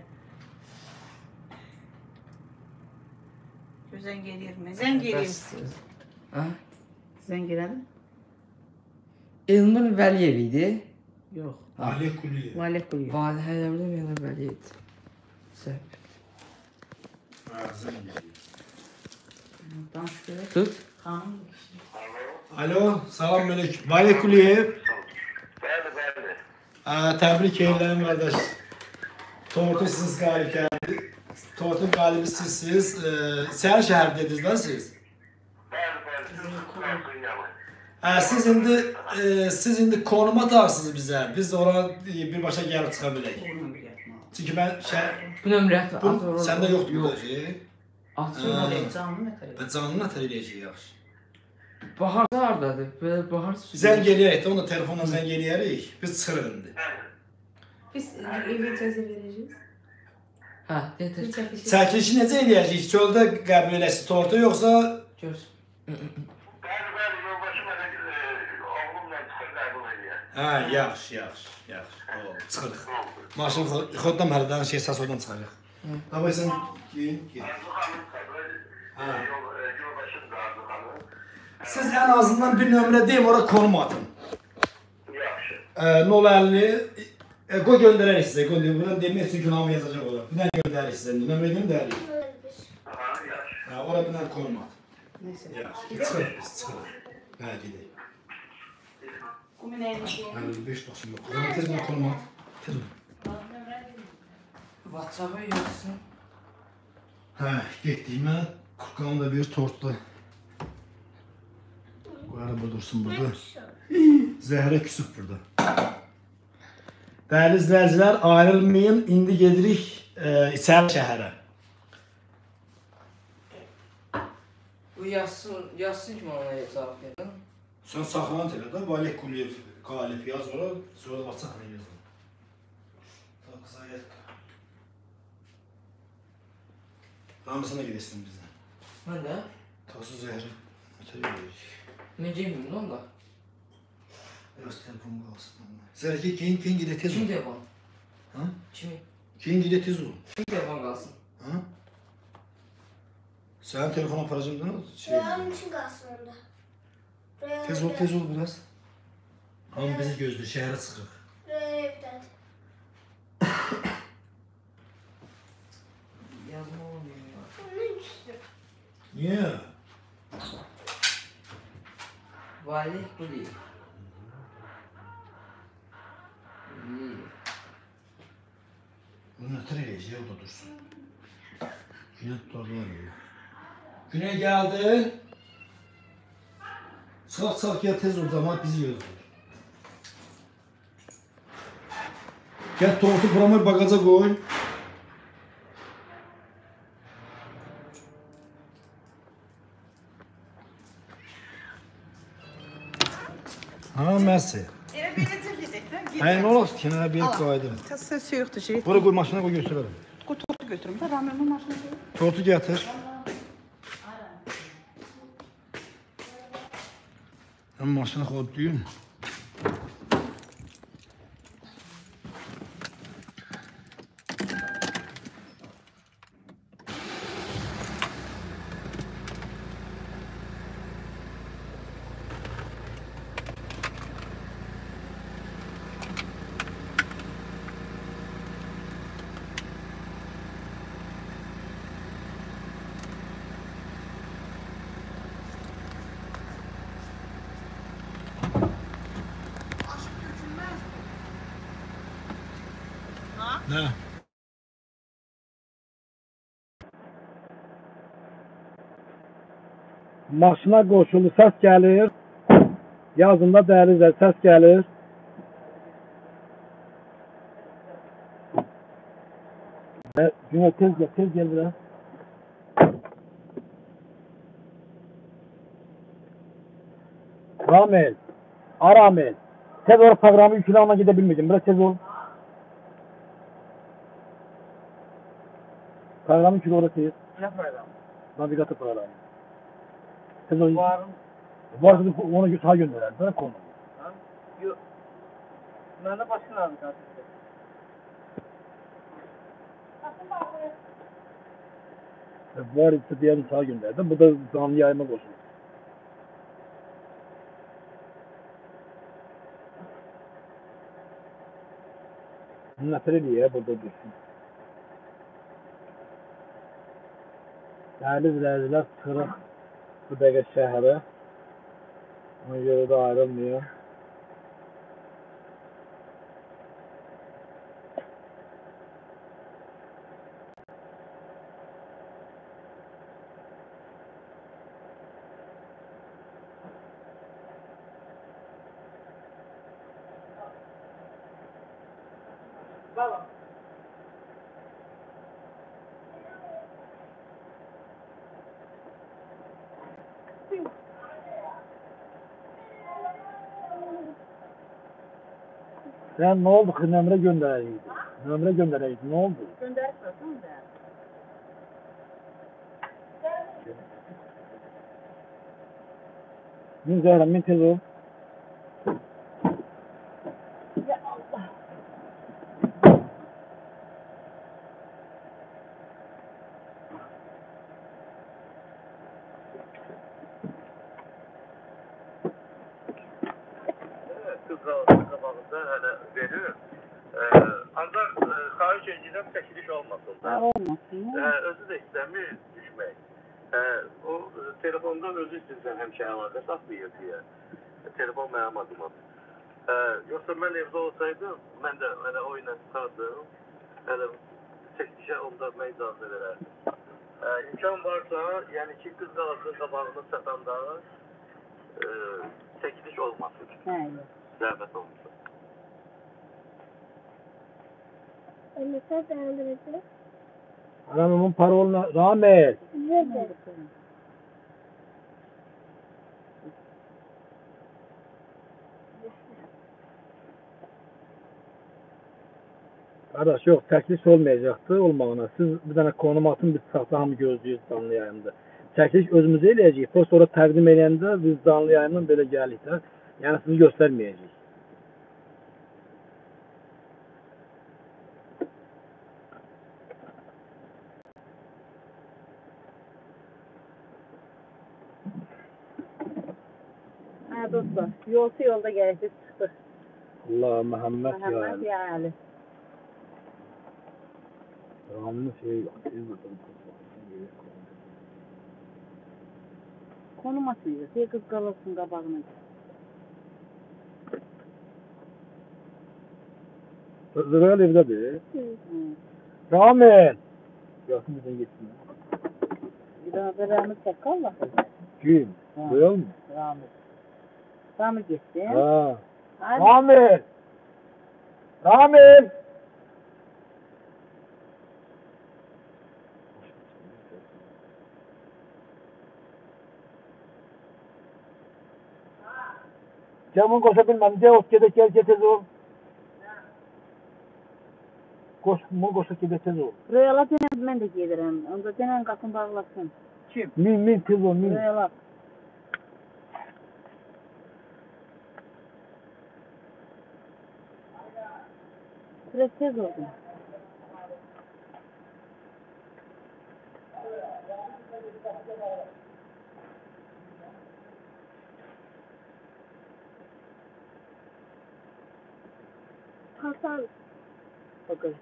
Zəng edirmi? Zəng edirsin. Zəng edirəm? Elnur Vəliyev idi. Yox. Vali Kuliyev. Vali Kuliyev. Vali Hələvləm yana Vəliyevdir. Səhv. Ağzım geliyor. Tut. Alo, salam mülük. Vali Kuliyev. Bəli. Təbrik eylərim, qardaş. Tortu siz qalib gəldi. Tortun qalibi sizsiniz. Səhər şəhər dediniz, nə siz? Bəli. Siz indi konum atarsınız bize. Biz oraya birbaşa gelip çıkabiliriz. Çünkü ben bu nömrə at. Sende yoktu bu da şey. Canını atarıyacaq yaxşı. Bahar da hardadır. Böyle bahar zəng eləyək də ona telefonla zəng eləyərik. Biz çıxırıq indi. Biz evə cəza verəcəyik. Hə, çəkilişi. Çəkilişi necə eləyəcəyik? Çöldə qəbul eləsi tortu yoxsa görs. Hə, yaxşı. Çıxırıq. Maşın xoddan mərdən şey sasodan çıxarıq. Davaysan ki. Hə. Siz ən azından bir nömrə deyim, ora konum atın. Yaxşı. 050 qoy göndərərik sizə. Qoy nömrə demək üçün günahımı yazacaq ora. Bir dənə göndəririk sizə. Nömrə göndəririk. Hə, yaxşı. Hə, ora bir dənə konum at. Nəsə. Çıxırıq. Hə, gedək. 55 dosyum yok. Tez bunu konuma at. Tez bunu. WhatsApp'a yazsın. Ha, gittiğime Kurkan'la bir tortla. Bu araba dursun burada. Zehra küsüp burada. Değerli izleyiciler, ayrılmayın. İndi gedirik İçer şehre. Bu yazsın ki bana hesap edin. Sen saklan telada Valih Kuliyev Kalif yaz ona, sonra da WhatsApp'a yazın. Tamam kısa gel. Hamısına gidesin bizden. Ben de? Taksız Zehra. Ötürü veririk. Ne diyeyim bunu onda? Öz telefonu kalsın onda. Zehra ki kim gide tez ol. Kim telefon? Ha? Kimi? Kim gide tez ol. Kim telefon kalsın? Ha? Sen telefon aparacağım da ne oldu? Onun için kalsın onda. Tez ol biraz. Ama bizi gözlü, şehre sıkık. Evden. Yazma olmuyor ya. Onun üstü. Niye? Valih bu değil. Niye? Bunu hatırlayacağız, o da dursun. Güne tutarlar ya. Güne geldi. Salak ya tez ol zaman bizi gözlü. Gel tortu buramı bagaja koy. Ha Mersi. Eve belirtir diyecekler. Hayır ne olsun kenara bir koyaydım. Kasaya su yoktu şey. Buraya koy maşına koy götürelim. Koy tortu götürüm. Ben ramenin maşına koy. Tortu getir. Ben maşına koy diyorum. Ne? Maşına qoşulu səs gəlir. Yazında dəhlizə səs gəlir. Günə tez gəl biraz. Ramil, Aramil. Tez ol proqramı yüklə ona gedə bilməyəcəm. Biraz tez ol. Programı çünkü orada değil. Ne programı? Navigatör programı. Siz o... Varım. Varsa ona sağa gönderelim. Bana konu. Ha? Yok. Ben de başka navigatör. Var ise diğerini sağa gönderdim. Bu da canlı yaymak olsun. Nefere diye burada dursun. Değerli izleyiciler, tırıq bu dəqiqə şəhərə, ona görə də ayrılmıyor. Baba. Sen ne oldu ki nömrə göndərəydi? Nömrə göndərəydi, ne oldu? Göndərib olsun da. Min Zəhra, min tez ol. Ya Allah. Verir. Ancak xahiş edilən təklif olmasın da. Olmasın. Özü də istəmir düşmək. O telefondan özü sizdən həmişə əlaqə saxlayır deyə. Telefon mənim adımadır. Yoxsa mən evdə olsaydım, mən də elə oyuna çıxardım. Elə çekişe onda meydanı verir. İmkan varsa, yani iki kız da arasında bağımlı satanda çekiliş olmasıdır. Evet. Zahmet olmuştur. Mesela değerlendirecek. Anamın paroluna rağmen. Evet. Kardeş yok, çekiliş olmayacaktı, olmağına. Siz bir tane konum atın, biz saxtamı gözlüyüz canlı yayında. Çekiliş özümüzü eləyəcəyik, sonra təqdim eləyəndə biz canlı yayından belə gəlirik də. Yəni sizi göstərməyəcəyik. Hə dostlar, yolsu yolda gəldik, çıxdıq. Allah Məhəmməd ya Ali. Konum atmıyor. Şey kız kalırsın kabağına. Zırhal evde be. Rahmet. Yakın bizden geçsin. Bir daha da Rahmet sakal var. Kim? Duyalım mı? Rahmet. Rahmet geçsin. Ha. Rahmet. Rahmet. Camın koşabilmem. De otkede herkese ol. Koş, mu koşa kibete ol. Rüyalar denen ben de gelirim. Onda denen kapın bağlasın. Kim? Min kız o, min. Rüyalar. Süresiz oldum. Hasan. Bakın.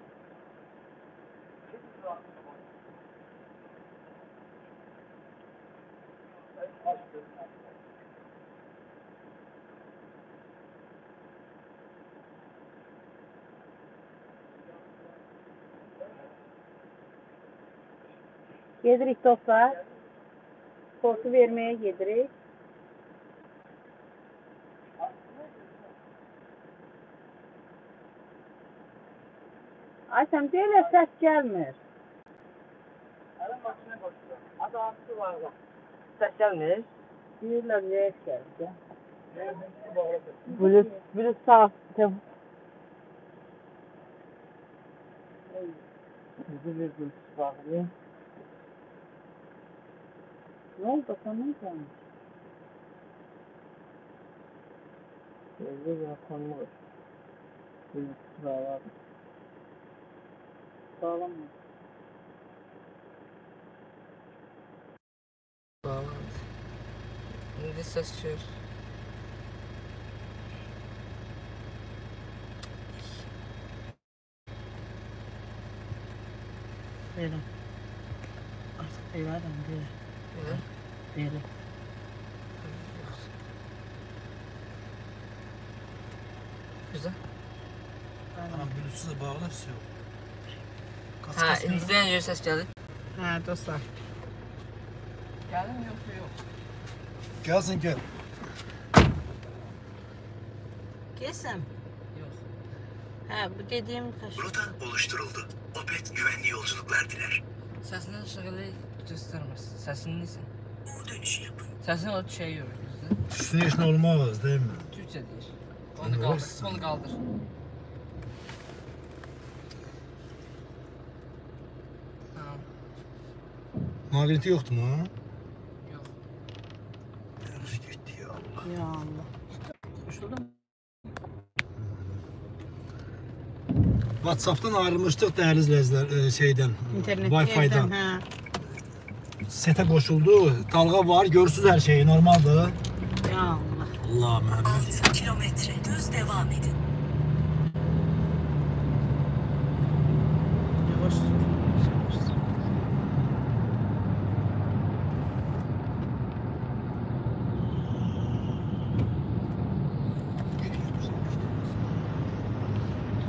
Yedirik dostlar. Korku vermeye yedirik. Ayşem böyle ses gelmir. Adam başına koştu. Adam su var bak. Ses gelmir. Birler neye geldi? Bülüs sağ. Bülüs sağ. Ne oldu? Konum gelmiş. Bülüs sağ. Bülüs sağ. Sağlam mı? Sağlam. İndi ses çür. Böyle. Artık böyle adam böyle. Böyle? Böyle. Güzel. Ama bülüsüze bağlarsa yok. Ha, inizden önce ses geldi. Ha, dostlar. Geldin mi yoksa yok? Gelsin gel. Gelsin. Yok. Ha, bu dediğim taş. Rutan oluşturuldu. Opet güvenli yolculuklar diler. Səsindən şıqılı göstərməz. Səsini neysin? O dönüşü yapın. Səsini o şey yorulur. Üstünün işin olmağız değil mi? Türkçe deyir. Onu kaldır, onu kaldır. Magneti yoktu mu? Yok. Yanlış gitti ya Allah. Ya Allah. Konuşuldu mu? WhatsApp'tan ayrılmıştık dehlizler şeyden. Wi-Fi'dan. Sete koşuldu. Dalga var. Görsüz her şeyi. Normaldi. Ya Allah. Allah Mehmet. 6 kilometre. Düz devam edin. Yavaş.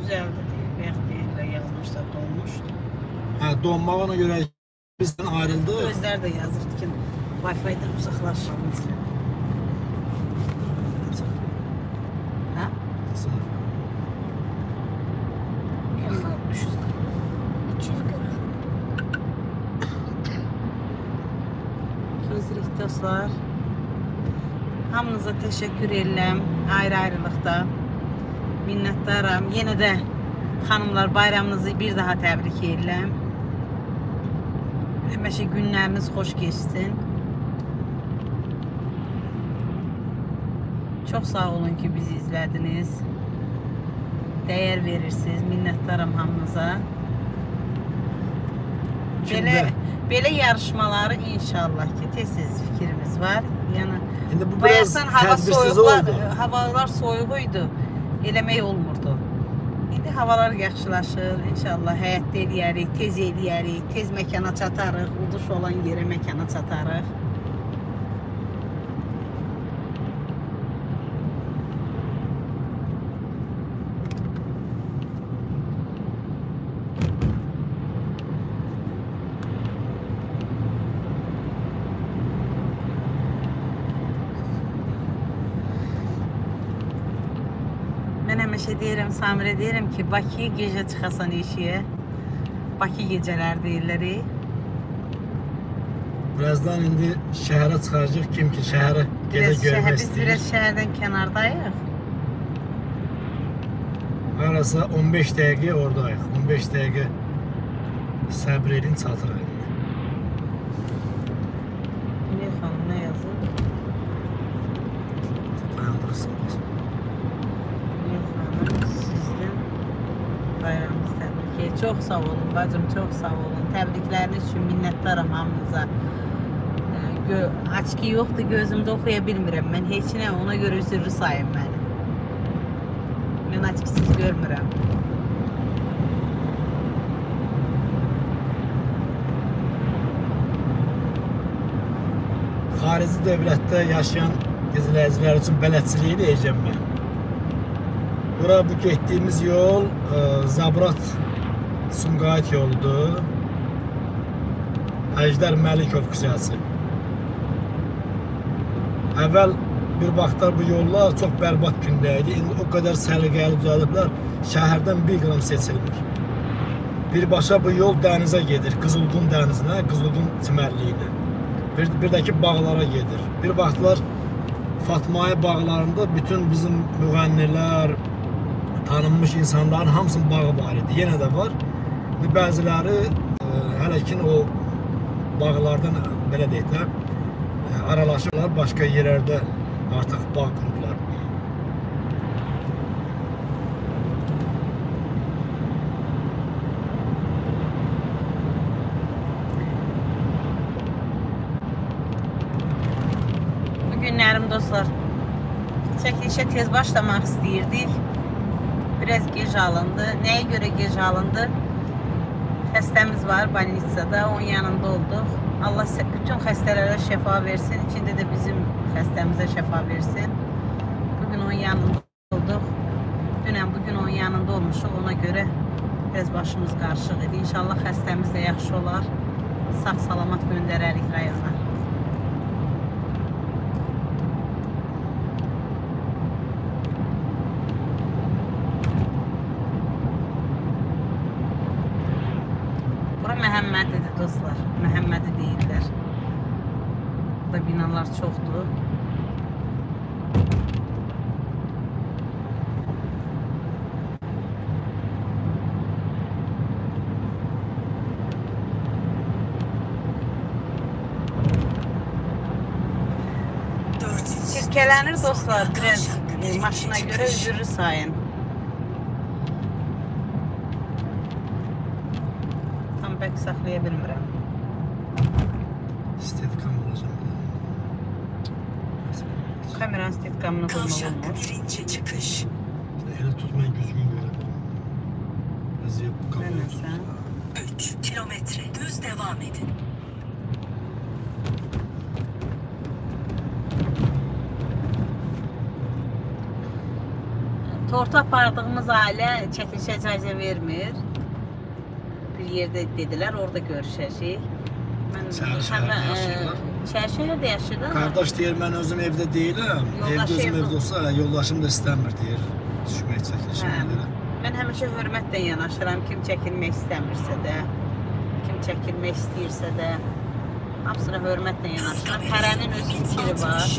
Düzeldi diye, belki de yazmışlar, dolmuştu. Donma ona görə bizdən ayrıldı. Özləri də yazırdı ki, Wi-Fi-dən uzaqlaşmamız. Hə? Gözlük dostlar, hamınıza teşekkür edirəm ayrı-ayrılıqda. Minnətdaram. Yenə də xanımlar, bayramınızı bir daha təbrik edirəm. Həmişə günləriniz xoş geçsin. Çox sağ olun ki, bizi izlədiniz. Dəyər verirsiniz. Minnətdaram hamınıza. Belə yarışmaları inşallah ki, tez-tez fikrimiz var. Yəni, bayaqdan havalar soyuğuydu, eləmək olmurdu. İndi havalar yaxşılaşır, inşallah həyatda eləyərik, tez məkana çatarıq, uduş olan yerə məkana çatarıq. Həmişə deyirəm, Samirə deyirəm ki, Bakıya gecə çıxasan eşiyə, Bakı gecələr deyiləri. Birazdan indi şəhərə çıxacaq, kim ki şəhərə gecə görmək istəyir. Biz biraz şəhərdən kənardayıq. Arası 15 dəqiqə oradayıq, 15 dəqiqə səbr edin, çatırıq indi. Niyə xanım, nə yazılır? Bayandırırsın, basın. Çox sağ olun bacım, çox sağ olun. Təbrikləriniz üçün minnətdaram hamınıza. Açki yoxdur, gözümdə oxuya bilmirəm. Mən heç nə, ona görə üzrlü sayım məni. Mən açkisiz görmürəm. Xarici dövlətdə yaşayan izləyicilər üçün bələdçiliyi deyəcəm mən. Bura bu getdiyimiz yol Zabrat Sumqayıt yoludur. Əjdər Məlikov küçəsi. Əvvəl bir vaxtlar bu yollar çox bərbat gündə idi. İndi o qədər səliqəli düzəliblər, şəhərdən bir qram seçilmir. Birbaşa bu yol dənizə gedir, Qızılqum dənizinə, Qızılqum çimərliyinə. Bir də ki, bağlara gedir. Bir vaxtlar Fatmaya bağlarında bütün bizim müğənnilər, tanınmış insanların hamısının bağı var idi. Yenə də var. Bəziləri hələ ki o bağlardan, belə deyirlər, aralaşırlar, başqa yerlərdə artıq bağ qurublar. Bu günlərim dostlar, çəkilişə tez başlamaq istəyirdik. Biraz gec alındı. Nəyə görə gec alındı? Xəstəmiz var, bolnitsada, onun yanında olduq. Allah bütün xəstələrə şəfa versin, içində də bizim xəstəmizə şəfa versin. Bugün onun yanında olduq. Dünən bugün onun yanında olmuşuq, ona görə biraz başımız qarışıq idi. İnşallah xəstəmiz də yaxşı olar, sağ-salamat göndərərik rayona. Məhəmmədidir dostlar, Məhəmmədi deyirlər. Burada binalar çoxdur. Çirkələnir dostlar, biraz maşına görə üzrlü sayın. Saxlaya bilmirəm. İstedikam olacaq. Kameranın istedikamını bulmalı olmuş. Elə tut, mən gözümü görəbilirəm. Əziyyət bu kamerayı tutun. 3 kilometre düz devam edin. Torta apardığımız ailə çəkilişə icazə vermir. bir yerde dediler, orada görüşəcəyik. Şəhərşəhərdə yaşayır. Qardaş deyir, mən özüm evdə deyiləm. Evdə özüm evdə olsa, yoldaşım da istəmir deyir. Düşmək, çəkinmək. Mən həmişə hörmətlə yanaşıram, kim çəkinmək istəmirsə də, kim çəkinmək istəyirsə də. Hamısına hörmətlə yanaşıram. Hərənin öz fikri var.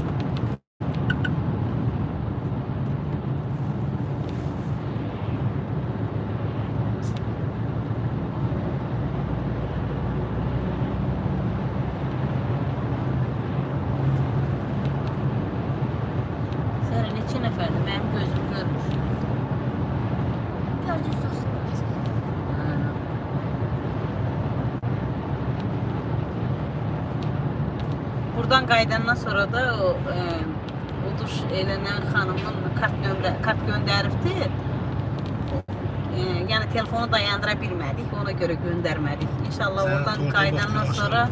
Buradan qaydandan sonra da uduş elənən xanımın kart göndəribdi. Yəni telefonu dayandıra bilmədik, ona görə göndərmədik. İnşallah oradan qaydandan sonra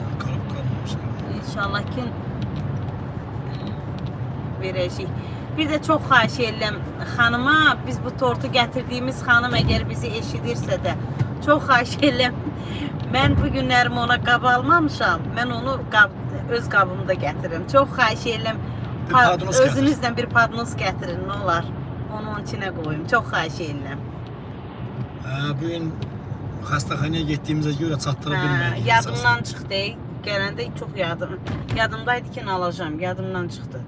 inşallah ki verəcəyik. Bir də çox xahiş edirəm xanıma, biz bu tortu gətirdiyimiz xanım əgər bizi eşidirsə də çox xahiş edirəm. Mən bu günlərimi ona qab almamışam, mən onu öz qabımda gətirirəm. Çox xahiş edirəm, özünüzdən bir padnos gətirin, nə olar? Onu onun içinə qoyum, çox xahiş edirəm. Bugün xəstəxanaya getdiyimizə görə çatdıra bilməyik. Yadımdan çıxdı, gələndə çox yadımdaydı ki, nə alacağım, yadımdan çıxdı.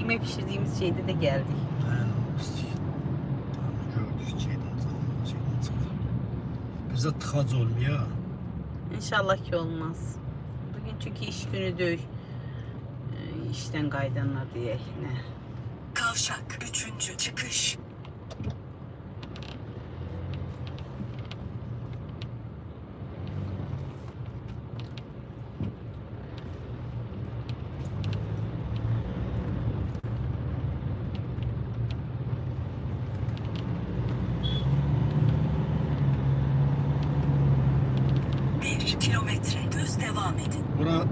Yemek pişirdiğimiz şeyde de geldik. Bize tıxac olmuyor. İnşallah ki olmaz. Bugün çünkü iş günüdür. İşten qaydanlar diye. Kavşak 3. çıkış.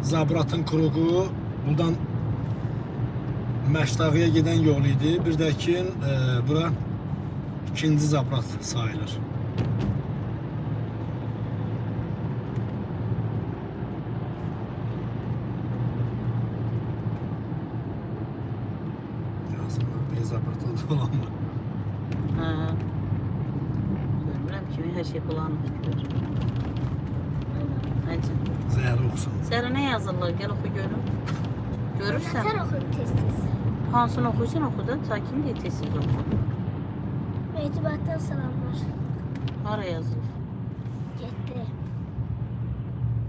Zabratın kruğu, buradan Məştağıya gedən yol idi. Bir də ki, bura ikinci zabrat sayılır. Yazımlar, bir zabrat oldu olan mı? Haa. Görmürəm kimi hər şey bulanmış görür. Zəhra oxusun. Zəhra nə yazırlar? Gəl oxu görüm. Görürsən? Sən oxuyun tez-tez. Hansını oxuysan oxu da, sakin deyə tez-tez oxu. Mehdibatdan salamlar. Hara yazılır? Getdi.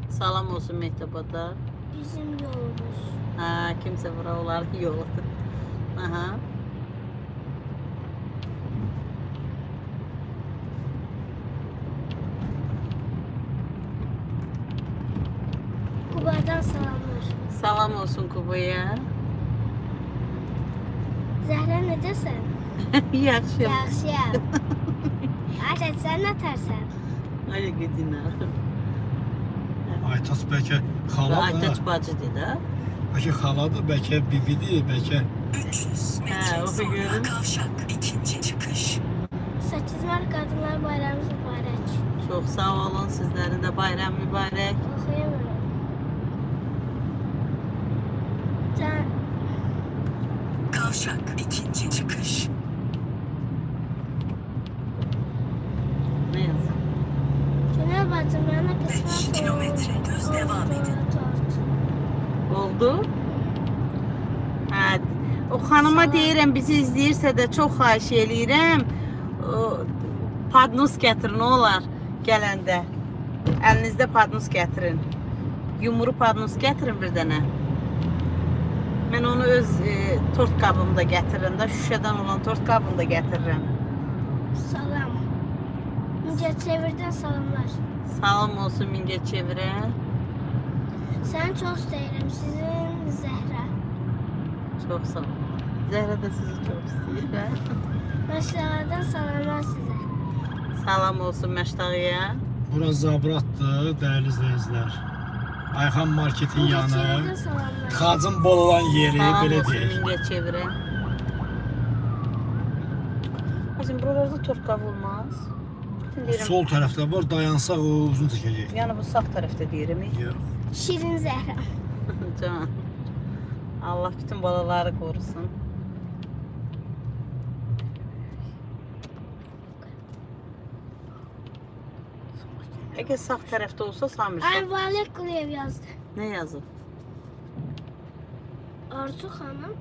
Salam olsun Mehdibata. Bizim yolumuz. Haa, kimsə bura olardı yoldur. Aha. Kubadan salamlar. Salam olsun Kubaya. Zəhra necəsən? Yaxşıyam. Yaxşıyam. Aytaz, sən atarsan? Ay, gedin ağır. Aytaz bəlkə xaladır. Aytaz bacıdır da. Bəlkə xaladır, bəlkə bibidir, bəlkə... 300 metr sonra kavşak, 2. çıkış. 8 Mart Qadınlar Bayramı mübarək. Çox sağ olun, sizlərin də bayram mübarək. Oxuyamıyorum. Kavşak 2. çıkış. Ne yazık? Genel bacımlarına kısmet 5 kilometre düz devam edin. Oldu? Hadi. O xanıma deyirəm, bizi izləyirsə də çox xahiş eləyirəm. Padnos gətirin, nə olar gələndə. Əlinizdə padnos gətirin. Yumru padnos gətirin bir dənə. Mən onu öz tort qabımda gətirirəm də, şüşədən olan tort qabımda gətirirəm. Salam. Mingəçevirdən salamlar. Salam olsun Mingəçevirə. Səni çox istəyirəm, sizin Zəhra. Çox sağ olun. Zehra da sizi çok istiyor. Meştağı'dan salamlar size. Salam olsun Meştağı'ya. Burası Zabrat'dır değerli izleyiciler. Ayhan Market'in yanı. Kazım bol olan yeri salam belə deyir. Bizim buralarda torka vurmaz. Sol tarafta var, dayansaq o uzun çəkəcək. Yəni bu sağ tarafta deyirim. Yox. Şirin Zəhra. Can. Allah bütün balaları korusun. Eğer sağ tarafta olsa Samir. Arvalet Kulev yazdı. Ne yazdı? Arzu Hanım.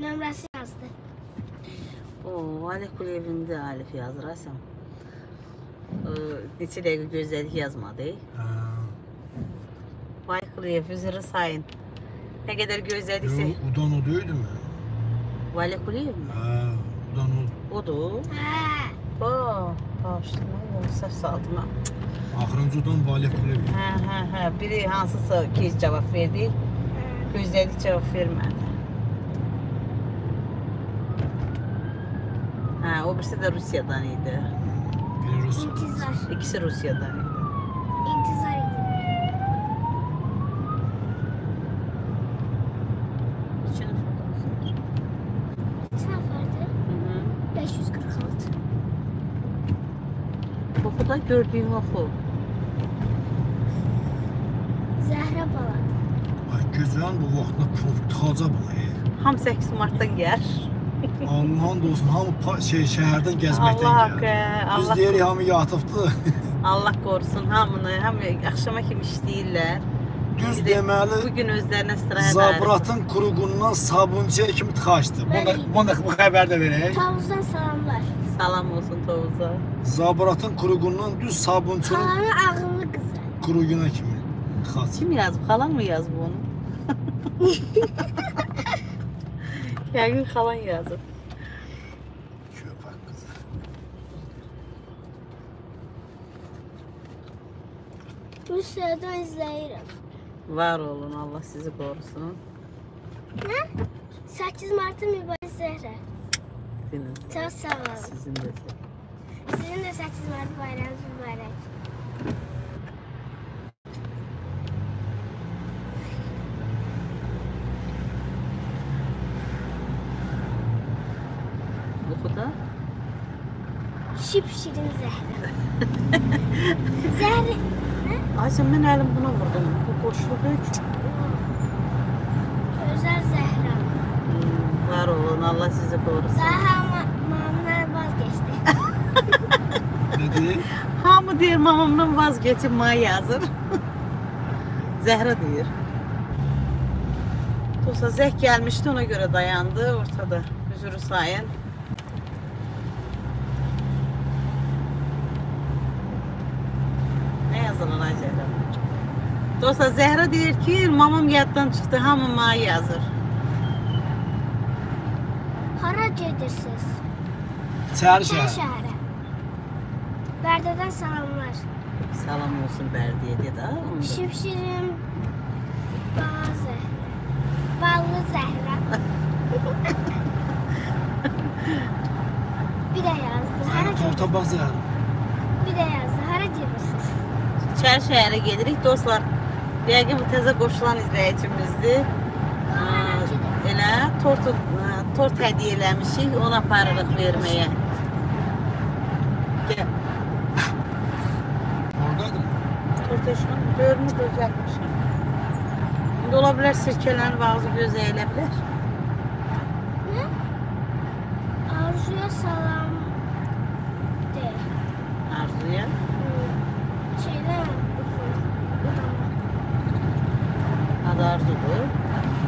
Nömrəsi yazdı. Ooo, Valeh Kulev'in de Alif yazdı. Rasam. Neçə dəqiqə gözlədik yazmadı. Valeh Kulev üzrə sayın. Ne qədər gözlədiksə. Udan o deyildi mi? Valeh Kulev mi? Haa, udan o. Odur. Haa. Ooo, bağışlamam, səhv saldıma. Axırıncıdan Valeh Kulev. Hə, hə, hə. Biri hansısa gec cavab verdi. Gözlədik cavab vermədi. Ha, o birisi de Rusya'dan idi. Biri Rusya'dan. İntizar. İkisi Rusya'dan idi. İntizar idi. İçine fotoğrafı. İçine fotoğrafı. 546. Oku da gördüğün oku. Zehra baladı. Ay güzel bu vaxtına taca bu. Ham 8 Mart'tan gel. Allah'ın dostum, hamı şehirden gezmekten geldi. Biz deyirik, hamı yatıbdır. Allah korusun hamını, hamı akşama kim işleyirlər. Düz demeli, bugün özlerine istirahat edilir. Zabratın kuruğundan sabuncuya kimi tıxaçdır. Bu haber de vereyim. Tavuzdan salamlar. Salam olsun Tavuza. Zabratın kuruğundan düz sabunçunun kuruğuna kimi tıxaç. Kim yazıb, xalan mı yazıb onu? Yəqin xalan yazıb. Köpək qızı. Rusiyadan izləyirəm. Var olun, Allah sizi qorusun. Nə? 8 martı mübarək Zəhra. Çox sağ olun. Sizin də. Sizin də 8 mart bayramınız mübarək. Şipşirin Zəhra. Zəhra. Ay sən mən əlim buna vurdum. Bu qoşlu böyük. Gözəl Zəhra. Var olun, Allah sizi qorusun. Daha mamamdan vazgeçdi. Ne deyir? Hamı deyir mamamdan vazgeçib maya yazır. Zəhra deyir. Dosta zəh gəlmişdi, ona görə dayandı ortada. Üzürü sayın. Dostlar Zehra deyir ki, mamam yaddan çıxdı, hamı maya yazır. Hara gedirsiniz? İçəri şəhərə. Bərdədən salamlar. Salam olsun Bərdəyə dedi ha. Şipşirim bala Zehra. Ballı Zehra. Bir də yazdı. Hara gedirsiniz? Bir də yazdı. Hara gedirsiniz? İçəri şəhərə gedirik dostlar. Yəqin bu təzə qoşulan izləyicimizdir. Elə tort hədiyyə eləmişik, onu aparırıq verməyə. Gəl. Oradadır mı? Tort eşinin bölümü gözlətmişik. İndi ola bilər sirkələrin ağzı gözə elə bilər. Nə? Arzuya salam deyil. Arzuya? Şeydən. Arzudur.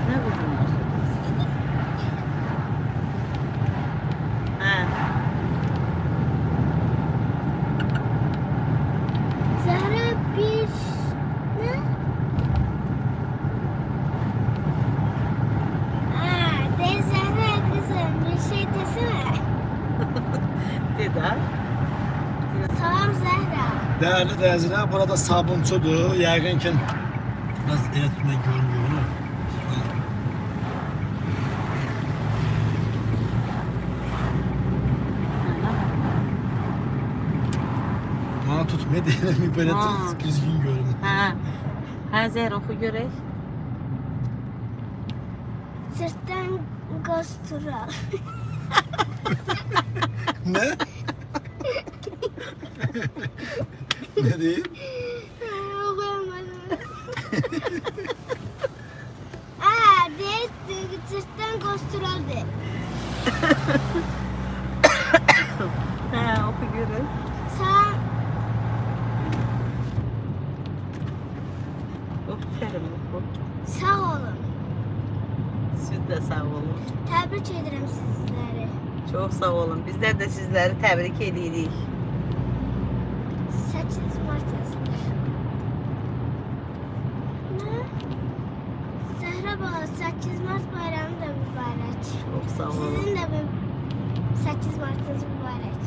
Ne buldun Arzudur? Hə. Zəhra bir... Nə? Haa, de Zəhra kızım, bir şey desene. De da. Salam Zəhra. Değerli Zəhra, burada sabunçudur. Yəqin ki, biraz el tutmayı görmüyor onu. Medya'nın ibaratı düzgün görünür. Ha, zerof'u görek. Sırttan kostura. Ne? Ne diyeyim? Aa, de sırttan kostura de. Ha, oku görün. Sağ. Aferin oku. Sağ olun. Siz de sağ olun. Tebrik ederim sizleri. Çok sağ olun. Bizler de sizleri tebrik ediyoruz. 8 Mart yazılır. Zehra Bala, 8 Mart bayramı da mübarek. Çok sağ olun. Sizin de 8 Mart'ınız mübarek.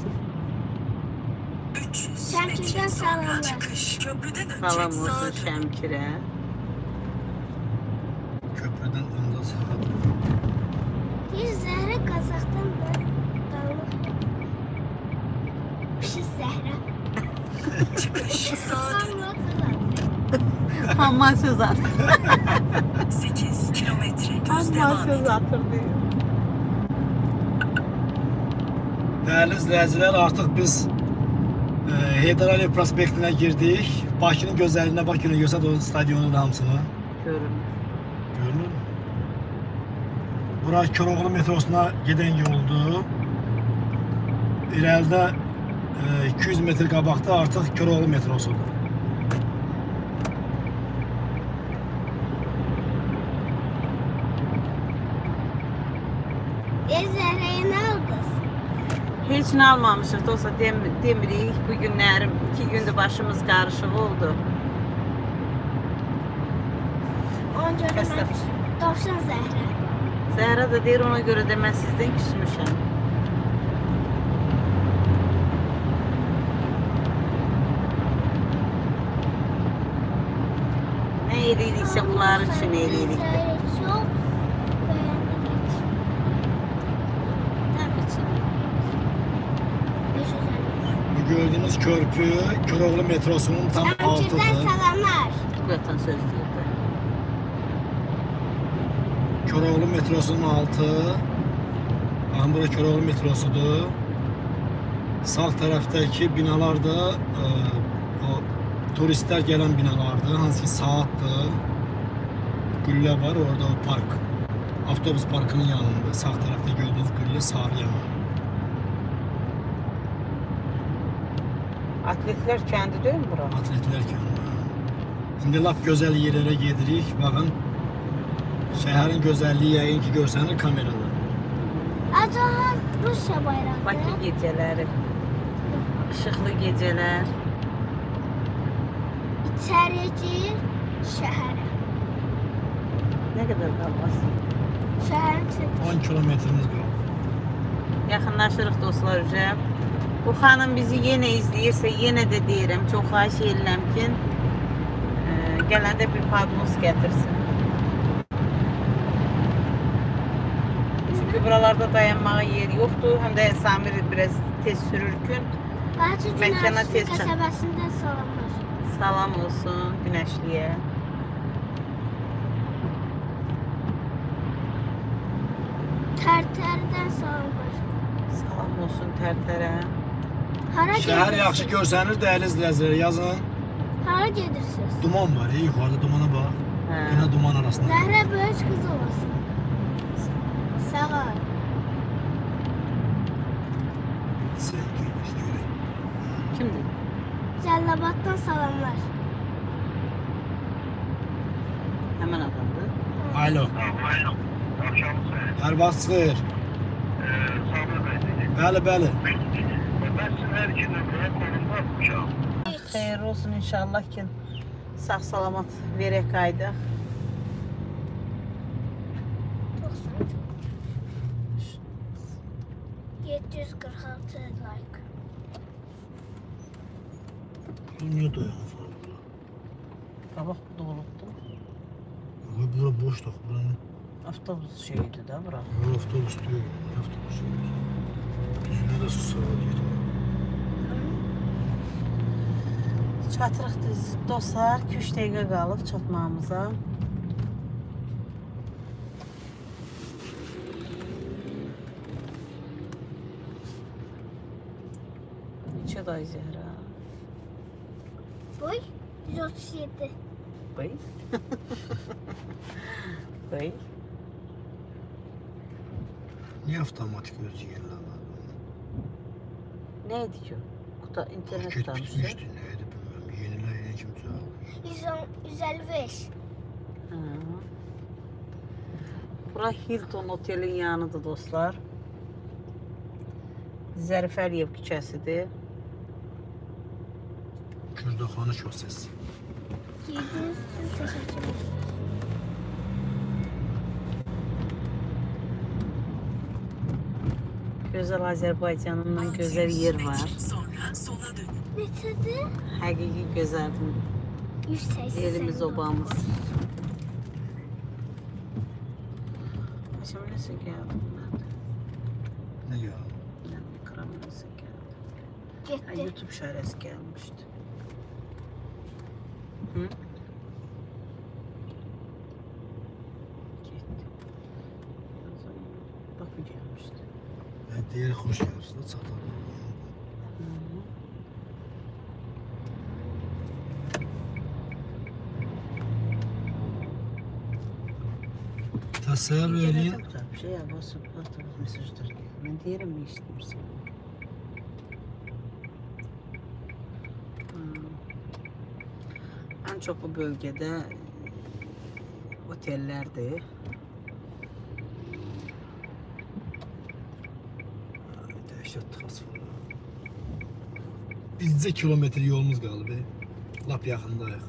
300 Şemkir'den salamlar. Salam olsun Şemkir'e. Köprüden onda salam. Bir Zehra Kazak'tan dalı. Bir Zehra. Çıkış saat. Amma söz atır. 8 kilometre düz devam edin. Değerli izleyiciler, artık biz Heydar Aliyev prospektine girdik. Bakı'nın gözlerine bakın, görsen o stadyonun hamısını. Görünür. Görünür. Burası Koroğlu metrosuna giden yoldu. İleride 200 metr qabaqda artıq Koroğlu metrosudur. Zəhrəyə nə aldınız? Heç nə almamışıq, dosta demirik. Bu günlərim, 2 gündür başımız qarışıq oldu. Ona görə mən dovşan Zəhrə. Zəhrə da deyir, ona görə də mən sizdən küsmüşəm. Edilirse bunlar için edilir. Bu gördüğünüz köprü Koroğlu metrosunun tam altında. Zaten söz değildi. Koroğlu metrosunun altı. Ambura Koroğlu metrosudur. Sağ taraftaki binalar da turistler gelen binalardı. Hansı saatdi. Gülle var orada, o park. Avtobus parkının yanında. Sağ tarafta gördüğünüz gülle Sarıyan. Atletler kendi değil mi burası? Atletler kendi. Şimdi lap güzel yerlere gedirik. Bakın. Şehrin güzelliği yayın ki görseniz kamerada. Acaba Rusya bayrağı. Bakı geceleri. Işıklı geceler. İçerici şehre. Ne kadar kalmasın? Şehrin içinde. 10 kilometrimiz var. Yaxınlaşırıq dostlar hocam. Bu xanım bizi yenə izləyirsə, yenə də deyirəm, çox xahiş edirəm ki, gələndə bir padnos gətirsin. Çünki buralarda dayanmağa yer yoxdur. Həm də Samir biraz tez sürürkün. Məkana tez çatır. Qəsəbəsindən salamlar. Salam olsun Güneşli'ye. Terter'den salam olsun. Salam olsun Terter'e. Şehir yaxşı görsənir, değerli izleyiciler, yazın. Hara gedirsiniz? Duman var ya, yukarıda dumana bak. Yine duman arasında. Zehra böyük kız olasın. Sağ ol. Sevgi, görək. Kimdir? Cəlilabaddan salamlar. Hemen adamdır. Alo. Alo. Akşamınız xeyir. Hər vaxt xeyir. Sabir bəy. Bəli, bəli. Mən sizin hər iki nömrəyə qolumda atmışam. Xeyir olsun inşallah ki, sağ salamat verək qaydaq. Çox sağ olun. 746 like. Niye dayanır? Kabak bu da olubdu. Bura boşdur. Avtobus şeydi de bura. Avtobus diyor. Avtobus şeydi. Düzünü de susarlar. Çatırıq dostlar, 2-3 dəqiqə qalıb çatmağımıza. Neçə day Zəhra? Boy 137. Boy? Boy? Niye avtomatik özü yerləndir? Neydi ki? Kuta internet danışdı. Paket bitmişdi, neydi bilmem. Yenileyen kim cevabı? 155. Bura Hilton otelin yanıdır dostlar. Zərif Əliyev küçəsidir. Kürdaxanı çox səs. Girdiniz, teşekkür ederim. Gözəl Azərbaycanımdan gözəl yer var. Neçədir? Həqiqi gözəldir. 180. Yerimiz, obamız. Başım nəsə gəldi? Nə gəldi? Nə mikram nəsə gəldi? Getdi. YouTube şarəsi gəlmişdi. Hı? Getdi. Baku gəlmişdi. Diğer hoş geldiniz de çatalım. Tasarruf edin. Bir şey yapmasın, artık mesajdır diye. Ben diğerim mi istedim? En çok bu bölgede otellerdi. Bizcə kilometr yolumuz qalıb. Lap yaxındayıq.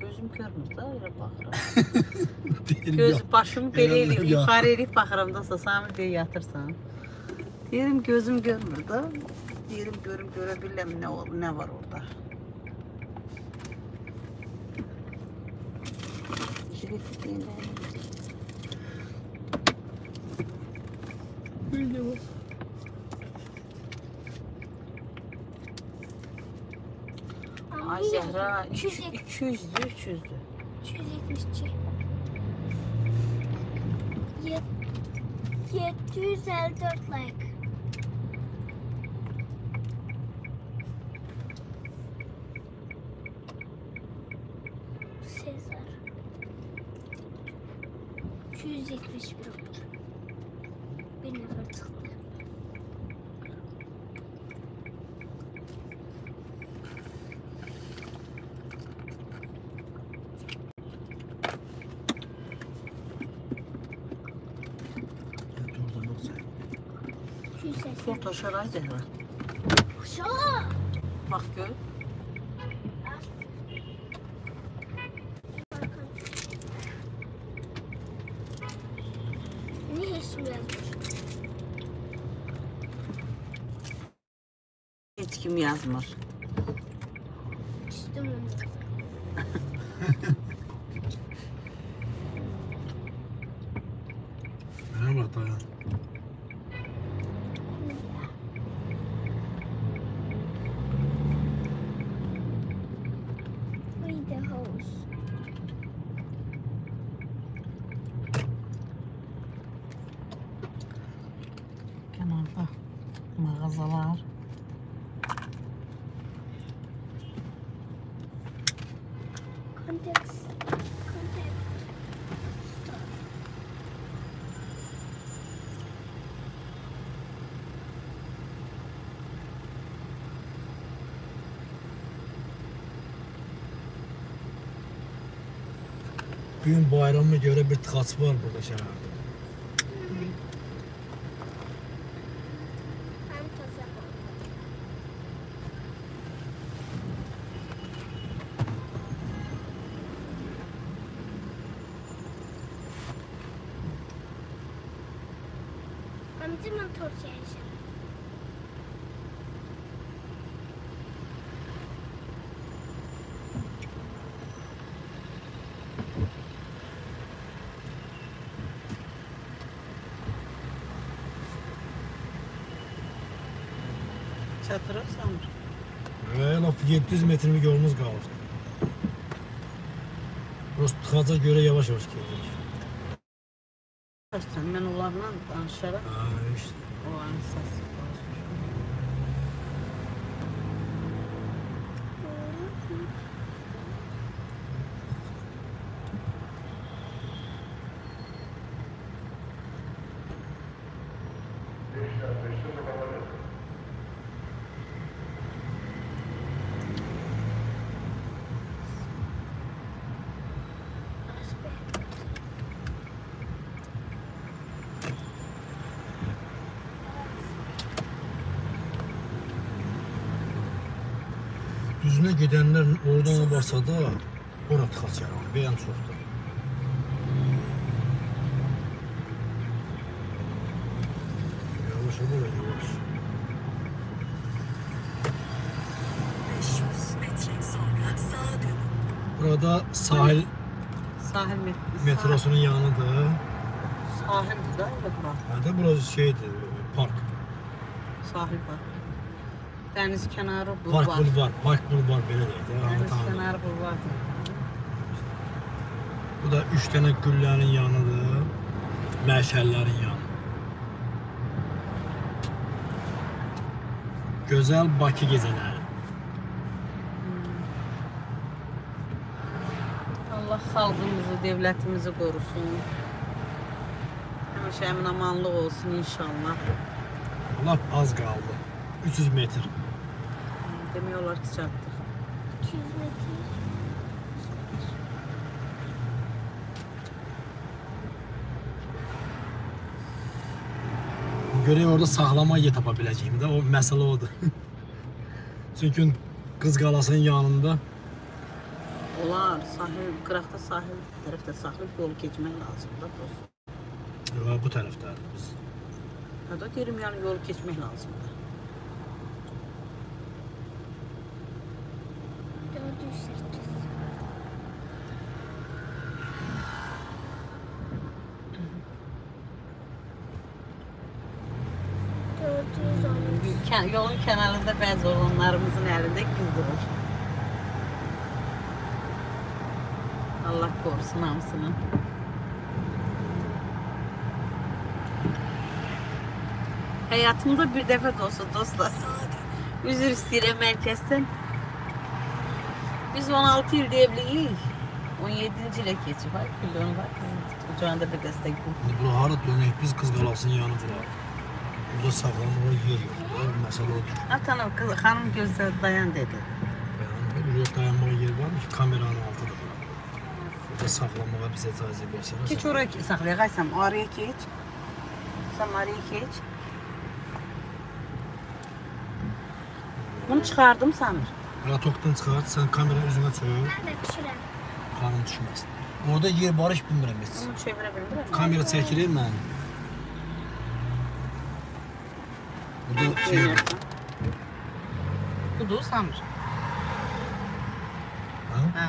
Gözüm görmür da, elə baxıram. Göz başımı belə eləyib, yuxarı eləyib baxıram da, Sami deyə yatırsan. Deyirəm gözüm görmür da, deyirəm görüm görə bilirəm nə var orada. Jilet deyirəm. Ay Zəhra, 200-dür, 300-dür. 372. 754 like. Sezar. 271. Sol taşar ay Zehra. Uşağa! Bak gör. Niye isim yazmış? Hiç kim yazmır. İstemiyorum. Merhaba dayan. Mağazalar. Konteks. Gün bayramına göre bir tıkaç var burada şehirde. Amcamın Türkiye'ye yaşam. Çatıraksan mı? He, 700 metrelik yolumuz kaldı. Burası tıxaca göre yavaş yavaş geldik. Ben onlarla danışarak işte. Onların sesi konuşmuşum. Düzünə gedənlər oradan varsa da, ora tıxacaq, beyan çoxdur. Yavaş, yavaş, yavaş. 500 metre sonra sağa dönün. Burada sahil metrosunun yanıdır. Sahildir da, öyle bura. Hə, burası şeydir, park. Sahil park. Deniz kenarı bulvar. Park bulvar, belə deyək. Deniz kenarı bulvar. Bu da 3 tane güllərin yanıdır, məşəllərin yanı. Gözəl Bakı gecələri. Allah xalqımızı, dövlətimizi qorusun. Həmişə əmin amanlıq olsun inşallah. Allah az qaldı. 300 metr. Demiyorlar ki çattık. 200 metr. Görək orada sağlama yer tapa biləcəyim də, o məsələ odur. Çünki Qız Qalasının yanında olar, sahil, qıraqda sahil tərəfdə sahil yolu keçmək lazımdır dostum. Ya bu tərəfdədir biz. Ya da deyirəm yəni yolu keçmək lazımdır. 400. Yolun kenarında bəzi olanlarımızın elinde gül durur. Allah korusun hamısını. Hayatımda bir defa da olsa dostlar, üzür istəyirəm mərkəzdən. Biz 16 yılda evliyik. 17. ile keçib. Ay kullanı var kızın. Ocağında bir dəstək bu. Bura hara dönək, biz Qız Qalasının yanı durar. Burada sağlamlığa yer yok. Məsələ odur. Atanım, xanım gözlə dayan dedi. Burada dayanmağa yer var ki, kameranın altıdır. Burada saxlamağa bizə icazə versələr. Keç oraya saxlayaq, Aysam. Araya keç. Sen araya keç. Bunu çıxardım Samir. Ratokdan çıxart, sən kamera üzünə çöv. Mən düşürəm. Xanım düşməsin. Orada yer barış bilmirəm heç. Bunu çevirə bilmirəm. Kamera çəkilir mən. Burada şey. Budur Samir. Hə?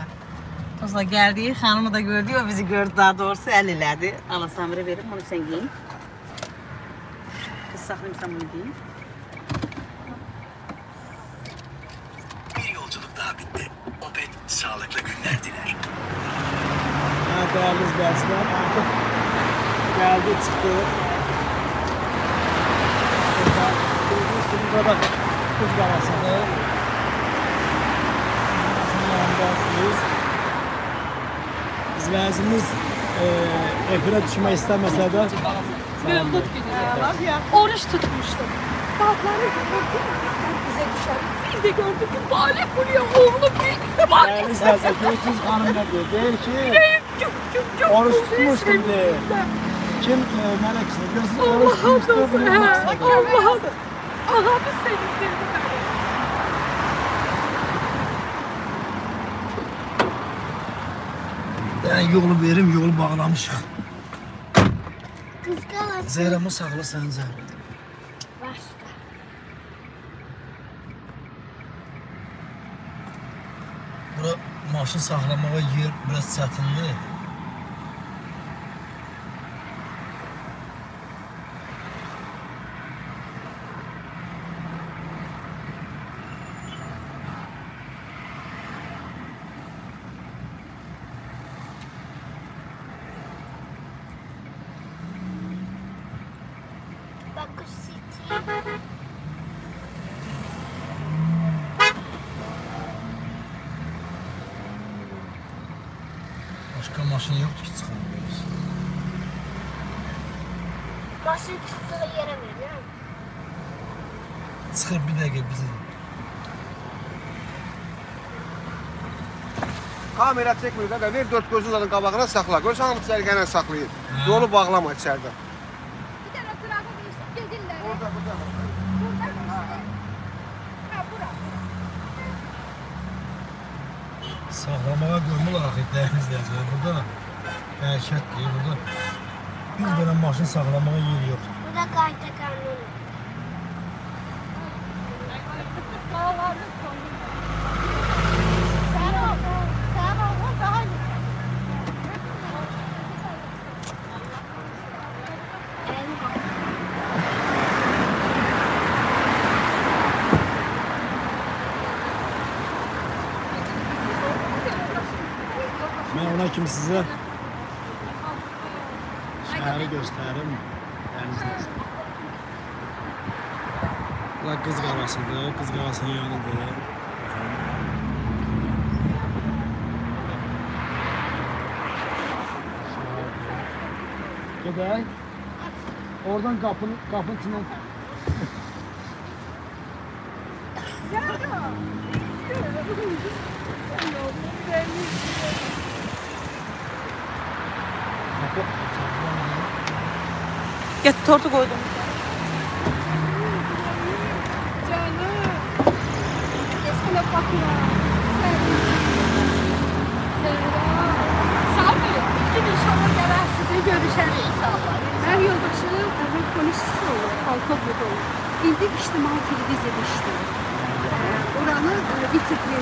Tozla gəldik, xanımı da gördük, o bizi gördü daha doğrusu, əl elədi. Ala Samirə verim, bunu sən giyin. Qız saxlayım, sən bunu giyin. Sağlıklı günler diler. Evet değerli izleyiciler, artık geldi çıktı. Gördüğünüz gibi burada Qız Qalasını yanındayız. İzleyicimiz efirə düşmək istəməsə də mövlud günü oruç tutmuşdu. Balıkları gördüm, bize düşer. Bir de gördüm ki balık buraya oğlum bir balık. Yani istersen görsünüz hanımlar diyor. Değil ki oruç tutmuştum diye. Kim meleksin? Görsünüz oruç tutmuştum. Allah'ım. Allah'ım senin dedi. Ben yolu verim, yolu bağlamışım. Qız Qalası. Zehramı sağla sen Zehra. Bura maşın saxlamağa yer biraz çətindir. Baku City. Başka maşın yoktu ki çıkamıyoruz. Maşın çıktığı yere veriyor mu? Çıkıp bir dakika bizi. Kamera çekmiyor da ver dört gözünün adın kabağına sakla. Görsen alıp sergene saklayın. Yolu bağlama içeride. Bir tane tarafa bir dediler. Orada burada. Burada bir ha bura. Saklamaya gömül akıtlarımız yazıyor burada. Erkek diyor burada. Bir tane maşın saklamaya yeri yok. Burada kayıtta kanun. Kim size şehri gösteririm, denizdeyiz. Burada kız karasıdır, kız karasının yanıdır. Gidelim. Oradan kapının içine... Ya tortu koydum. Canım. Eskine bak ya. Sağ olun. Bütün inşallah gelen sizi görüşelim inşallah. Her yoldaşı devlet polisisi olur. Halka burada olur. İldik İçtimai Televizyonu işte. Oranı bitirdiği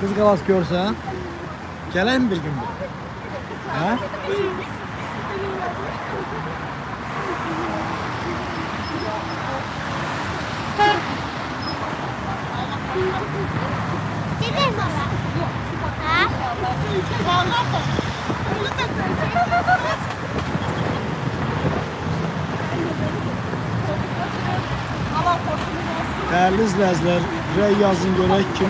Kız kalas görsen, gelen bir gün bu. Ha? Gidelim baba. Ha? Değerli izleyiciler, buraya yazın görək kim?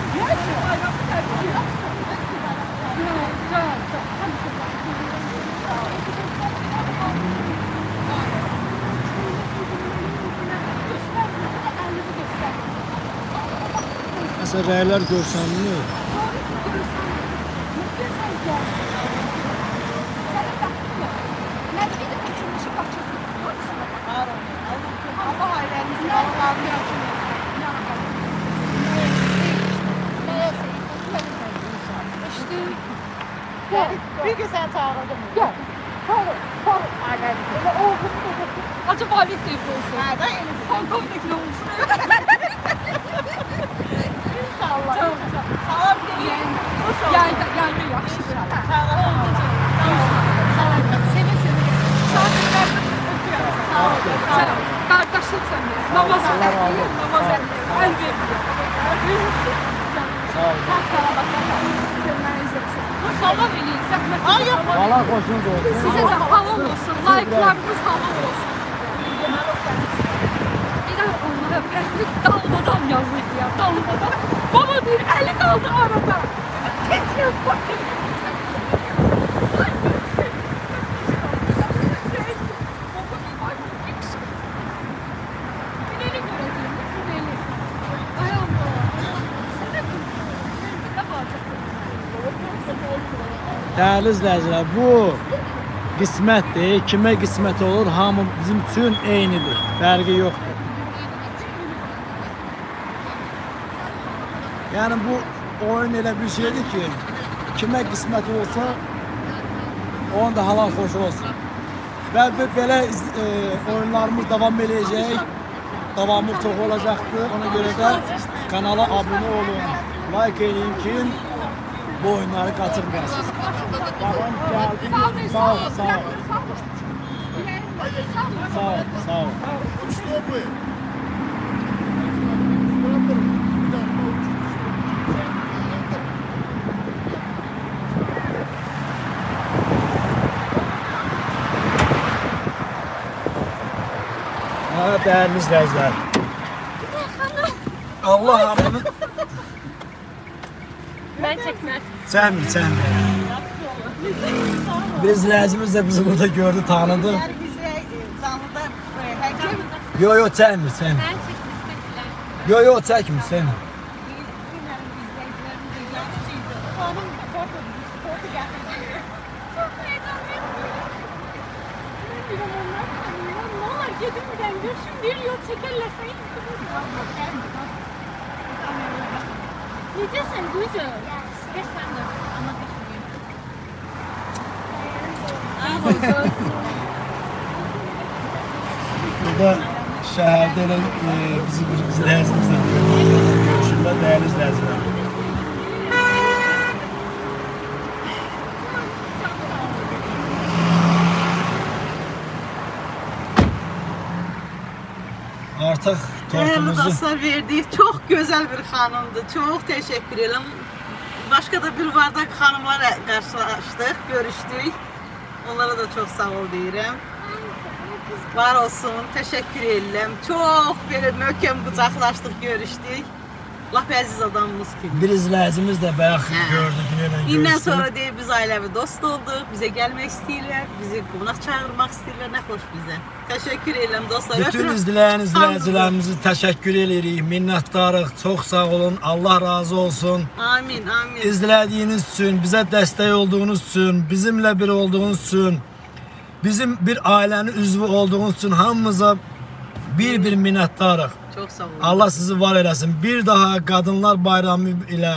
Mesela rəylər görsən mi? Bir gün sen çağırdın mı? Yok. Korun. Aynen. Öyle olsun. Acaba Halit de yapıyorsun. Nereden elinizin? Hongkong'dakine olsun. İnşallah. Çok. Sağlam gelin. Yerde yakışır. Sağlam. Sağlam. Seve. Şahitler öpüyorum. Selam. Kardeşlik sende. Namaz etmiyor. El veriyor. Sağ ol. Halal eləyin, zəhmət edin. Allah xoşunuz olsun. Sizə də halal olsun, layıqlarınız halal olsun. İnan onlara fərqli dalmadan yazılır ya, dalmadan. Baba deyir, əli qaldı arada. Tez yaz bakın. Değerli izleyiciler, bu kısmetdir. Kime kısmet olur, hamı bizim için eynidir. Vergi yoktur. Yani bu oyun öyle bir şeydir ki, kime kısmet olsa, onun da halal hoş olsun. Ve böyle oyunlarımız devam edecek. Devamlı çok olacaktı. Ona göre de kanala abone olun. Like edin ki bu oyunları kaçırmayasınız. Babam geldi. Sağ ol, sağ ol. Sağ ol, sağ ol. Evet değerli izleyiciler. Allah hanımı. Ben çekmez. Sen mi? Bir izleyicimiz de bizi burada gördü, tanıdı. Her bize canlıda herkese. Yo sen mi? Ben çekmiştim. Yo çekmiş sen. Burada şehirde olan bizi izleyicimizden şurada değerli izleyiciler. Artık tortumuzu verdik. Çok güzel bir hanımdı. Çok teşekkür ederim. Başka da bir bardak hanımlara karşılaştık, görüştük. Onlara da çok sağ ol diyorum. Var olsun, teşekkür ederim. Çok böyle möhkem kucaklaştık, görüştük. Allah əziz adamımız kimi. Bir izleyicimiz de bayağı gördü, İnden sonra deyip biz ailevi dost olduk. Bize gelmek istiyorlar, bizi qonaq çağırmak istiyorlar. Ne hoş bize. Teşekkür ederim dostlar. Bütün izleyen izleyicilerimizi teşekkür ederiz. Minnettarıq. Çok sağ olun. Allah razı olsun. Amin, amin. İzlediğiniz için, bize destek olduğunuz için, bizimle bir olduğunuz için, bizim bir ailenin üzvü olduğunuz için hamımıza bir minnettarıq. Çok sağ olun. Allah sizi var eylesin. Bir daha Kadınlar Bayramı ile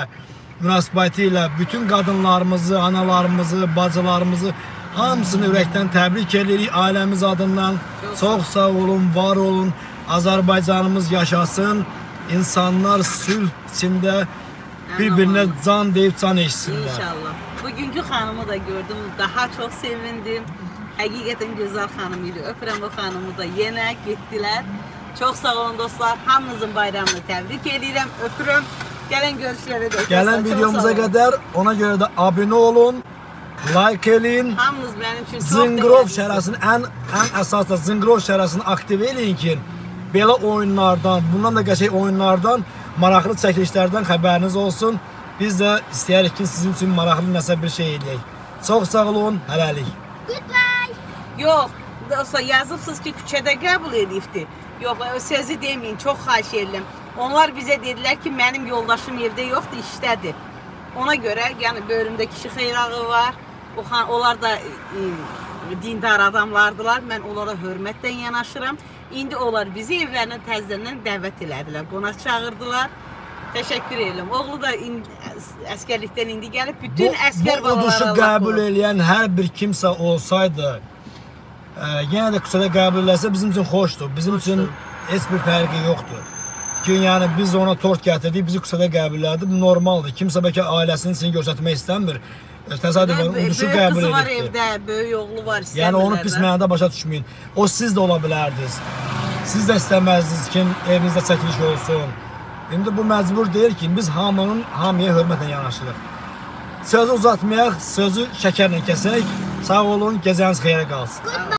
münasibetiyle bütün kadınlarımızı, analarımızı, bacılarımızı hamısını yürekten tebrik ederiz ailemiz adından. Çok sağ olun, var olun. Azerbaycanımız yaşasın. İnsanlar sülh içinde birbirine can deyip can içsinler. İnşallah. Bugünkü hanımı da gördüm. Daha çok sevindim. Hakikaten güzel hanımıydı. Öpürüm o hanımı da yine gittiler. Çok sağ olun dostlar. Hamınızın bayramını tebrik ederim. Öpürüm. Gelen görüşlere de. Gelen videomuza kadar ona göre de abone olun. Like edin. Hamınız benim için çok Zıngrov şərasını en esas da Zıngrov şərasını aktive edin ki belə oyunlardan, bundan da qəşəng oyunlardan, maraqlı çəkilişlərdən xəbəriniz olsun. Biz de istəyirik ki sizin için maraqlı nəsə bir şey edək. Çox sağ olun. Hələlik. Goodbye. Yox, dostlar yazıbsınız ki küçədə qəbul edildi. Yox, sizi demeyin, çok xahiş edirəm. Onlar bize dediler ki, benim yoldaşım evde yoktu, iştedir. Ona göre, yani bölümde kişi xeyrağı var, onlar da dindar adamlardılar. Ben onlara hürmetten yanaşıram. İndi onlar bizi evlerine təzdən dəvət elədilər, qonaq çağırdılar. Teşekkür ederim. Oğlu da askerlikten indi gelip bütün asker balalara kabul edilen her bir kimse olsaydı, yine de kusura kabul edilirse bizim için hoştur. Bizim için hiçbir farkı yoktur. Ki yani biz ona tort getirdik, bizi kusura kabul edildi. Normaldir. Kimse belki ailesinin için göstermek istemir. Təsadüfən uduşu kabul edilir. Kızı var evde, büyük oğlu var. Yani onu pis mənada başa düşmeyin. O siz de ola bilərdiniz. Siz de istemezdiniz ki evinizde çekiliş olsun. İndi bu məcbur deyir ki, biz hamıya hörmətlə yanaşırıq. Sözü uzatmayaq, sözü şəkərlə kəsək. Sağ olun, gecəniz xeyirə qalsın.